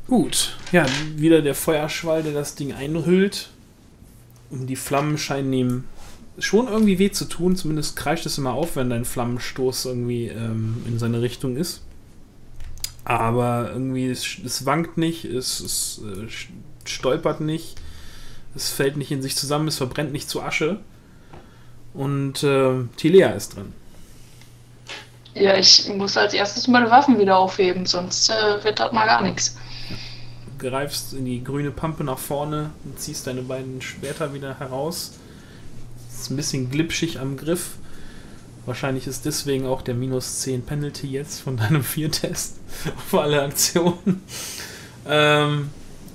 Gut. Ja, wieder der Feuerschwall, der das Ding einhüllt. Und die Flammen scheinen ihm schon irgendwie weh zu tun. Zumindest kreischt es immer auf, wenn dein Flammenstoß irgendwie ähm, in seine Richtung ist. Aber irgendwie, es, es wankt nicht, es, es äh, stolpert nicht, es fällt nicht in sich zusammen, es verbrennt nicht zu Asche. Und äh, Thilea ist dran. Ja, ich muss als erstes meine Waffen wieder aufheben, sonst äh, wird das mal gar nichts. Du greifst in die grüne Pampe nach vorne und ziehst deine beiden Schwerter wieder heraus. Ist ein bisschen glitschig am Griff. Wahrscheinlich ist deswegen auch der minus zehn Penalty jetzt von deinem vier-Test auf alle Aktionen. Ähm,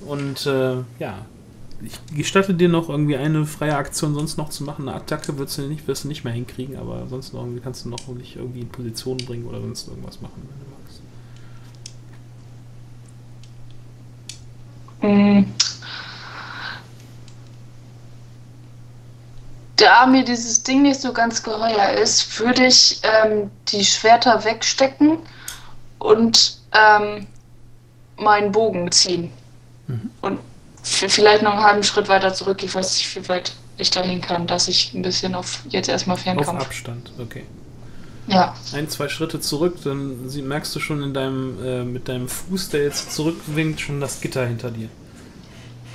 und äh, ja, ich gestatte dir noch irgendwie eine freie Aktion sonst noch zu machen. Eine Attacke wirst du nicht, wirst du nicht mehr hinkriegen, aber sonst noch irgendwie kannst du noch dich irgendwie in Position bringen oder sonst irgendwas machen, wenn du magst. Mhm. Da mir dieses Ding nicht so ganz geheuer ist, würde ich ähm, die Schwerter wegstecken und ähm, meinen Bogen ziehen. Mhm. Und vielleicht noch einen halben Schritt weiter zurück. Ich weiß nicht, wie weit ich dahin kann, dass ich ein bisschen auf jetzt erstmal fernkomme. Auf Abstand, okay. Ja. Ein, zwei Schritte zurück, dann merkst du schon in deinem, äh, mit deinem Fuß, der jetzt zurückwinkt, schon das Gitter hinter dir.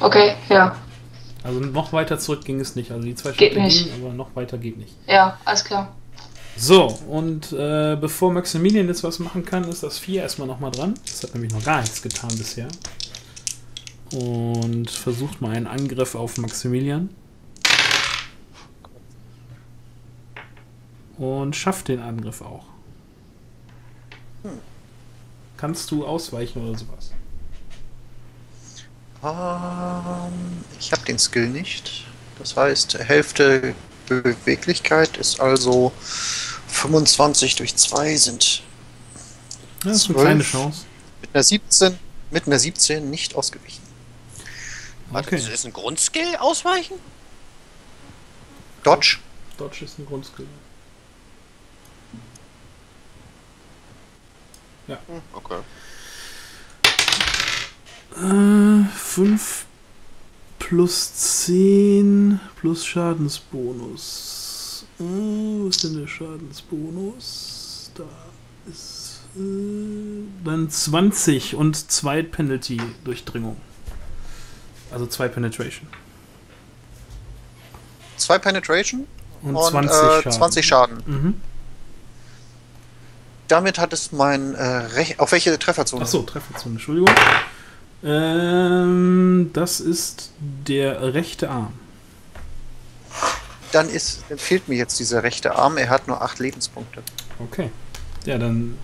Okay, ja. Also noch weiter zurück ging es nicht. Also die zwei Schritte gehen, aber noch weiter geht nicht. Ja, alles klar. So, und äh, bevor Maximilian jetzt was machen kann, ist das vier erstmal nochmal dran. Das hat nämlich noch gar nichts getan bisher. Und versucht mal einen Angriff auf Maximilian. Und schafft den Angriff auch. Hm. Kannst du ausweichen oder sowas? Um, ich habe den Skill nicht. Das heißt, Hälfte Beweglichkeit ist also fünfundzwanzig durch zwei sind. Ja, das ist eine kleine Chance. Mit einer siebzehn, mit einer siebzehn nicht ausgewichen. Warte, okay. Ist ein Grundskill ausweichen? Dodge? Dodge ist ein Grundskill. Ja. Okay. fünf plus zehn plus Schadensbonus. Wo ist denn der Schadensbonus? Da ist äh, dann zwanzig und zwei Penalty Durchdringung. Also zwei Penetration. zwei Penetration und, und zwanzig, äh, Schaden. zwanzig Schaden. Mhm. Damit hat es mein äh, Recht. Auf welche Trefferzone? Achso, Trefferzone, Entschuldigung. Ähm, das ist der rechte Arm. Dann ist, fehlt mir jetzt dieser rechte Arm. Er hat nur acht Lebenspunkte. Okay. Ja, dann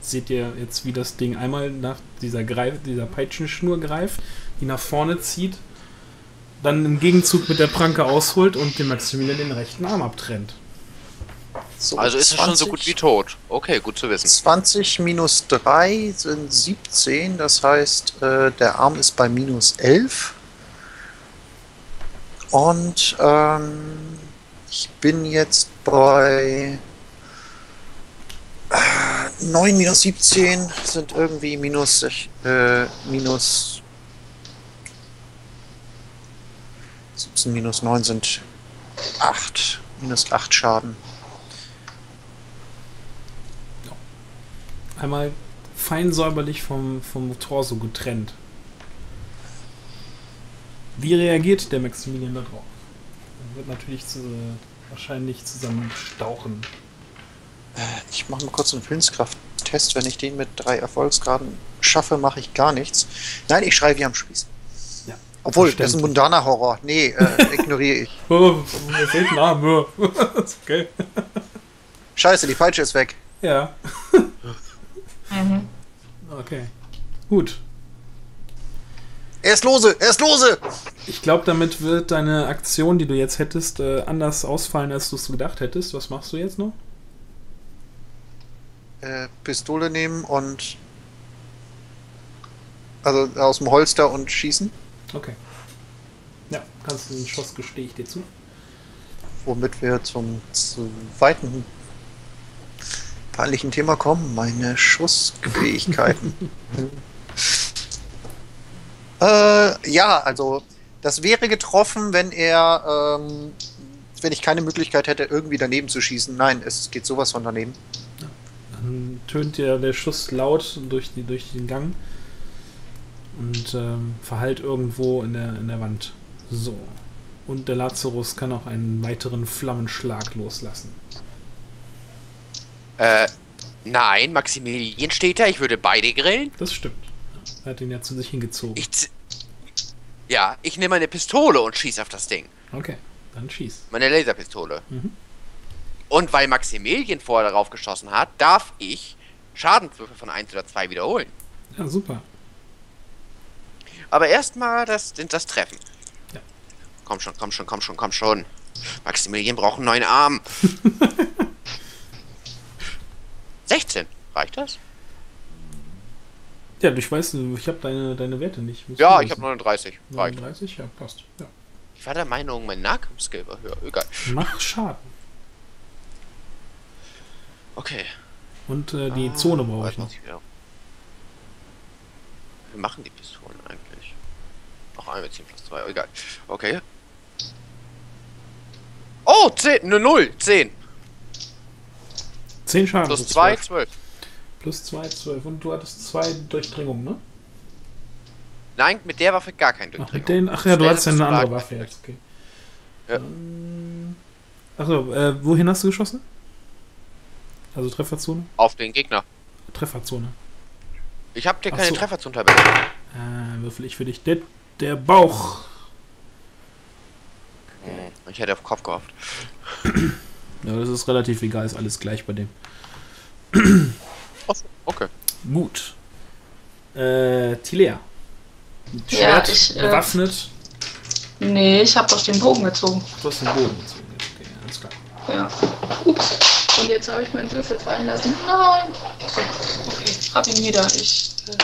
seht ihr jetzt, wie das Ding einmal nach dieser, Greif, dieser Peitschenschnur greift, die nach vorne zieht, dann im Gegenzug mit der Pranke ausholt und dem Maximilian den rechten Arm abtrennt. So, also ist er schon so gut wie tot. Okay, gut zu wissen. zwanzig minus drei sind siebzehn, das heißt, äh, der Arm ist bei minus elf. Und ähm, ich bin jetzt bei äh, neun minus siebzehn sind irgendwie minus, äh, minus siebzehn minus neun sind acht. Minus acht Schaden. Einmal fein säuberlich vom, vom Torso getrennt. Wie reagiert der Maximilian darauf? Er wird natürlich zu, wahrscheinlich zusammenstauchen. Ich mache mal kurz einen Willenskraft-Test. Wenn ich den mit drei Erfolgsgraden schaffe, mache ich gar nichts. Nein, ich schreie wie am Spieß. Ja. Obwohl, bestimmt. Das ist ein mundaner Horror. Nee, äh, ignoriere ich. Mir fehlt ein Arm. Ist okay. Scheiße, die Peitsche ist weg. Ja. Mhm. Okay. Gut. Er ist lose! Er ist lose! Ich glaube, damit wird deine Aktion, die du jetzt hättest, äh, anders ausfallen, als du es gedacht hättest. Was machst du jetzt noch? Äh, Pistole nehmen und... Also aus dem Holster und schießen. Okay. Ja, kannst du den Schuss, gestehe ich dir zu. Womit wir zum zweiten peinlichen Thema kommen, meine Schussfähigkeiten. äh, ja, also das wäre getroffen, wenn er, ähm, wenn ich keine Möglichkeit hätte, irgendwie daneben zu schießen. Nein, es geht sowas von daneben. Dann tönt ja der Schuss laut durch, die, durch den Gang. Und ähm, verhallt irgendwo in der, in der Wand. So. Und der Lazarus kann auch einen weiteren Flammenschlag loslassen. Äh, nein, Maximilian steht da. Ich würde beide grillen. Das stimmt. Er hat ihn ja zu sich hingezogen. Ich ja, ich nehme meine Pistole und schieße auf das Ding. Okay, dann schieß. Meine Laserpistole. Mhm. Und weil Maximilian vorher darauf geschossen hat, darf ich Schadenswürfe von eins oder zwei wiederholen. Ja, super. Aber erstmal das, das Treffen. Ja. Komm schon, komm schon, komm schon, komm schon. Maximilian braucht einen neuen Arm. sechzehn. Reicht das? Ja, ich weiß, ich habe deine, deine Werte nicht. Muss ja, ich habe neununddreißig. Reicht. neununddreißig, ja, passt. Ja. Ich war der Meinung, mein Nahkampfskill war höher. Egal. Mach Schaden. Okay. Und äh, die ah, Zone brauche ich noch. Wir machen die Pistolen eigentlich. Noch einmal zehn plus zwei, oh, egal. Okay. Oh, zehn, eine null, zehn. zehn Schaden. Plus zwei, zwölf. Plus zwei, zwölf. Und du hattest zwei Durchdringungen, ne? Nein, mit der Waffe gar kein Durchdringung. Ach, mit denen, ach ja, du hattest ja eine andere Waffe jetzt, okay. Ja. Achso, äh, wohin hast du geschossen? Also Trefferzone? Auf den Gegner. Trefferzone. Ich hab dir keine so. Treffer zum Tabellen. Ah, würfel ich für dich. Der, der Bauch. Ich hätte auf Kopf gehofft. Ja, das ist relativ egal, ist alles gleich bei dem. Okay. Gut. Äh, Thilea. Schwert, ja, ich, bewaffnet. Äh, nee, ich hab doch den Bogen gezogen. Du hast den Bogen gezogen. Okay, alles klar. Ja. Ups. Und jetzt habe ich meinen Würfel fallen lassen. Nein! Okay, hab ihn wieder. Ich. Äh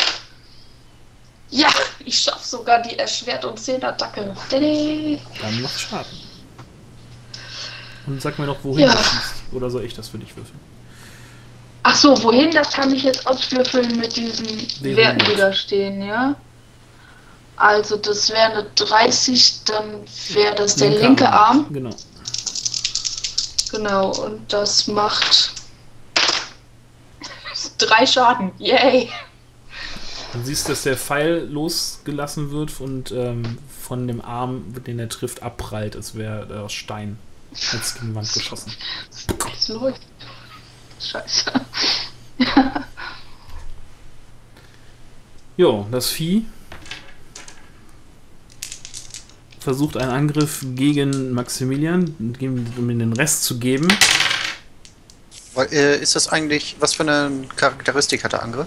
ja, ich schaffe sogar die erschwert und zehn Attacke. Dann macht Schaden. Und sag mir doch, wohin ja. du schießt. Oder soll ich das für dich würfeln? Ach so, wohin? Das kann ich jetzt auswürfeln mit diesen Leben Werten, die da stehen, ja? Also, das wäre eine dreißig, dann wäre das der linke, linke Arm. Arm. Genau. Genau, und das macht drei Schaden. Yay! Du siehst, dass der Pfeil losgelassen wird und ähm, von dem Arm, den er trifft, abprallt. Es wäre aus Stein als gegen die Wand geschossen. Was läuft? Scheiße. Jo, das Vieh versucht einen Angriff gegen Maximilian, um ihm den Rest zu geben. Ist das eigentlich, was für eine Charakteristik hat der Angriff?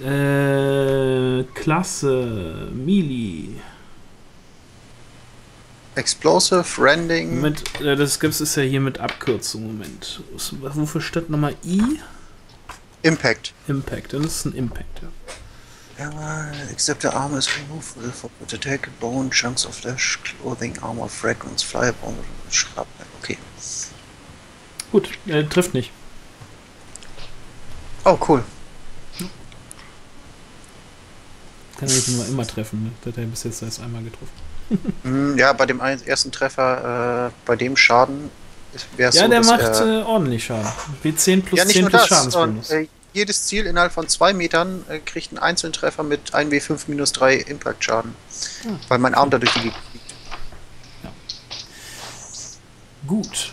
Äh, Klasse, Melee. Explosive, Rending. Mit, äh, das gibt's ist ja hier mit Abkürzung, Moment. Wofür steht nochmal I? Impact. Impact, das ist ein Impact, ja. Yeah, except the armor is removable for the attack, bone, chunks of flesh, clothing, armor, fragments, firebomb, Schrap. Okay. Gut, äh, trifft nicht. Oh, cool. Hm. Kann er jetzt immer, immer treffen, ne? Das hat er bis jetzt erst einmal getroffen. mm, ja, bei dem ersten Treffer, äh, bei dem Schaden wäre es ja, so, der macht äh, ordentlich Schaden. W zehn plus ja, nicht zehn nur plus das, Schadensbonus. Und, äh, jedes Ziel innerhalb von zwei Metern äh, kriegt einen einzelnen Treffer mit ein W fünf minus drei Impact-Schaden. Ah. Weil mein Arm dadurch die Gegend liegt. Ja. Gut.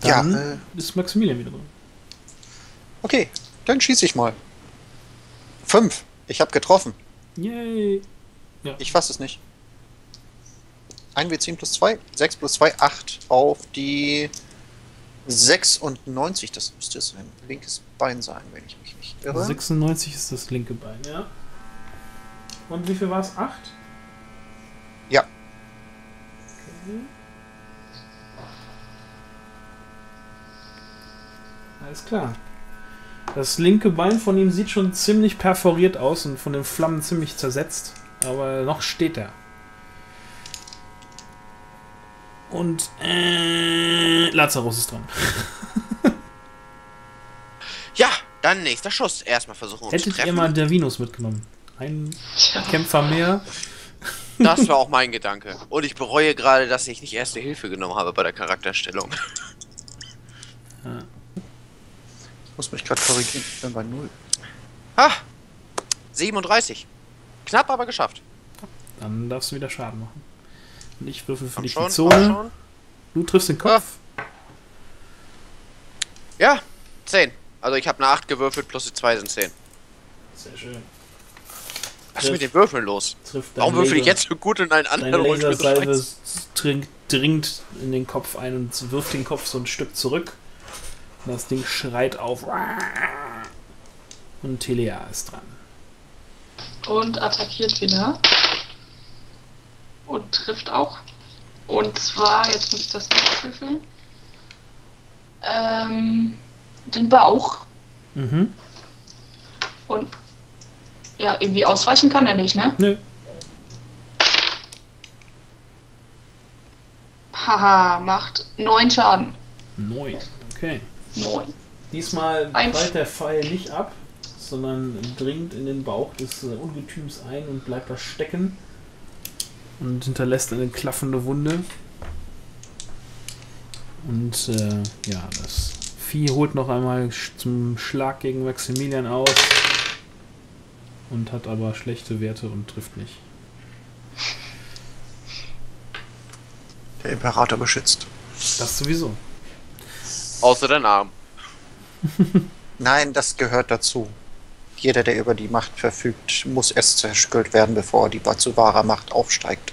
Dann ja, äh, ist Maximilian wieder drin. Okay, dann schieße ich mal. Fünf. Ich habe getroffen. Yay. Ja. Ich fasse es nicht. ein W zehn plus zwei, sechs plus zwei, acht auf die sechsundneunzig. Das müsste jetzt ein linkes Bein sein, wenn ich mich nicht irre. sechsundneunzig ist das linke Bein, ja. Und wie viel war es? acht? Ja. Okay. Alles klar. Das linke Bein von ihm sieht schon ziemlich perforiert aus und von den Flammen ziemlich zersetzt. Aber noch steht er. Und äh, Lazarus ist dran. Ja, dann nächster Schuss. Erstmal versuchen zu treffen. Hättet ihr mal Darwinus mitgenommen. Ein Kämpfer mehr. Das war auch mein Gedanke. Und ich bereue gerade, dass ich nicht erste Hilfe genommen habe bei der Charakterstellung. Ja. Ich muss mich gerade korrigieren. Ich bin bei null. Ha! siebenunddreißig. Knapp, aber geschafft. Dann darfst du wieder Schaden machen. Und ich würfel für dich die Zone. Du triffst den Kopf. Ja, zehn. Also ich habe eine acht gewürfelt, plus die zwei sind zehn. Sehr schön. Was ist mit den Würfeln los? Warum würfel ich jetzt so gut in einen anderen Rund? Die Lasersalve dringt in den Kopf ein und wirft den Kopf so ein Stück zurück. Und das Ding schreit auf. Und Thilea ist dran. Und attackiert wieder. Und trifft auch. Und zwar, jetzt muss ich das nachwürfeln. Ähm, den Bauch. Mhm. Und ja, irgendwie ausweichen kann er nicht, ne? Nö. Haha, macht neun Schaden. Neun, okay. Neun. Diesmal prallt der Pfeil nicht ab, sondern dringt in den Bauch des Ungetüms ein und bleibt da stecken. Und hinterlässt eine klaffende Wunde. Und äh, ja, das Vieh holt noch einmal zum Schlag gegen Maximilian aus. Und hat aber schlechte Werte und trifft nicht. Der Imperator beschützt. Das sowieso. Außer den Arm. Nein, das gehört dazu. Jeder, der über die Macht verfügt, muss erst zerstört werden, bevor die zu wahrer Macht aufsteigt.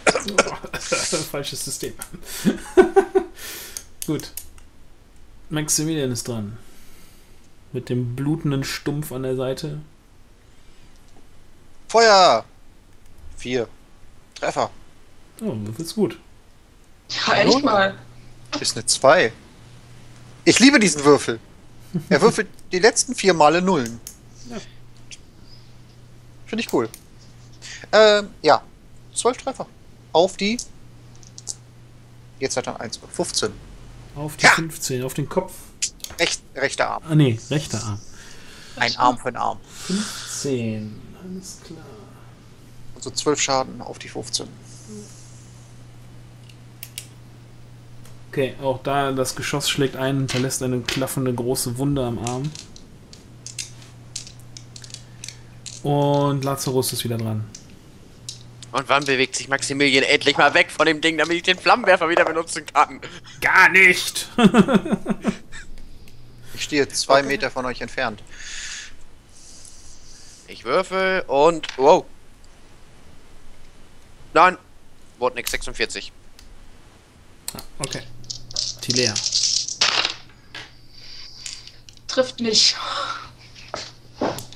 Falsches System. Gut. Maximilian ist dran. Mit dem blutenden Stumpf an der Seite. Feuer! Vier. Treffer. Oh, das ist gut. Ja, echt mal. Ist eine zwei. Ich liebe diesen Würfel. Er würfelt die letzten vier Male Nullen. Ja. Finde ich cool. Ähm, ja. zwölf Treffer. Auf die. Jetzt hat er eins. fünfzehn. Auf die ja. fünfzehn. Auf den Kopf. Recht, rechter Arm. Ah, nee, rechter Arm. Ein Arm für einen Arm. fünfzehn. Alles klar. Also zwölf Schaden auf die fünfzehn. Okay, auch da das Geschoss schlägt ein und hinterlässt eine klaffende große Wunde am Arm. Und Lazarus ist wieder dran. Und wann bewegt sich Maximilian endlich mal weg von dem Ding, damit ich den Flammenwerfer wieder benutzen kann? Gar nicht! Ich stehe zwei okay. Meter von euch entfernt. Ich würfel und... Wow! Nein! Wurde nix, sechsundvierzig. Ah, okay. Thilea. Trifft nicht.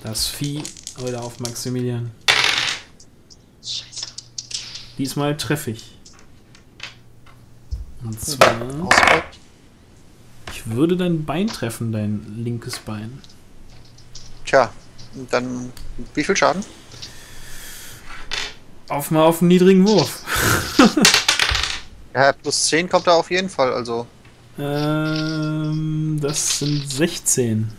Das Vieh heute auf Maximilian. Scheiße. Diesmal treffe ich. Und zwar... Ich würde dein Bein treffen, dein linkes Bein. Tja, dann... Wie viel Schaden? Auf mal auf einen niedrigen Wurf. Ja, plus zehn kommt da auf jeden Fall, also... Ähm, das sind sechzehn.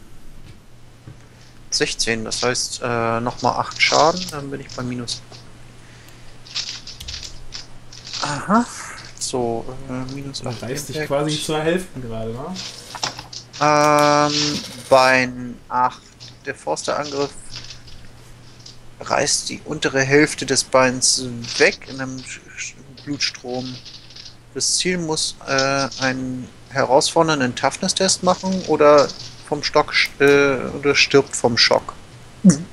sechzehn, das heißt äh, nochmal acht Schaden, dann bin ich bei Minus. Aha. So, äh, Minus acht. Du reißt dich quasi zur Hälfte gerade, ne? Ähm, bei acht. Der Forsterangriff reißt die untere Hälfte des Beins weg in einem Blutstrom. Das Ziel muss äh, einen herausfordernden Toughness-Test machen oder vom Stock äh, oder stirbt vom Schock. Mhm.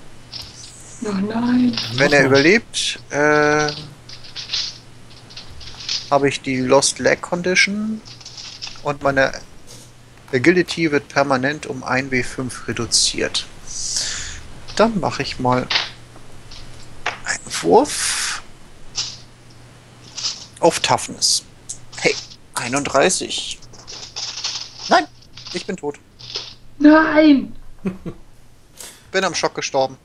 Oh nein. Wenn er überlebt, äh, habe ich die Lost Leg Condition und meine Agility wird permanent um ein W fünf reduziert. Dann mache ich mal einen Wurf auf Toughness. Hey, einunddreißig. Nein, ich bin tot. Nein! Bin am Schock gestorben.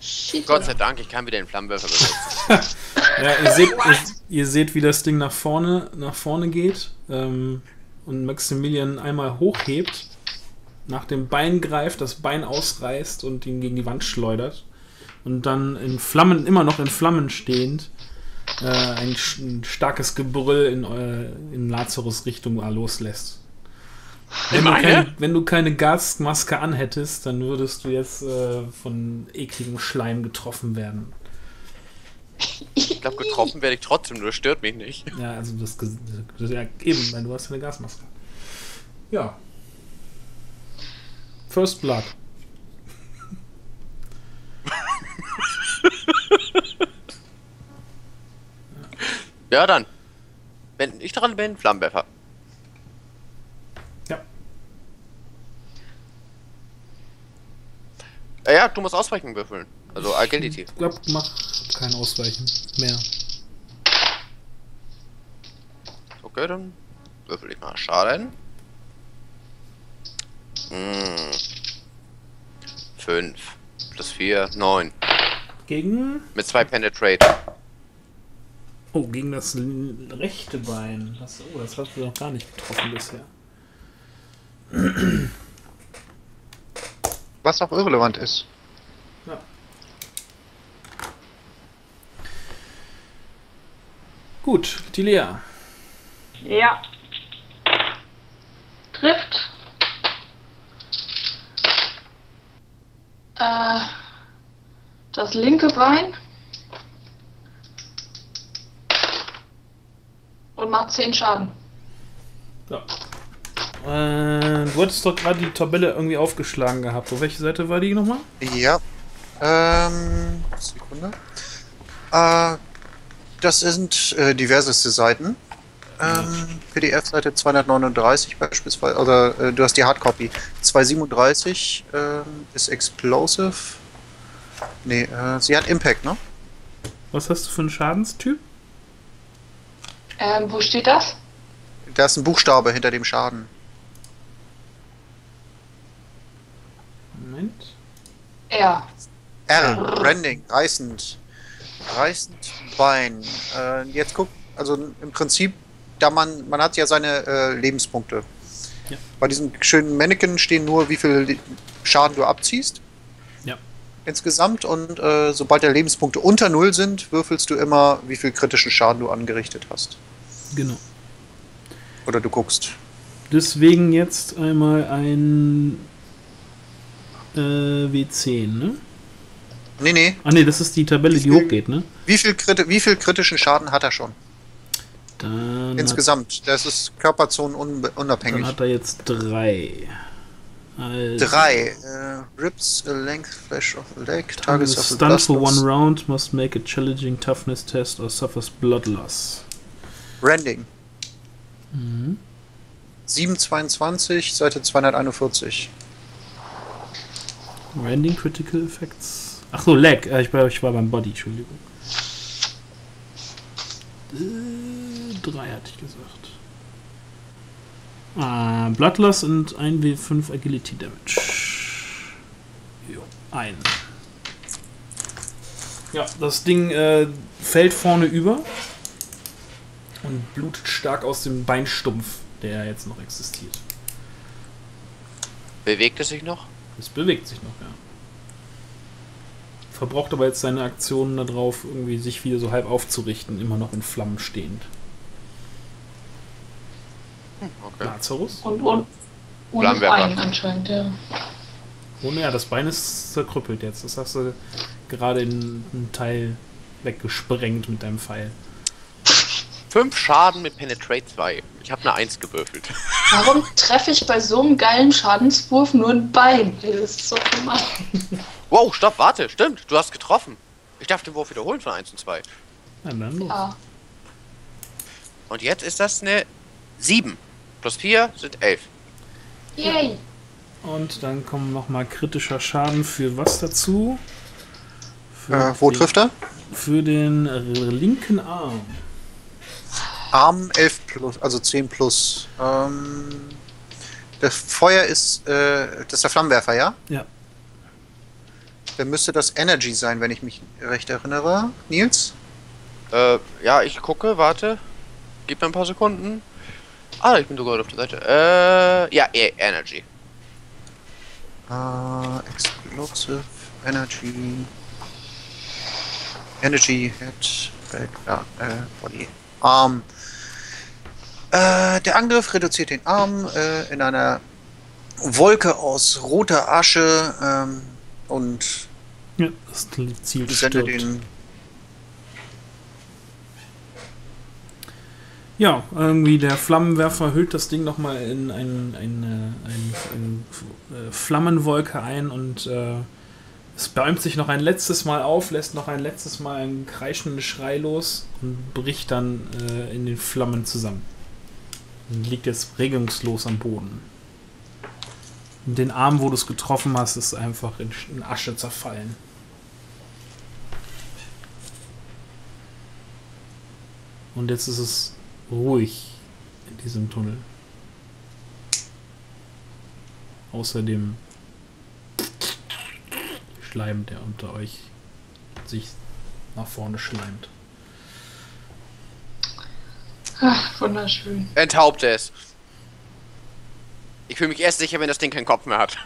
Shit. Gott sei Dank, ich kann wieder den Flammenwerfer benutzen. Ja, ihr seht, ihr, ihr seht, wie das Ding nach vorne, nach vorne geht ähm, und Maximilian einmal hochhebt, nach dem Bein greift, das Bein ausreißt und ihn gegen die Wand schleudert und dann in Flammen, immer noch in Flammen stehend, äh, ein, ein starkes Gebrüll in, äh, in Lazarus Richtung loslässt. Wenn du, kein, wenn du keine Gasmaske anhättest, dann würdest du jetzt äh, von ekligem Schleim getroffen werden. Ich glaube, getroffen werde ich trotzdem, nur stört mich nicht. Ja, also das, das ja, eben, weil du hast eine Gasmaske. Ja. First Blood. Ja, dann. Wenn ich dran bin, Flammenwerfer. Ja, ja, du musst Ausweichen würfeln. Also Agility. Ich glaube, mach kein Ausweichen mehr. Okay, dann würfel ich mal Schaden. Hm. fünf. Plus vier, neun. Gegen? Mit zwei Penetrate. Oh, gegen das rechte Bein. Das, oh, das hast du noch gar nicht getroffen bisher. Was auch irrelevant ist. Ja. Gut, Thilea. Ja. Trifft. Äh, das linke Bein. Und macht zehn Schaden. Ja. Äh, du hattest doch gerade die Tabelle irgendwie aufgeschlagen gehabt. Auf welche Seite war die nochmal? Ja. Ähm. Sekunde. Äh, das sind äh, diverseste Seiten. Ähm, P D F-Seite zweihundertneununddreißig beispielsweise. Oder äh, du hast die Hardcopy. zweihundertsiebenunddreißig äh, ist Explosive. Nee, äh, sie hat Impact, ne? Was hast du für einen Schadenstyp? Ähm, wo steht das? Da ist ein Buchstabe hinter dem Schaden. Moment. R. R. Branding. Reißend. Reißend Bein. Äh, jetzt guck, also im Prinzip, da man, man hat ja seine äh, Lebenspunkte. Ja. Bei diesem schönen Mannequin stehen nur, wie viel Schaden du abziehst. Ja. Insgesamt. Und äh, sobald der Lebenspunkte unter Null sind, würfelst du immer, wie viel kritischen Schaden du angerichtet hast. Genau. Oder du guckst. Deswegen jetzt einmal ein W zehn, ne? Nee, nee. Ah, nee, das ist die Tabelle, wie die viel, hochgeht, ne? Wie viel, wie viel kritischen Schaden hat er schon? Dann insgesamt. Das ist körperzonenunabhängig. Dann hat er jetzt drei. Also drei. Uh, Rips, a length, flash of a leg, targets of a blood for one round, must make a challenging toughness test or suffers blood loss. Branding. Mhm. sieben Komma zweiundzwanzig, Seite zweihunderteinundvierzig. Randing Critical Effects. Ach so, Lag. Ich war, ich war beim Body, Entschuldigung. Äh, drei hatte ich gesagt. Ah, Bloodloss und ein W fünf Agility Damage. Jo, ein. Ja, das Ding äh, fällt vorne über und blutet stark aus dem Beinstumpf, der jetzt noch existiert. Bewegt es sich noch? Es bewegt sich noch, ja. Verbraucht aber jetzt seine Aktionen darauf, irgendwie sich wieder so halb aufzurichten, immer noch in Flammen stehend. Hm, okay. Lazarus? Und, und ohne Bein anscheinend, ja. Ohne, ja, das Bein ist zerkrüppelt jetzt. Das hast du gerade in einen Teil weggesprengt mit deinem Pfeil. fünf Schaden mit Penetrate zwei. Ich habe eine eins gewürfelt. Warum treffe ich bei so einem geilen Schadenswurf nur ein Bein? Das ist so gemein. Wow, stopp, warte, stimmt, du hast getroffen. Ich darf den Wurf wiederholen von eins und zwei. Na dann los. Ja. Und jetzt ist das eine sieben. Plus vier sind elf. Yay! Und dann kommen nochmal kritischer Schaden für was dazu? Für äh, wo den, trifft er? Für den linken Arm. Arm elf plus, also zehn plus. Ähm, das Feuer ist, äh, das ist der Flammenwerfer, ja? Ja. Dann müsste das Energy sein, wenn ich mich recht erinnere. Nils? Äh, ja, ich gucke, warte. Gib mir ein paar Sekunden. Ah, ich bin sogar auf der Seite. Äh, ja, Energy. Uh, explosive Energy. Energy Head Back ja, äh, Body Arm. Äh, der Angriff reduziert den Arm äh, in einer Wolke aus roter Asche ähm, und ja, das Ziel sendet den. Ja, irgendwie der Flammenwerfer hüllt das Ding nochmal in eine ein, ein, ein Flammenwolke ein und äh, es bäumt sich noch ein letztes Mal auf, lässt noch ein letztes Mal einen kreischenden Schrei los und bricht dann äh, in den Flammen zusammen. Und liegt jetzt regungslos am Boden. Und den Arm, wo du es getroffen hast, ist einfach in, in Asche zerfallen. Und jetzt ist es ruhig in diesem Tunnel. Außer dem Schleim, der unter euch sich nach vorne schleimt. Ach, wunderschön. Enthaupte es. Ich fühle mich erst sicher, wenn das Ding keinen Kopf mehr hat.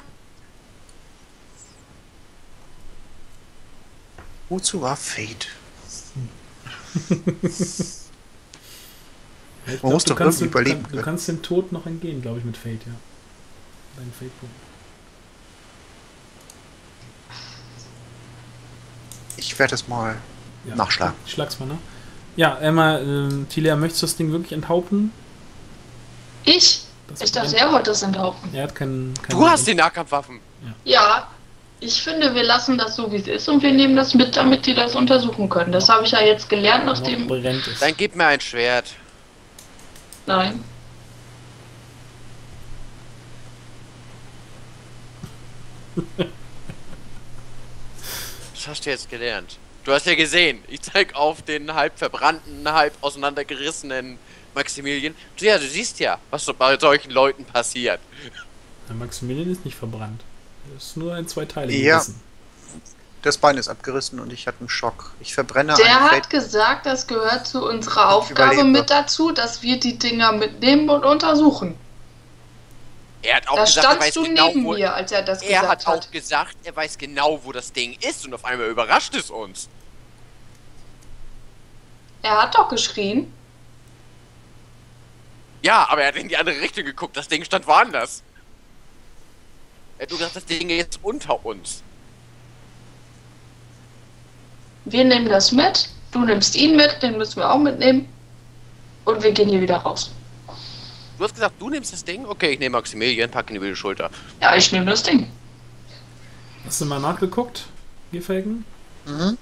Wozu war Fate? Ich glaub, Man muss doch kannst den, überleben. Kann, du kannst dem Tod noch entgehen, glaube ich, mit Fate, ja. Dein Fate-Punkt. Ich werde es mal ja, nachschlagen. Ich schlag's mal, ne? Ja, Emma, äh, Thilea, möchtest du das Ding wirklich enthaupten? Ich? Das ich dachte, er wollte das enthaupten. Er hat keinen. Kein du hast die Nahkampfwaffen. Ja. ja, ich finde, wir lassen das so, wie es ist und wir nehmen das mit, damit die das untersuchen können. Das habe ich ja jetzt gelernt, nachdem. Dann gib mir ein Schwert. Nein. Das hast du jetzt gelernt. Du hast ja gesehen. Ich zeig auf den halb verbrannten, halb auseinandergerissenen Maximilian. Ja, du siehst ja, was bei solchen Leuten passiert. Der Maximilian ist nicht verbrannt. Er ist nur in zwei Teile ja. gerissen. Das Bein ist abgerissen und ich hatte einen Schock. Ich verbrenne Der einen hat Fett. gesagt, das gehört zu unserer ich Aufgabe überlebe. mit dazu, dass wir die Dinger mitnehmen und untersuchen. Er hat auch da gesagt, standst er weiß du genau, neben wo mir, als er das er gesagt hat. Er hat auch gesagt, er weiß genau, wo das Ding ist und auf einmal überrascht es uns. Er hat doch geschrien. Ja, aber er hat in die andere Richtung geguckt. Das Ding stand woanders. Er hat nur gesagt, das Ding ist unter uns. Wir nehmen das mit, du nimmst ihn mit, den müssen wir auch mitnehmen. Und wir gehen hier wieder raus. Du hast gesagt, du nimmst das Ding? Okay, ich nehme Maximilian, pack ihn über die Schulter. Ja, ich nehme das Ding. Hast du mal nachgeguckt, Gierfalken? Mhm.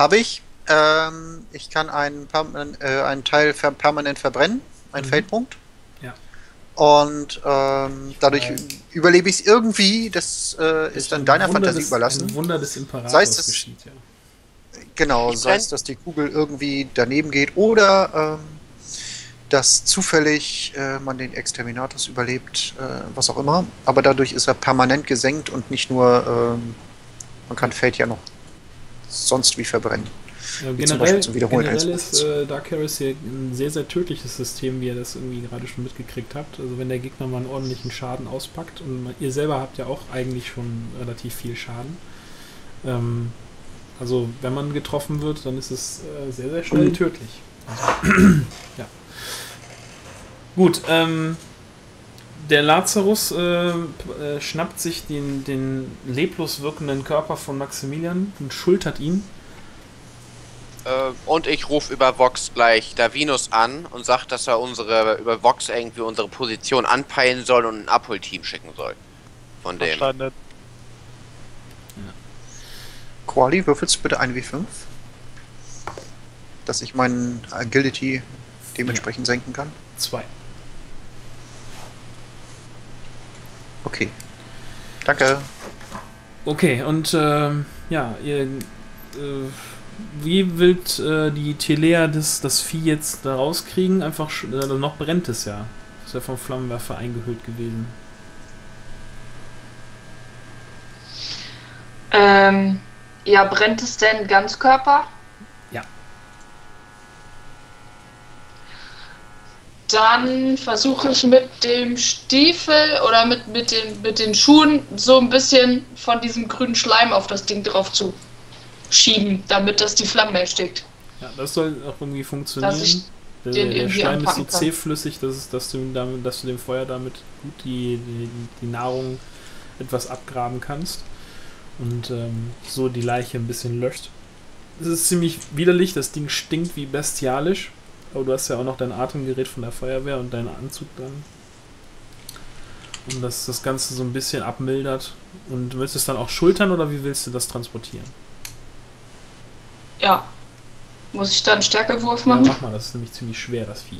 Habe ich. Ähm, ich kann einen, äh, einen Teil ver permanent verbrennen, einen mhm. Feldpunkt. Ja. Und ähm, dadurch äh, überlebe ich es irgendwie. Das äh, ist dann deiner Fantasie des, überlassen. Ein Wunder des Imperators sei es, geschieht, ja. Genau, ich sei es, dass die Kugel irgendwie daneben geht oder ähm, dass zufällig äh, man den Exterminatus überlebt, äh, was auch immer. Aber dadurch ist er permanent gesenkt und nicht nur, ähm, man kann Fate ja noch sonst wie verbrennen. Ja, wie generell zum zum Wiederholen generell ist äh, Dark Heresy ein sehr, sehr tödliches System, wie ihr das irgendwie gerade schon mitgekriegt habt. Also wenn der Gegner mal einen ordentlichen Schaden auspackt und man, ihr selber habt ja auch eigentlich schon relativ viel Schaden. Ähm, Also, wenn man getroffen wird, dann ist es äh, sehr, sehr schnell tödlich. Ja. Gut, ähm, der Lazarus äh, äh, schnappt sich den, den leblos wirkenden Körper von Maximilian und schultert ihn Äh, und ich rufe über Vox gleich Darwinus an und sage, dass er unsere über Vox irgendwie unsere Position anpeilen soll und ein Abholteam schicken soll. Von dem. Ja. Quali, würfelst du bitte ein W fünf? Dass ich meinen Agility dementsprechend ja. senken kann? Zwei. Okay. Danke. Okay, und äh, ja, ihr, äh, wie wilt äh, die Thilea das, das Vieh jetzt da rauskriegen? Einfach, äh, noch brennt es ja. Ist ja vom Flammenwerfer eingehüllt gewesen. Ähm, ja, brennt es denn Ganzkörper? Ja. Dann versuche ich mit dem Stiefel oder mit, mit, den, mit den Schuhen so ein bisschen von diesem grünen Schleim auf das Ding drauf zu schieben, damit das die Flammen erstickt. Ja, das soll auch irgendwie funktionieren. Dass ich den der der irgendwie Schleim ist so zähflüssig, dass, es, dass, du damit, dass du dem Feuer damit gut die, die, die Nahrung etwas abgraben kannst. Und ähm, so die Leiche ein bisschen löscht. Es ist ziemlich widerlich, das Ding stinkt wie bestialisch. Aber du hast ja auch noch dein Atemgerät von der Feuerwehr und deinen Anzug dran. Und dass das Ganze so ein bisschen abmildert. Und du willst es dann auch schultern oder wie willst du das transportieren? Ja. Muss ich dann einen Stärkewurf machen? Ja, mach mal, das ist nämlich ziemlich schwer, das Vieh.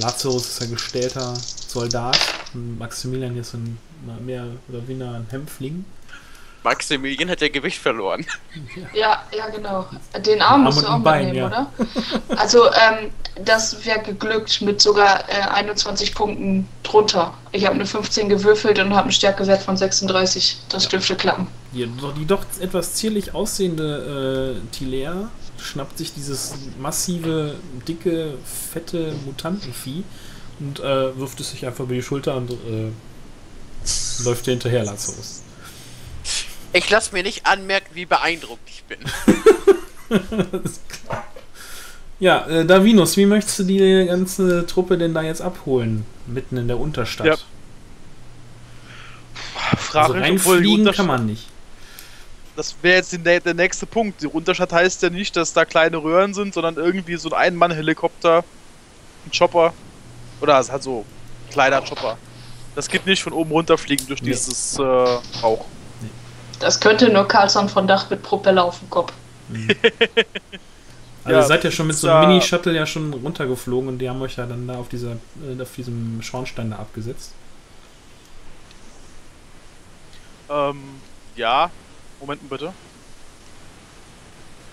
Lazarus ist ein gestellter Soldat. Und Maximilian hier ist ein mehr oder weniger ein Hämpfling. Maximilian hat ja Gewicht verloren. Ja, ja genau. Den Arm, Arm musst du auch Bein, mitnehmen, ja. Oder? Also, ähm, das wäre geglückt mit sogar äh, einundzwanzig Punkten drunter. Ich habe eine fünfzehn gewürfelt und habe einen Stärkewert von sechsunddreißig. Das ja. dürfte klappen. Die, die doch etwas zierlich aussehende äh, Thilea schnappt sich dieses massive, dicke, fette Mutantenvieh und äh, wirft es sich einfach über die Schulter und äh, läuft dir hinterher, Lazarus. Ich lasse mir nicht anmerken, wie beeindruckt ich bin. Das ist klar. Ja, äh, Darwinus, wie möchtest du die ganze Truppe denn da jetzt abholen? Mitten in der Unterstadt. Ja. Frage also reinfliegen kann man nicht. Das wäre jetzt der, der nächste Punkt. Die Unterstadt heißt ja nicht, dass da kleine Röhren sind, sondern irgendwie so ein Ein-Mann-Helikopter, ein Chopper. Oder halt so ein kleiner Chopper. Das geht nicht von oben runterfliegen durch nee. dieses äh, Rauch. Das könnte nur Carlson von Dach mit Propeller auf dem Kopf. Mhm. Also ja, ihr seid ja schon mit so einem Mini-Shuttle ja schon runtergeflogen und die haben euch ja dann da auf dieser, äh, auf diesem Schornstein da abgesetzt. Ähm, ja. Momenten bitte.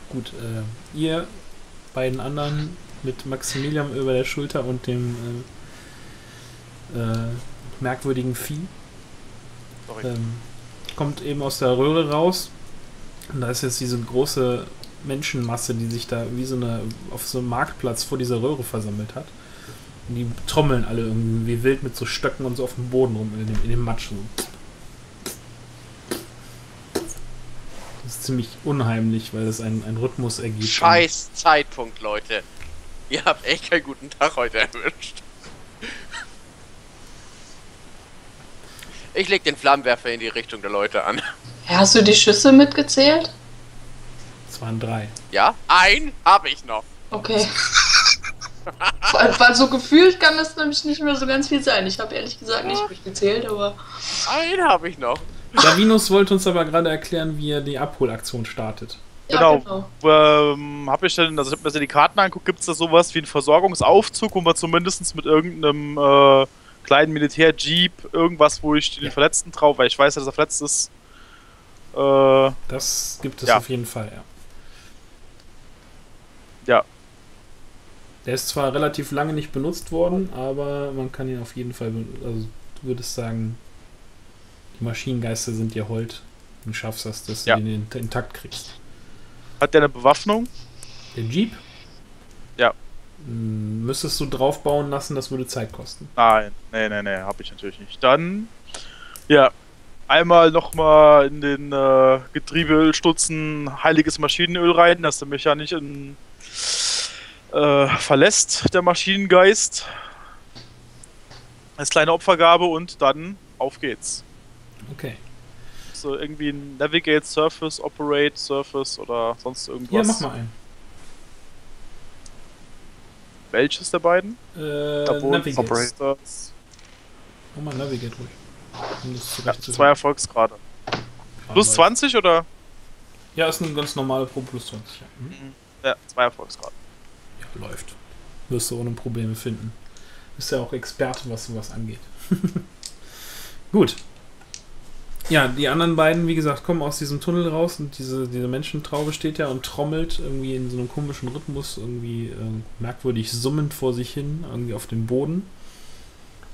Gut, äh, ihr beiden anderen mit Maximilian über der Schulter und dem äh, äh, merkwürdigen Vieh. Sorry. Ähm, kommt eben aus der Röhre raus und da ist jetzt diese große Menschenmasse, die sich da wie so eine auf so einem Marktplatz vor dieser Röhre versammelt hat. Und die trommeln alle irgendwie wild mit so Stöcken und so auf dem Boden rum in dem, in dem Matsch. Das ist ziemlich unheimlich, weil das einen, einen Rhythmus ergibt. Scheiß Zeitpunkt, Leute. Ihr habt echt keinen guten Tag heute erwischt. Ich leg den Flammenwerfer in die Richtung der Leute an. Ja, hast du die Schüsse mitgezählt? Es waren drei. Ja, ein habe ich noch. Okay. weil, weil so gefühlt kann das nämlich nicht mehr so ganz viel sein. Ich habe ehrlich gesagt nicht mitgezählt, aber... Einen habe ich noch. Darwinus wollte uns aber gerade erklären, wie er die Abholaktion startet. Ja, genau. genau. Ähm, hab ich denn, also ich hab mir die Karten angeguckt, gibt es da sowas wie einen Versorgungsaufzug, wo man zumindest mit irgendeinem... Äh, kleinen Militär-Jeep, irgendwas, wo ich den ja. Verletzten drauf, weil ich weiß, dass er verletzt ist. Äh, das gibt es ja. auf jeden Fall, ja. Ja. Der ist zwar relativ lange nicht benutzt worden, aber man kann ihn auf jeden Fall, also du würdest sagen, die Maschinengeister sind dir hold und schaffst das, dass ja. du ihn intakt kriegst. Hat der eine Bewaffnung? Den Jeep? Ja. Müsstest du draufbauen lassen, das würde Zeit kosten. Nein, nee, nee, nee, hab ich natürlich nicht. Dann, ja, einmal nochmal in den äh, Getriebeölstutzen heiliges Maschinenöl rein, dass der mich ja nicht in, äh, verlässt, der Maschinengeist. Als kleine Opfergabe und dann auf geht's. Okay. So irgendwie ein Navigate Surface, Operate Surface oder sonst irgendwas. Ja, mach mal einen. Welches der beiden? Äh, Double Navigate. Oh, mal Navigate ruhig. Ja, zwei Erfolgsgrade. Plus zwanzig oder? Ja, ist ein ganz normaler Pro plus zwanzig. Mhm. Ja, zwei Erfolgsgrade. Ja, läuft. Wirst du ohne Probleme finden. Bist ja auch Experte, was sowas angeht. Gut. Ja, die anderen beiden, wie gesagt, kommen aus diesem Tunnel raus und diese, diese Menschentraube steht ja und trommelt irgendwie in so einem komischen Rhythmus, irgendwie äh, merkwürdig summend vor sich hin, irgendwie auf dem Boden.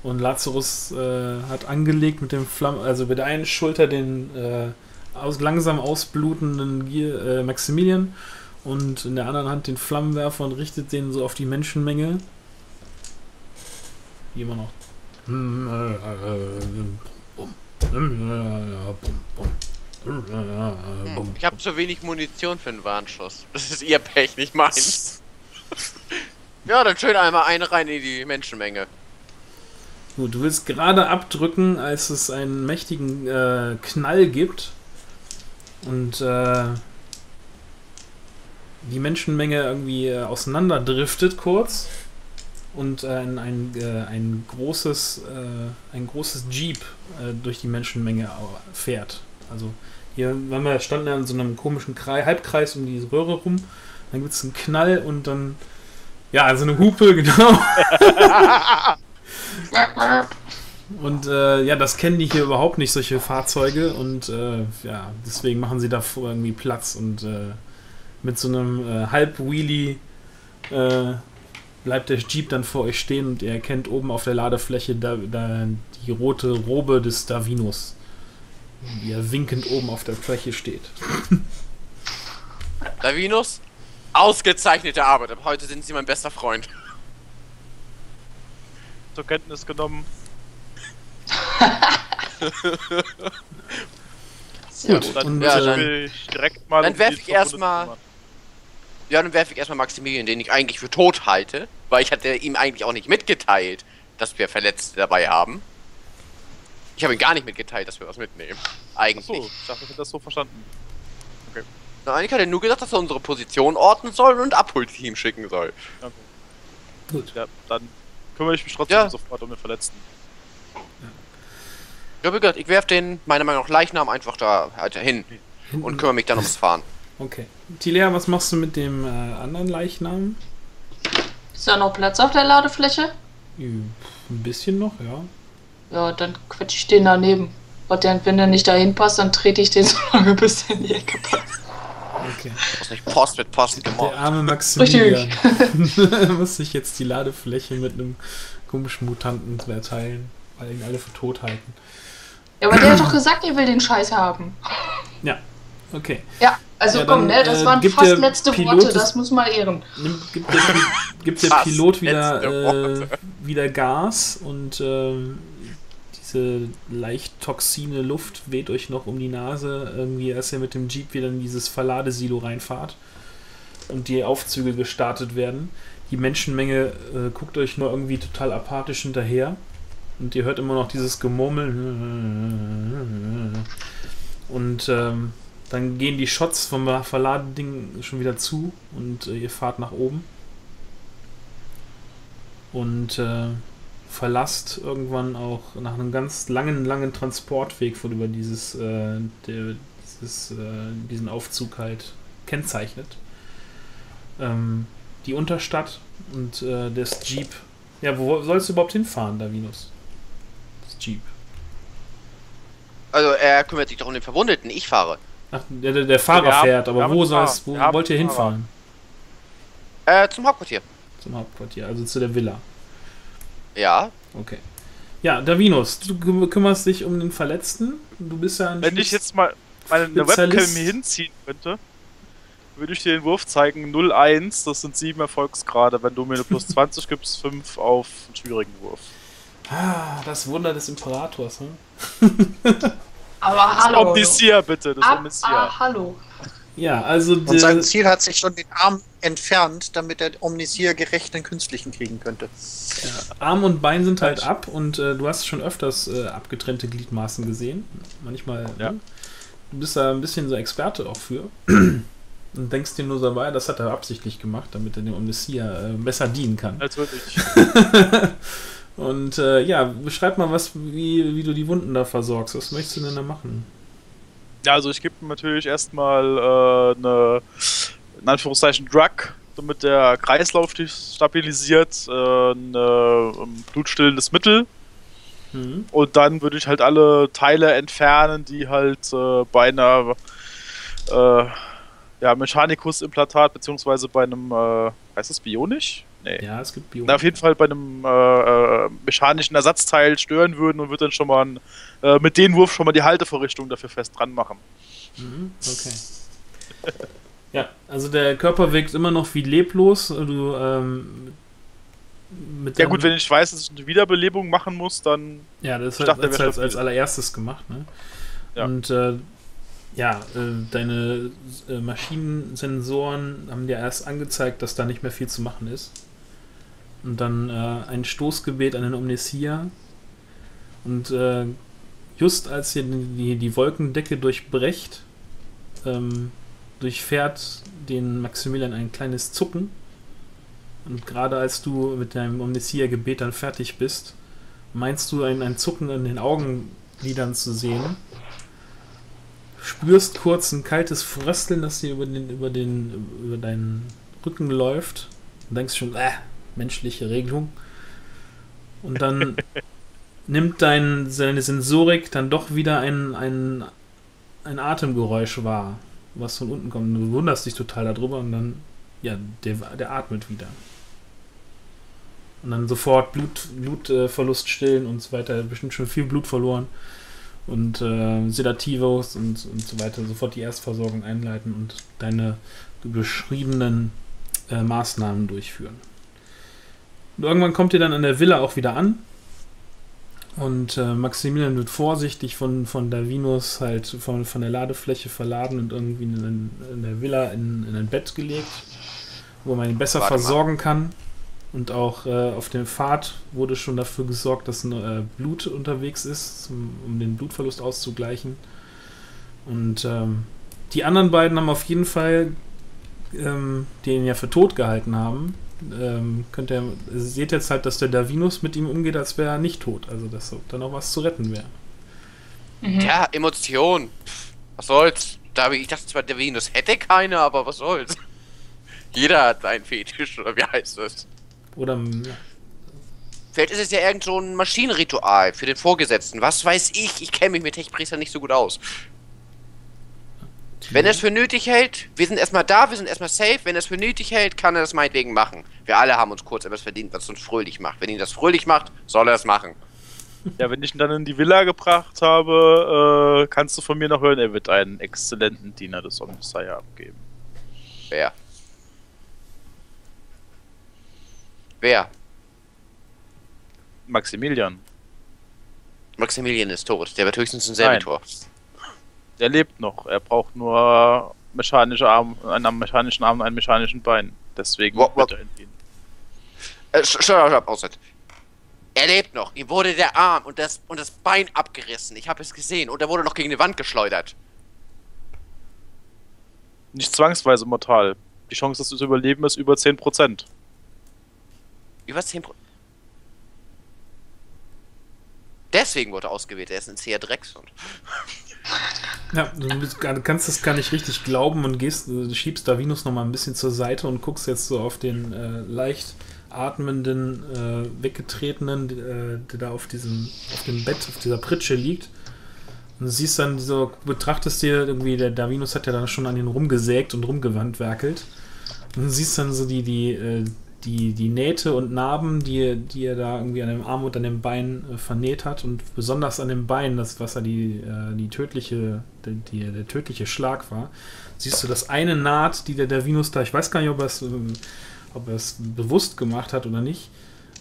Und Lazarus äh, hat angelegt mit dem Flammen, also mit der einen Schulter den äh, aus, langsam ausblutenden Gier, äh, Maximilian und in der anderen Hand den Flammenwerfer und richtet den so auf die Menschenmenge. Wie immer noch. Ich habe zu wenig Munition für einen Warnschuss. Das ist ihr Pech, nicht meins. Ja, dann schön einmal eine rein in die Menschenmenge. Gut, du willst gerade abdrücken, als es einen mächtigen äh, Knall gibt. Und äh, die Menschenmenge irgendwie äh, auseinanderdriftet kurz. Und ein, ein, ein, großes, ein großes Jeep durch die Menschenmenge fährt. Also hier wir standen ja in so einem komischen Kreis, Halbkreis um die Röhre rum, dann gibt es einen Knall und dann, ja, also eine Hupe, genau. Und äh, ja, das kennen die hier überhaupt nicht, solche Fahrzeuge. Und äh, ja, deswegen machen sie da irgendwie Platz. Und äh, mit so einem äh, Halb-Wheelie äh, bleibt der Jeep dann vor euch stehen und ihr erkennt oben auf der Ladefläche da, da die rote Robe des Darwinus, wie er winkend oben auf der Fläche steht. Darwinus, ausgezeichnete Arbeit. Ab heute sind Sie mein bester Freund. Zur Kenntnis genommen. Gut, dann, und, ja, dann will ich direkt mal... Dann werfe ich erstmal... Ja, dann werfe ich erstmal Maximilian, den ich eigentlich für tot halte, weil ich hatte ihm eigentlich auch nicht mitgeteilt, dass wir Verletzte dabei haben. Ich habe ihm gar nicht mitgeteilt, dass wir was mitnehmen. Eigentlich. Ach so, ich dachte, ich hätte das so verstanden. Okay. Nein, ich hatte nur gesagt, dass er unsere Position ordnen soll und ein Abholteam schicken soll. Okay. Gut. Ja, dann kümmere ich mich trotzdem ja. sofort um den Verletzten. Ja, wie gesagt, ich werfe den, meiner Meinung nach, Leichnam einfach da halt hin und kümmere mich dann ums Fahren. Okay. Thilea, was machst du mit dem äh, anderen Leichnam? Ist da noch Platz auf der Ladefläche? Ja, ein bisschen noch, ja. Ja, dann quetsche ich den daneben. Und dann, wenn der nicht dahin passt, dann trete ich den so lange, bis der in die Ecke passt. Okay. Du musst nicht Post mit Posten gemacht. Der arme Maximilian. Muss sich jetzt die Ladefläche mit einem komischen Mutanten verteilen, weil ihn alle für tot halten. Ja, aber der hat doch gesagt, er will den Scheiß haben. Ja. Okay. Ja, also ja, dann, komm, ne, das waren äh, fast letzte Pilot Worte, das muss mal ehren. Nimmt, gibt der, gibt der Pilot wieder, äh, wieder Gas und äh, diese leicht toxine Luft weht euch noch um die Nase, irgendwie als ihr mit dem Jeep wieder in dieses Verladesilo reinfahrt und die Aufzüge gestartet werden. Die Menschenmenge äh, guckt euch nur irgendwie total apathisch hinterher und ihr hört immer noch dieses Gemurmel und ähm, dann gehen die Shots vom Verladending schon wieder zu und äh, ihr fahrt nach oben. Und äh, verlasst irgendwann auch nach einem ganz langen, langen Transportweg von über dieses, äh, der, dieses, äh, diesen Aufzug halt kennzeichnet. Ähm, die Unterstadt und äh, das Jeep. Ja, wo sollst du überhaupt hinfahren, Darwinus? Das Jeep. Also er kümmert sich doch um den Verwundeten, ich fahre. Ach, der, der Fahrer ja, fährt, aber ja, wo, soll's, wo ja, wollt ihr hinfahren? Äh, zum Hauptquartier. Zum Hauptquartier, also zu der Villa. Ja. Okay. Ja, Darwinus, du kümmerst dich um den Verletzten. Du bist ja ein Wenn Spitz ich jetzt mal meine Webcam hier hinziehen könnte, würde ich dir den Wurf zeigen. null eins, das sind sieben Erfolgsgrade. Wenn du mir eine plus zwanzig gibst, fünf auf einen schwierigen Wurf. Ah, das Wunder des Imperators, hm? Aber hallo. Omnissiah bitte, das Omnissiah. Ah, hallo. Ja, also. Und sein Ziel hat sich schon den Arm entfernt, damit der Omnissiah gerecht den Künstlichen kriegen könnte. Ja, Arm und Bein sind halt ab und äh, du hast schon öfters äh, abgetrennte Gliedmaßen gesehen. Manchmal. Ja. Du bist da ein bisschen so Experte auch für. und denkst dir nur so, das hat er absichtlich gemacht, damit er dem Omnissiah äh, besser dienen kann. Natürlich. Und äh, ja, beschreib mal, was, wie, wie du die Wunden da versorgst. Was möchtest du denn da machen? Ja, also ich gebe ihm natürlich erstmal äh, eine, in Anführungszeichen, Drug, damit der Kreislauf stabilisiert, äh, ein äh, blutstillendes Mittel. Mhm. Und dann würde ich halt alle Teile entfernen, die halt äh, bei einer äh, ja, Mechanicus-Implantat, beziehungsweise bei einem, äh, heißt das bionisch? Nee. Ja, es gibt Bionic. Na, auf jeden Fall bei einem äh, mechanischen Ersatzteil stören würden und wird dann schon mal ein, äh, mit dem Wurf schon mal die Haltevorrichtung dafür fest dran machen. Mhm, okay. Ja, also der Körper wirkt immer noch wie leblos. Du, ähm, mit ja gut, wenn ich weiß, dass ich eine Wiederbelebung machen muss, dann... Ja, das ist halt, halt als allererstes gemacht, ne? Ja. Und äh, ja, äh, deine äh, Maschinensensoren haben dir erst angezeigt, dass da nicht mehr viel zu machen ist. Und dann äh, ein Stoßgebet an den Omnissiah. Und äh, just als ihr die, die Wolkendecke durchbrecht, ähm, durchfährt den Maximilian ein kleines Zucken. Und gerade als du mit deinem Omnissiah-Gebet dann fertig bist, meinst du ein, ein Zucken in den Augenlidern zu sehen, spürst kurz ein kaltes Frösteln, das dir über den, über den, über deinen Rücken läuft und denkst schon, äh, menschliche Regelung. Und dann nimmt dein, seine Sensorik dann doch wieder ein, ein, ein Atemgeräusch wahr, was von unten kommt. Du wunderst dich total darüber und dann, ja, der, der atmet wieder. Und dann sofort Blut, Blutverlust stillen und so weiter. Bestimmt schon viel Blut verloren. Und äh, Sedativos und, und so weiter. Sofort die Erstversorgung einleiten und deine beschriebenen äh, Maßnahmen durchführen. Und irgendwann kommt ihr dann an der Villa auch wieder an. Und äh, Maximilian wird vorsichtig von, von Darwinus halt von, von der Ladefläche verladen und irgendwie in, in der Villa in, in ein Bett gelegt, wo man ihn besser Warte versorgen mal. kann. Und auch äh, auf dem Pfad wurde schon dafür gesorgt, dass äh, Blut unterwegs ist, zum, um den Blutverlust auszugleichen. Und ähm, die anderen beiden haben auf jeden Fall, ähm, den ja für tot gehalten haben, ähm, könnt ihr, ihr seht jetzt halt, dass der Darwinus mit ihm umgeht, als wäre er nicht tot. Also, dass da noch was zu retten wäre. Mhm. Ja, Emotion. Was soll's? Ich dachte zwar, Darwinus hätte keine, aber was soll's? Jeder hat einen Fetisch, oder wie heißt das? Oder ja. Vielleicht ist es ja irgend so ein Maschinenritual für den Vorgesetzten. Was weiß ich? Ich kenne mich mit Techpriestern nicht so gut aus. Wenn er es für nötig hält, wir sind erstmal da, wir sind erstmal safe. Wenn er es für nötig hält, kann er das meinetwegen machen. Wir alle haben uns kurz etwas verdient, was uns fröhlich macht. Wenn ihn das fröhlich macht, soll er es machen. Ja, wenn ich ihn dann in die Villa gebracht habe, äh, kannst du von mir noch hören, er wird einen exzellenten Diener des Omnissiah abgeben. Wer? Wer? Maximilian. Maximilian ist tot, der wird höchstens ein Servitor. Der lebt noch, er braucht nur mechanische Arm, einen mechanischen Arm und einen mechanischen Bein. Deswegen wo, wo. wird er entgehen. Äh, sch sch außer. Er lebt noch, ihm wurde der Arm und das, und das Bein abgerissen, ich habe es gesehen, und er wurde noch gegen die Wand geschleudert. Nicht zwangsweise mortal. Die Chance, dass du es überleben, ist über zehn Prozent. Über zehn Prozent. Deswegen wurde er ausgewählt, er ist ein zäher Drecksund. Ja, du kannst das gar nicht richtig glauben und gehst, du schiebst Darwinus nochmal ein bisschen zur Seite und guckst jetzt so auf den äh, leicht atmenden, äh, weggetretenen, äh, der da auf diesem, auf dem Bett, auf dieser Pritsche liegt. Und du siehst dann so, betrachtest dir irgendwie, der Darwinus hat ja dann schon an ihn rumgesägt und rumgewandwerkelt. Und du siehst dann so die, die, äh, Die, die Nähte und Narben, die, die er da irgendwie an dem Arm und an dem Bein äh, vernäht hat, und besonders an dem Bein, das, was er die, äh, die tödliche, die, die, der tödliche Schlag war, siehst du das eine Naht, die der Darwinus da, ich weiß gar nicht, ob er es ähm, ob er es bewusst gemacht hat oder nicht,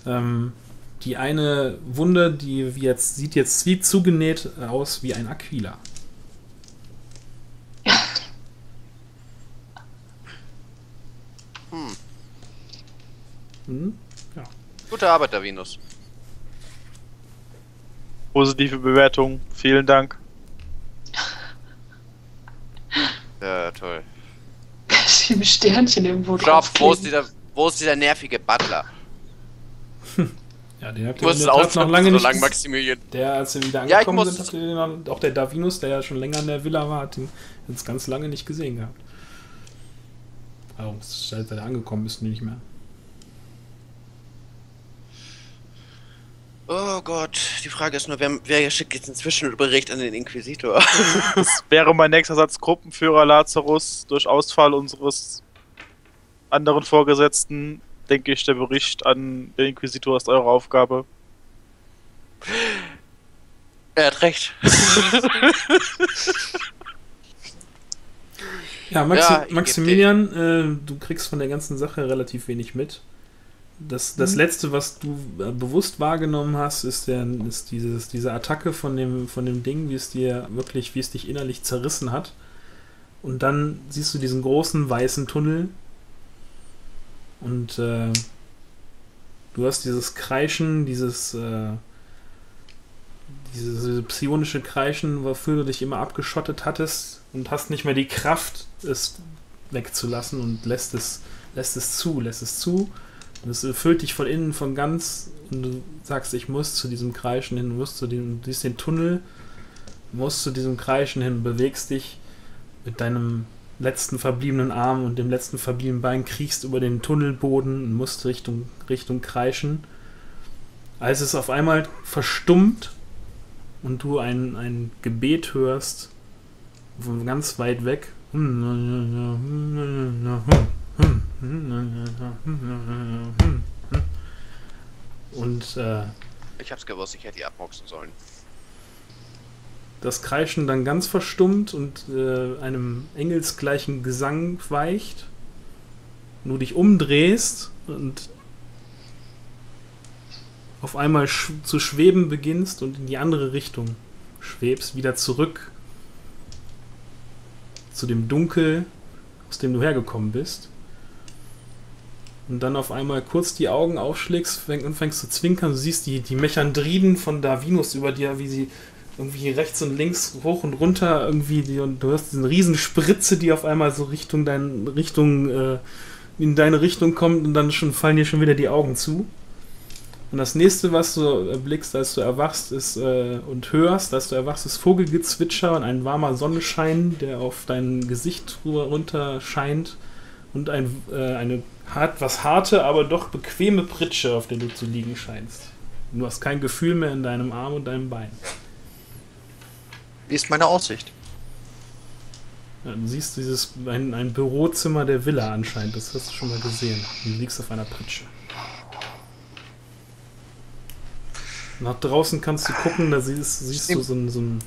ähm, die eine Wunde, die wie jetzt, sieht jetzt wie zugenäht aus wie ein Aquila. Hm. Ja. Gute Arbeit, Darwinus. Positive Bewertung, vielen Dank. Ja, toll. dem Sternchen irgendwo drauf. Wo ist dieser, wo ist dieser nervige Butler? Ja, den habt ihr noch lange nicht. So lang, Maximilian. Der, als wir wieder angekommen ja, sind, habt ihr den dann, auch der Darwinus, der ja schon länger in der Villa war, hat ihn jetzt ganz lange nicht gesehen gehabt. Also, seit er angekommen ist, nicht mehr. Oh Gott, die Frage ist nur, wer, wer schickt jetzt inzwischen Bericht an den Inquisitor? Das wäre mein nächster Satz, Gruppenführer Lazarus, durch Ausfall unseres anderen Vorgesetzten, denke ich, der Bericht an den Inquisitor ist eure Aufgabe. Er hat recht. Ja, Maxi ja Maximilian, äh, du kriegst von der ganzen Sache relativ wenig mit. Das, das letzte, was du bewusst wahrgenommen hast, ist, der, ist dieses, diese Attacke von dem, von dem Ding, wie es dir wirklich, wie es dich innerlich zerrissen hat. Und dann siehst du diesen großen weißen Tunnel und äh, du hast dieses Kreischen, dieses, äh, dieses diese psionische Kreischen, wofür du dich immer abgeschottet hattest und hast nicht mehr die Kraft, es wegzulassen und lässt es, lässt es zu, lässt es zu. Und es erfüllt dich von innen, von ganz, und du sagst, ich muss zu diesem Kreischen hin, musst zu dem, du siehst den Tunnel, musst zu diesem Kreischen hin, bewegst dich mit deinem letzten verbliebenen Arm und dem letzten verbliebenen Bein, kriechst über den Tunnelboden und musst Richtung, Richtung Kreischen. Als es auf einmal verstummt und du ein, ein Gebet hörst, von ganz weit weg, und äh, ich hab's gewusst, ich hätte die abboxen sollen. Das Kreischen dann ganz verstummt und äh, einem engelsgleichen Gesang weicht. Du dich umdrehst und auf einmal sch zu schweben beginnst und in die andere Richtung schwebst, wieder zurück zu dem Dunkel, aus dem du hergekommen bist. Und dann auf einmal kurz die Augen aufschlägst und fängst zu zwinkern. Du siehst die, die Mechandriden von Darwinus über dir, wie sie irgendwie rechts und links hoch und runter irgendwie, die, und du hörst diese riesen Spritze, die auf einmal so Richtung dein, Richtung äh, in deine Richtung kommt und dann schon fallen dir schon wieder die Augen zu. Und das nächste, was du erblickst, als du erwachst, ist äh, und hörst, als du erwachst, ist Vogelgezwitscher und ein warmer Sonnenschein, der auf dein Gesicht runter scheint und ein, äh, eine Hart, was harte, aber doch bequeme Pritsche, auf der du zu liegen scheinst. Du hast kein Gefühl mehr in deinem Arm und deinem Bein. Wie ist meine Aussicht? Ja, du siehst dieses ein, ein Bürozimmer der Villa anscheinend, das hast du schon mal gesehen. Du liegst auf einer Pritsche. Nach draußen kannst du gucken, da siehst, siehst du so ein, so ein...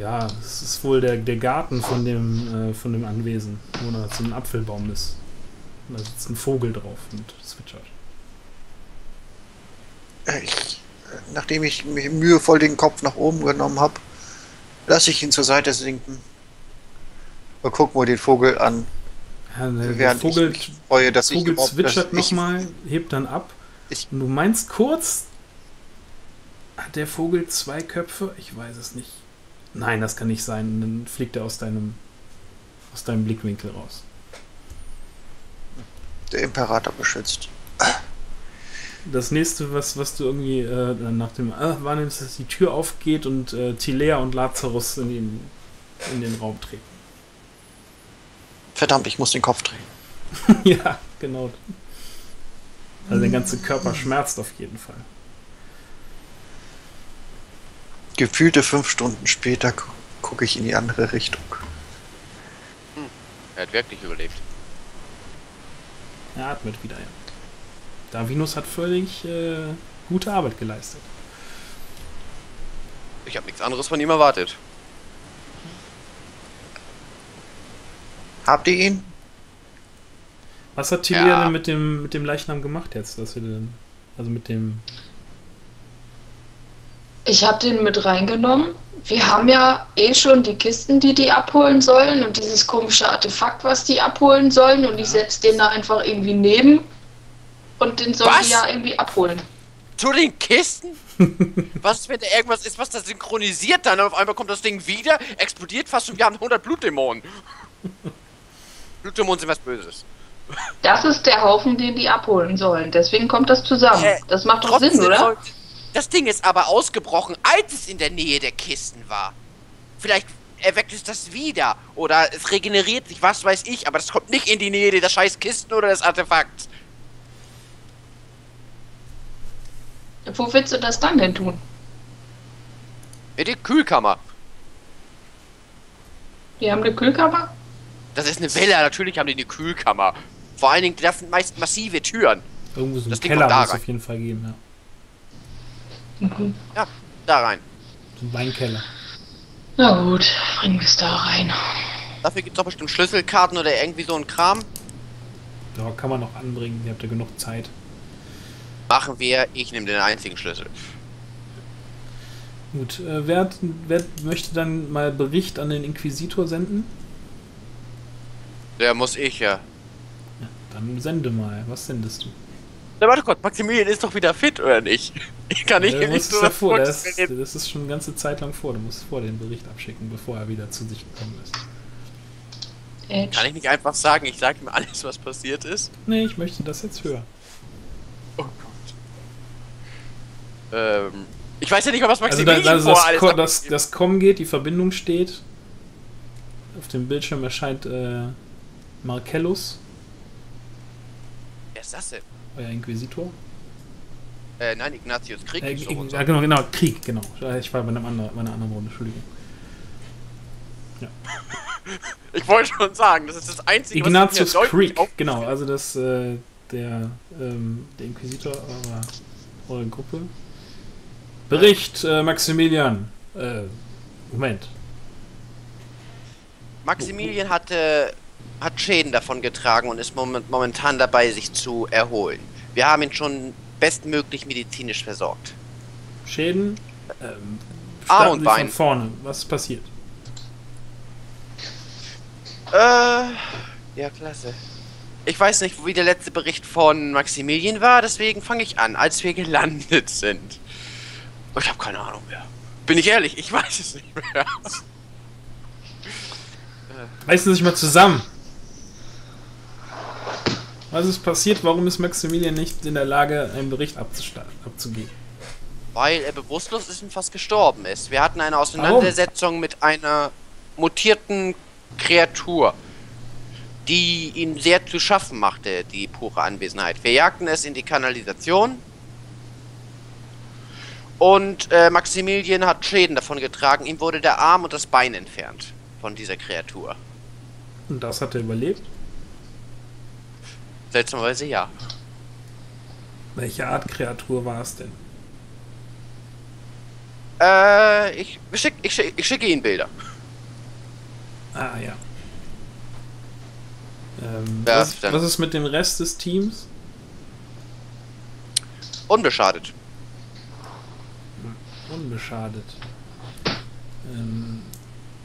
Ja, es ist wohl der, der Garten von dem, äh, von dem Anwesen, wo da so ein Apfelbaum ist. Da sitzt ein Vogel drauf und zwitschert. Ich, nachdem ich mir mühevoll den Kopf nach oben genommen habe, lasse ich ihn zur Seite sinken. Mal gucken wir den Vogel an. Ja, der Während Vogel, ich mich freue, dass Vogel ich zwitschert nochmal, hebt dann ab. Ich, und du meinst kurz, hat der Vogel zwei Köpfe? Ich weiß es nicht. Nein, das kann nicht sein. Und dann fliegt er aus deinem, aus deinem Blickwinkel raus. Der Imperator beschützt. Das nächste, was, was du irgendwie äh, nach dem äh, wahrnimmst, dass die Tür aufgeht und äh, Thilea und Lazarus in den, in den Raum treten. Verdammt, ich muss den Kopf drehen. Ja, genau. Also der ganze Körper schmerzt auf jeden Fall. Gefühlte fünf Stunden später gu- gucke ich in die andere Richtung. Hm. Er hat wirklich überlebt. Er atmet wieder, ja. Darwinus hat völlig äh, gute Arbeit geleistet. Ich habe nichts anderes von ihm erwartet. Habt ihr ihn? Was hat Thilea ja. denn mit dem, mit dem Leichnam gemacht jetzt? Dass wir denn, also mit dem... Ich habe den mit reingenommen. Wir haben ja eh schon die Kisten, die die abholen sollen und dieses komische Artefakt, was die abholen sollen, und ich setze den da einfach irgendwie neben und den sollen die ja irgendwie abholen. Zu den Kisten? Was ist, wenn da irgendwas ist, was das synchronisiert dann? Auf einmal kommt das Ding wieder, explodiert fast und wir haben hundert Blutdämonen. Blutdämonen sind was Böses. Das ist der Haufen, den die abholen sollen. Deswegen kommt das zusammen. Äh, das macht doch Sinn, oder? Das Ding ist aber ausgebrochen, als es in der Nähe der Kisten war. Vielleicht erweckt es das wieder. Oder es regeneriert sich, was weiß ich. Aber das kommt nicht in die Nähe der scheiß Kisten oder des Artefakts. Wo willst du das dann denn tun? In die Kühlkammer. Die haben eine Kühlkammer? Das ist eine Villa, natürlich haben die eine Kühlkammer. Vor allen Dingen, das sind meist massive Türen. Irgendwo so ein Keller muss es auf jeden Fall geben, ja. Mhm. Ja, da rein. So ein Weinkeller. Na gut, bringen wir es da rein. Dafür gibt es doch bestimmt Schlüsselkarten oder irgendwie so ein Kram. Da kann man noch anbringen, ihr habt ja genug Zeit. Machen wir, ich nehme den einzigen Schlüssel. Gut, äh, wer, hat, wer möchte dann mal Bericht an den Inquisitor senden? Der muss ich, ja. Ja, dann sende mal. Was sendest du? Na warte kurz, Maximilian ist doch wieder fit, oder nicht? Ich kann nicht ja, nicht so davor. Das, das ist schon eine ganze Zeit lang vor. Du musst vor den Bericht abschicken, bevor er wieder zu sich gekommen ist. Äh. Kann ich nicht einfach sagen, ich sage ihm alles, was passiert ist? Nee, ich möchte das jetzt hören. Oh Gott. Ähm... Ich weiß ja nicht mal, was Maximilian also da, also das, vor alles Co das, das Kommen geht, die Verbindung steht. Auf dem Bildschirm erscheint äh, Marcellus. Wer ist das denn? Euer Inquisitor. Äh, nein, Ignatius Krieg. Äh, so Ign so. Ja, genau, genau, Krieg, genau. Ich war bei, einem anderen, bei einer anderen Runde, Entschuldigung. Ja. Ich wollte schon sagen, das ist das Einzige, Ignatius was Krieg, genau, also das, äh, der, ähm, der Inquisitor eurer, eurer Gruppe. Bericht, äh, Maximilian. Äh, Moment. Maximilian hatte, hat Schäden davon getragen und ist moment, momentan dabei, sich zu erholen. Wir haben ihn schon bestmöglich medizinisch versorgt. Schäden? Ähm, Arm und Bein. Von vorne. Was ist passiert? Äh, ja, klasse. Ich weiß nicht, wie der letzte Bericht von Maximilian war, deswegen fange ich an, als wir gelandet sind. Ich habe keine Ahnung mehr. Bin ich ehrlich, ich weiß es nicht mehr. Reißen Sie sich mal zusammen. Was ist passiert? Warum ist Maximilian nicht in der Lage, einen Bericht abzugeben? Weil er bewusstlos ist und fast gestorben ist. Wir hatten eine Auseinandersetzung Warum? mit einer mutierten Kreatur, die ihm sehr zu schaffen machte, die pure Anwesenheit. Wir jagten es in die Kanalisation. Und äh, Maximilian hat Schäden davon getragen. Ihm wurde der Arm und das Bein entfernt von dieser Kreatur. Und das hat er überlebt? Seltsamerweise ja. Welche Art Kreatur war es denn? Äh, ich, schick, ich, schick, ich schicke Ihnen Bilder. Ah, ja. Ähm, ja was, was ist mit dem Rest des Teams? Unbeschadet. Unbeschadet. Ähm,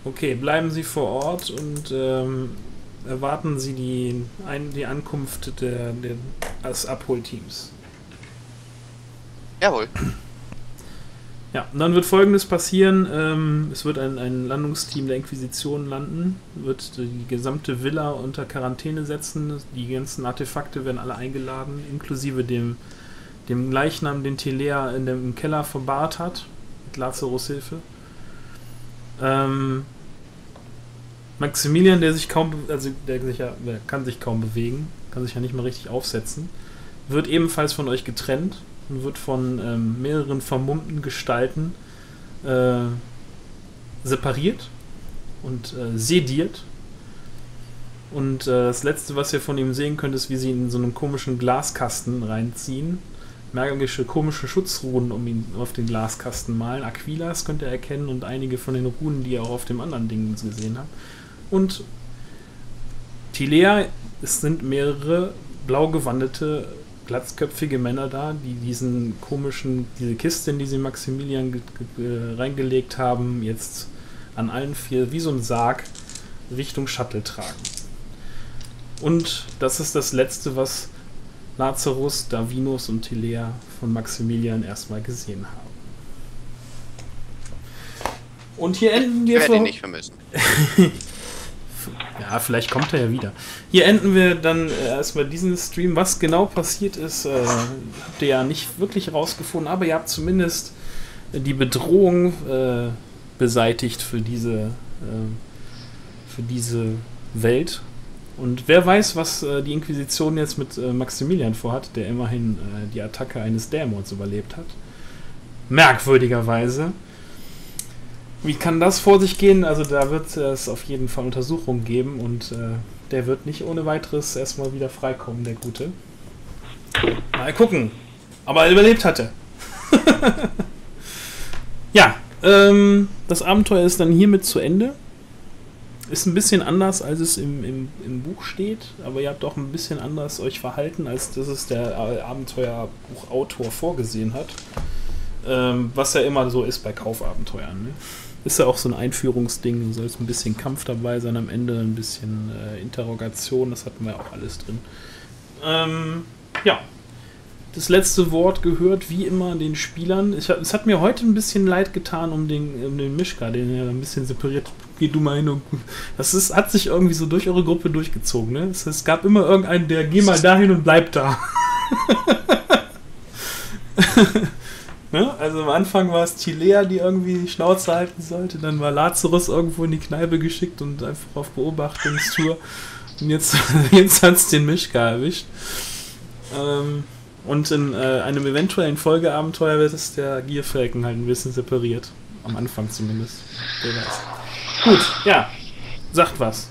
okay, bleiben Sie vor Ort und ähm, erwarten Sie die, ein, die Ankunft der, der, des Abholteams. Jawohl. Ja, und dann wird Folgendes passieren. Ähm, es wird ein, ein Landungsteam der Inquisition landen, wird die gesamte Villa unter Quarantäne setzen. Die ganzen Artefakte werden alle eingeladen, inklusive dem dem Leichnam, den Thilea in dem Keller verbahrt hat, mit Lazarus Hilfe. Ähm, Maximilian, der sich kaum, also der, sich ja, der kann sich kaum bewegen, kann sich ja nicht mal richtig aufsetzen, wird ebenfalls von euch getrennt und wird von ähm, mehreren vermummten Gestalten äh, separiert und äh, sediert. Und äh, das letzte, was ihr von ihm sehen könnt, ist, wie sie ihn in so einem komischen Glaskasten reinziehen. Magische, komische Schutzrunen um ihn auf den Glaskasten malen. Aquilas könnt ihr erkennen und einige von den Runen, die ihr auch auf dem anderen Ding gesehen habt. Und Thilea, es sind mehrere blau gewandete, glatzköpfige Männer da, die diesen komischen, diese Kiste, in die sie Maximilian reingelegt haben, jetzt an allen vier wie so ein Sarg Richtung Shuttle tragen. Und das ist das Letzte, was Lazarus, Darwinus und Thilea von Maximilian erstmal gesehen haben. Und hier enden wir. Ich werde ihn nicht vermissen. Ja, vielleicht kommt er ja wieder. Hier enden wir dann erstmal diesen Stream. Was genau passiert ist, äh, habt ihr ja nicht wirklich rausgefunden, aber ihr habt zumindest die Bedrohung äh, beseitigt für diese, äh, für diese Welt. Und wer weiß, was äh, die Inquisition jetzt mit äh, Maximilian vorhat, der immerhin äh, die Attacke eines Dämons überlebt hat. Merkwürdigerweise. Wie kann das vor sich gehen? Also da wird es auf jeden Fall Untersuchungen geben und äh, der wird nicht ohne weiteres erstmal wieder freikommen, der Gute. Mal gucken. Aber er überlebt hatte. Ja, ähm, das Abenteuer ist dann hiermit zu Ende. Ist ein bisschen anders, als es im, im, im Buch steht, aber ihr habt auch ein bisschen anders euch verhalten, als das es der Abenteuerbuchautor vorgesehen hat. Ähm, was ja immer so ist bei Kaufabenteuern. Ne? Ist ja auch so ein Einführungsding, soll es ein bisschen Kampf dabei sein, am Ende ein bisschen äh, Interrogation, das hatten wir auch alles drin. Ähm, ja, das letzte Wort gehört wie immer den Spielern. Ich, es hat mir heute ein bisschen leid getan um den, um den Mischka, den er ein bisschen separiert. Geh du meine. Das ist, hat sich irgendwie so durch eure Gruppe durchgezogen. Ne? Es, es gab immer irgendeinen, der geh mal dahin und bleib da. Ne? Also am Anfang war es Thilea, die irgendwie die Schnauze halten sollte, dann war Lazarus irgendwo in die Kneipe geschickt und einfach auf Beobachtungstour. Und jetzt, jetzt hat es den Mischka erwischt. Ähm, und in äh, einem eventuellen Folgeabenteuer wird es der Gierfalken halt ein bisschen separiert. Am Anfang zumindest. Wer weiß. Gut, ja. Sagt was.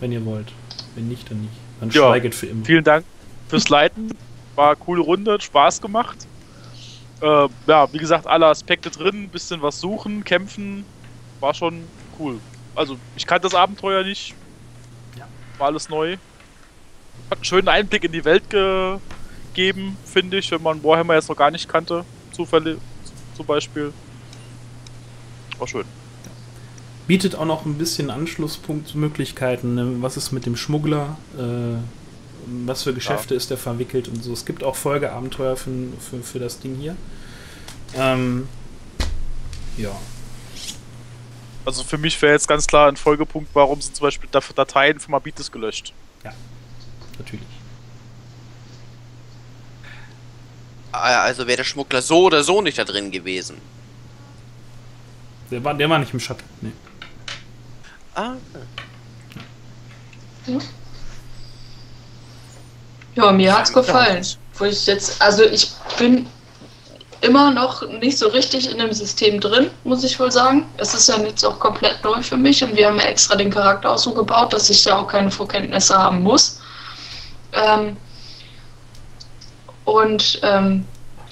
Wenn ihr wollt. Wenn nicht, dann nicht. Dann ja, schweiget für immer. Vielen Dank fürs Leiten. War eine coole Runde, hat Spaß gemacht. Äh, ja, wie gesagt, alle Aspekte drin, bisschen was suchen, kämpfen, war schon cool. Also, ich kannte das Abenteuer nicht, ja. War alles neu. Hat einen schönen Einblick in die Welt gegeben, finde ich, wenn man Warhammer jetzt noch gar nicht kannte, zufällig zum Beispiel. War schön. Bietet auch noch ein bisschen Anschlusspunktmöglichkeiten, ne? Was ist mit dem Schmuggler, äh was für Geschäfte ja. Ist der verwickelt und so. Es gibt auch Folgeabenteuer für, für, für das Ding hier. Ähm, ja. Also für mich wäre jetzt ganz klar ein Folgepunkt, warum sind zum Beispiel Dateien von Abitis gelöscht. Ja, natürlich. Also wäre der Schmuggler so oder so nicht da drin gewesen. Der war, der war nicht im Schatten, nee. Ah, okay. Ja. Ja, mir hat's gefallen. Wo ich jetzt, also ich bin immer noch nicht so richtig in dem System drin, muss ich wohl sagen. Es ist ja jetzt auch komplett neu für mich und wir haben ja extra den Charakter auch so gebaut, dass ich ja auch keine Vorkenntnisse haben muss. Ähm, und ähm,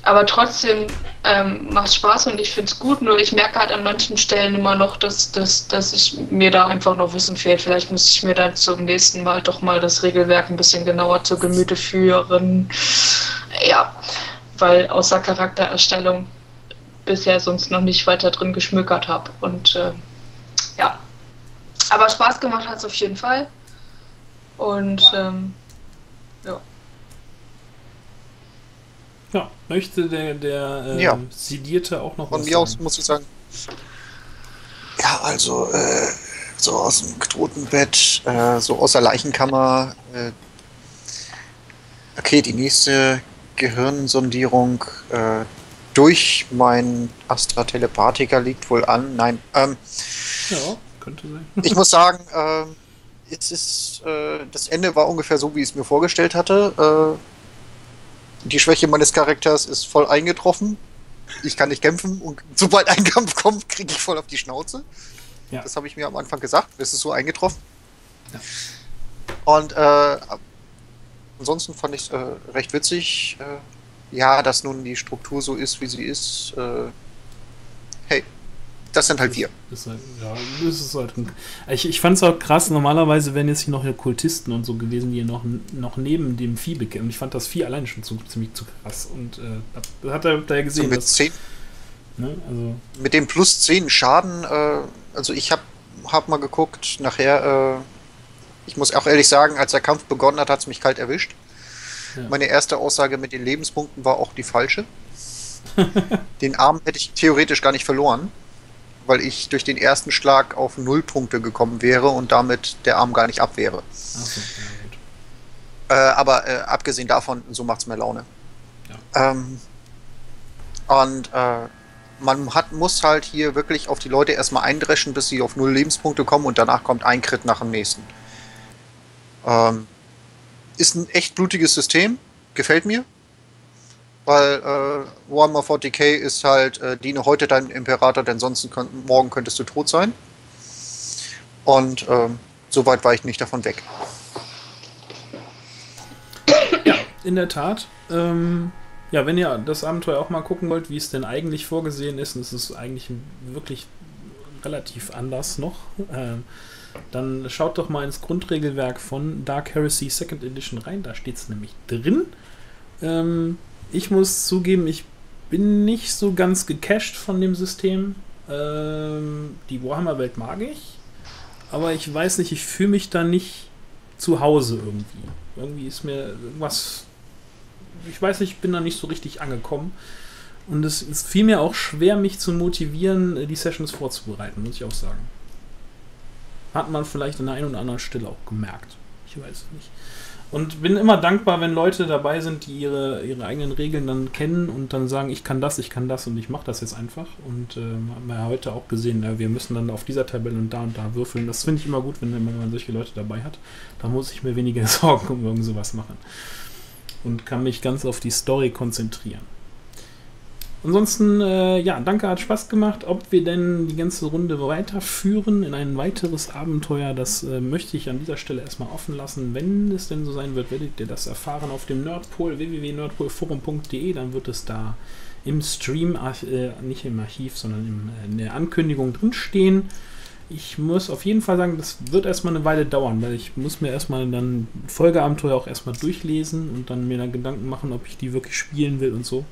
aber trotzdem ähm, macht's Spaß und ich find's gut, nur ich merke halt an manchen Stellen immer noch, dass, dass, dass ich mir da einfach noch Wissen fehlt. Vielleicht muss ich mir dann zum nächsten Mal doch mal das Regelwerk ein bisschen genauer zu Gemüte führen. Ja, weil außer Charaktererstellung bisher sonst noch nicht weiter drin geschmökert habe. Und äh, ja, aber Spaß gemacht hat's auf jeden Fall. Und ähm, ja. Ja, möchte der, der äh, ja. Sedierte auch noch was sagen? Von mir aus muss ich sagen. Ja, also äh, so aus dem Totenbett, äh, so aus der Leichenkammer. Äh, okay, die nächste Gehirnsondierung äh, durch meinen Astra-Telepathiker liegt wohl an. Nein, ähm, ja, könnte sein. Ich muss sagen, äh, es ist, äh, das Ende war ungefähr so, wie ich es mir vorgestellt hatte. Äh, Die Schwäche meines Charakters ist voll eingetroffen. Ich kann nicht kämpfen und sobald ein Kampf kommt, kriege ich voll auf die Schnauze. Ja. Das habe ich mir am Anfang gesagt. Das ist so eingetroffen. Ja. Und äh, ansonsten fand ich es äh, recht witzig. Äh, ja, dass nun die Struktur so ist, wie sie ist. Äh, hey, das sind halt wir. Das, das, ja, das ist halt ein, ich ich fand es auch krass, normalerweise wären jetzt hier noch Kultisten und so gewesen, die noch, noch neben dem Vieh bekämpfen. Ich fand das Vieh allein schon zu, ziemlich zu krass. Und äh, hat er da gesehen. So mit, dass, zehn, ne, also mit dem plus zehn Schaden, äh, also ich habe hab mal geguckt, nachher, äh, ich muss auch ehrlich sagen, als der Kampf begonnen hat, hat es mich kalt erwischt. Ja. Meine erste Aussage mit den Lebenspunkten war auch die falsche. Den Arm hätte ich theoretisch gar nicht verloren. weil ich durch den ersten Schlag auf null Punkte gekommen wäre und damit der Arm gar nicht ab wäre. Okay, ja, gut. Äh, aber äh, abgesehen davon, so macht es mir Laune. Ja. Ähm, und äh, man hat, muss halt hier wirklich auf die Leute erstmal eindreschen, bis sie auf null Lebenspunkte kommen, und danach kommt ein Crit nach dem nächsten. Ähm, ist ein echt blutiges System, gefällt mir. Weil äh, Warhammer vierzig K ist halt, äh, diene heute deinem Imperator, denn sonst könnt, morgen könntest du tot sein. Und ähm, so weit war ich nicht davon weg. Ja, in der Tat. Ähm, ja, wenn ihr das Abenteuer auch mal gucken wollt, wie es denn eigentlich vorgesehen ist, und es ist eigentlich wirklich relativ anders noch, äh, dann schaut doch mal ins Grundregelwerk von Dark Heresy Second Edition rein, da steht es nämlich drin. Ähm, Ich muss zugeben, ich bin nicht so ganz gecached von dem System. Ähm, die Warhammer-Welt mag ich, aber ich weiß nicht, ich fühle mich da nicht zu Hause irgendwie. Irgendwie ist mir irgendwas... Ich weiß nicht, ich bin da nicht so richtig angekommen. Und es, es fiel mir auch schwer, mich zu motivieren, die Sessions vorzubereiten, muss ich auch sagen. Hat man vielleicht an der einen oder anderen Stelle auch gemerkt. Ich weiß es nicht. Und bin immer dankbar, wenn Leute dabei sind, die ihre, ihre eigenen Regeln dann kennen und dann sagen, ich kann das, ich kann das und ich mache das jetzt einfach. Und äh, haben wir heute auch gesehen, ja, wir müssen dann auf dieser Tabelle und da und da würfeln. Das finde ich immer gut, wenn, wenn man solche Leute dabei hat. Da muss ich mir weniger Sorgen um irgend sowas machen. Und kann mich ganz auf die Story konzentrieren. Ansonsten, äh, ja, danke, hat Spaß gemacht. Ob wir denn die ganze Runde weiterführen in ein weiteres Abenteuer, das äh, möchte ich an dieser Stelle erstmal offen lassen. Wenn es denn so sein wird, werdet ihr das erfahren auf dem Nerdpol, w w w punkt nerdpolforum punkt de. Dann wird es da im Stream, äh, nicht im Archiv, sondern im, äh, in der Ankündigung drinstehen. Ich muss auf jeden Fall sagen, das wird erstmal eine Weile dauern, weil ich muss mir erstmal dann Folgeabenteuer auch erstmal durchlesen und dann mir dann Gedanken machen, ob ich die wirklich spielen will und so.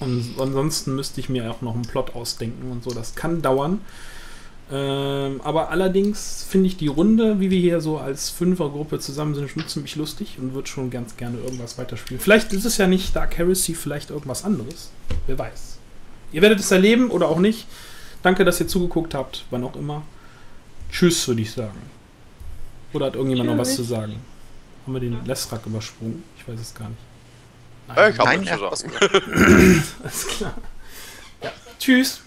Und ansonsten müsste ich mir auch noch einen Plot ausdenken und so, das kann dauern. Ähm, aber allerdings finde ich die Runde, wie wir hier so als Fünfergruppe zusammen sind, schon ziemlich lustig und würde schon ganz gerne irgendwas weiterspielen. Vielleicht ist es ja nicht Dark Heresy, vielleicht irgendwas anderes. Wer weiß. Ihr werdet es erleben oder auch nicht. Danke, dass ihr zugeguckt habt, wann auch immer. Tschüss, würde ich sagen. Oder hat irgendjemand noch was zu sagen? Haben wir den Leshrac übersprungen? Ich weiß es gar nicht. Nein, ich habe nichts zu sagen. Alles klar. Ja. Tschüss.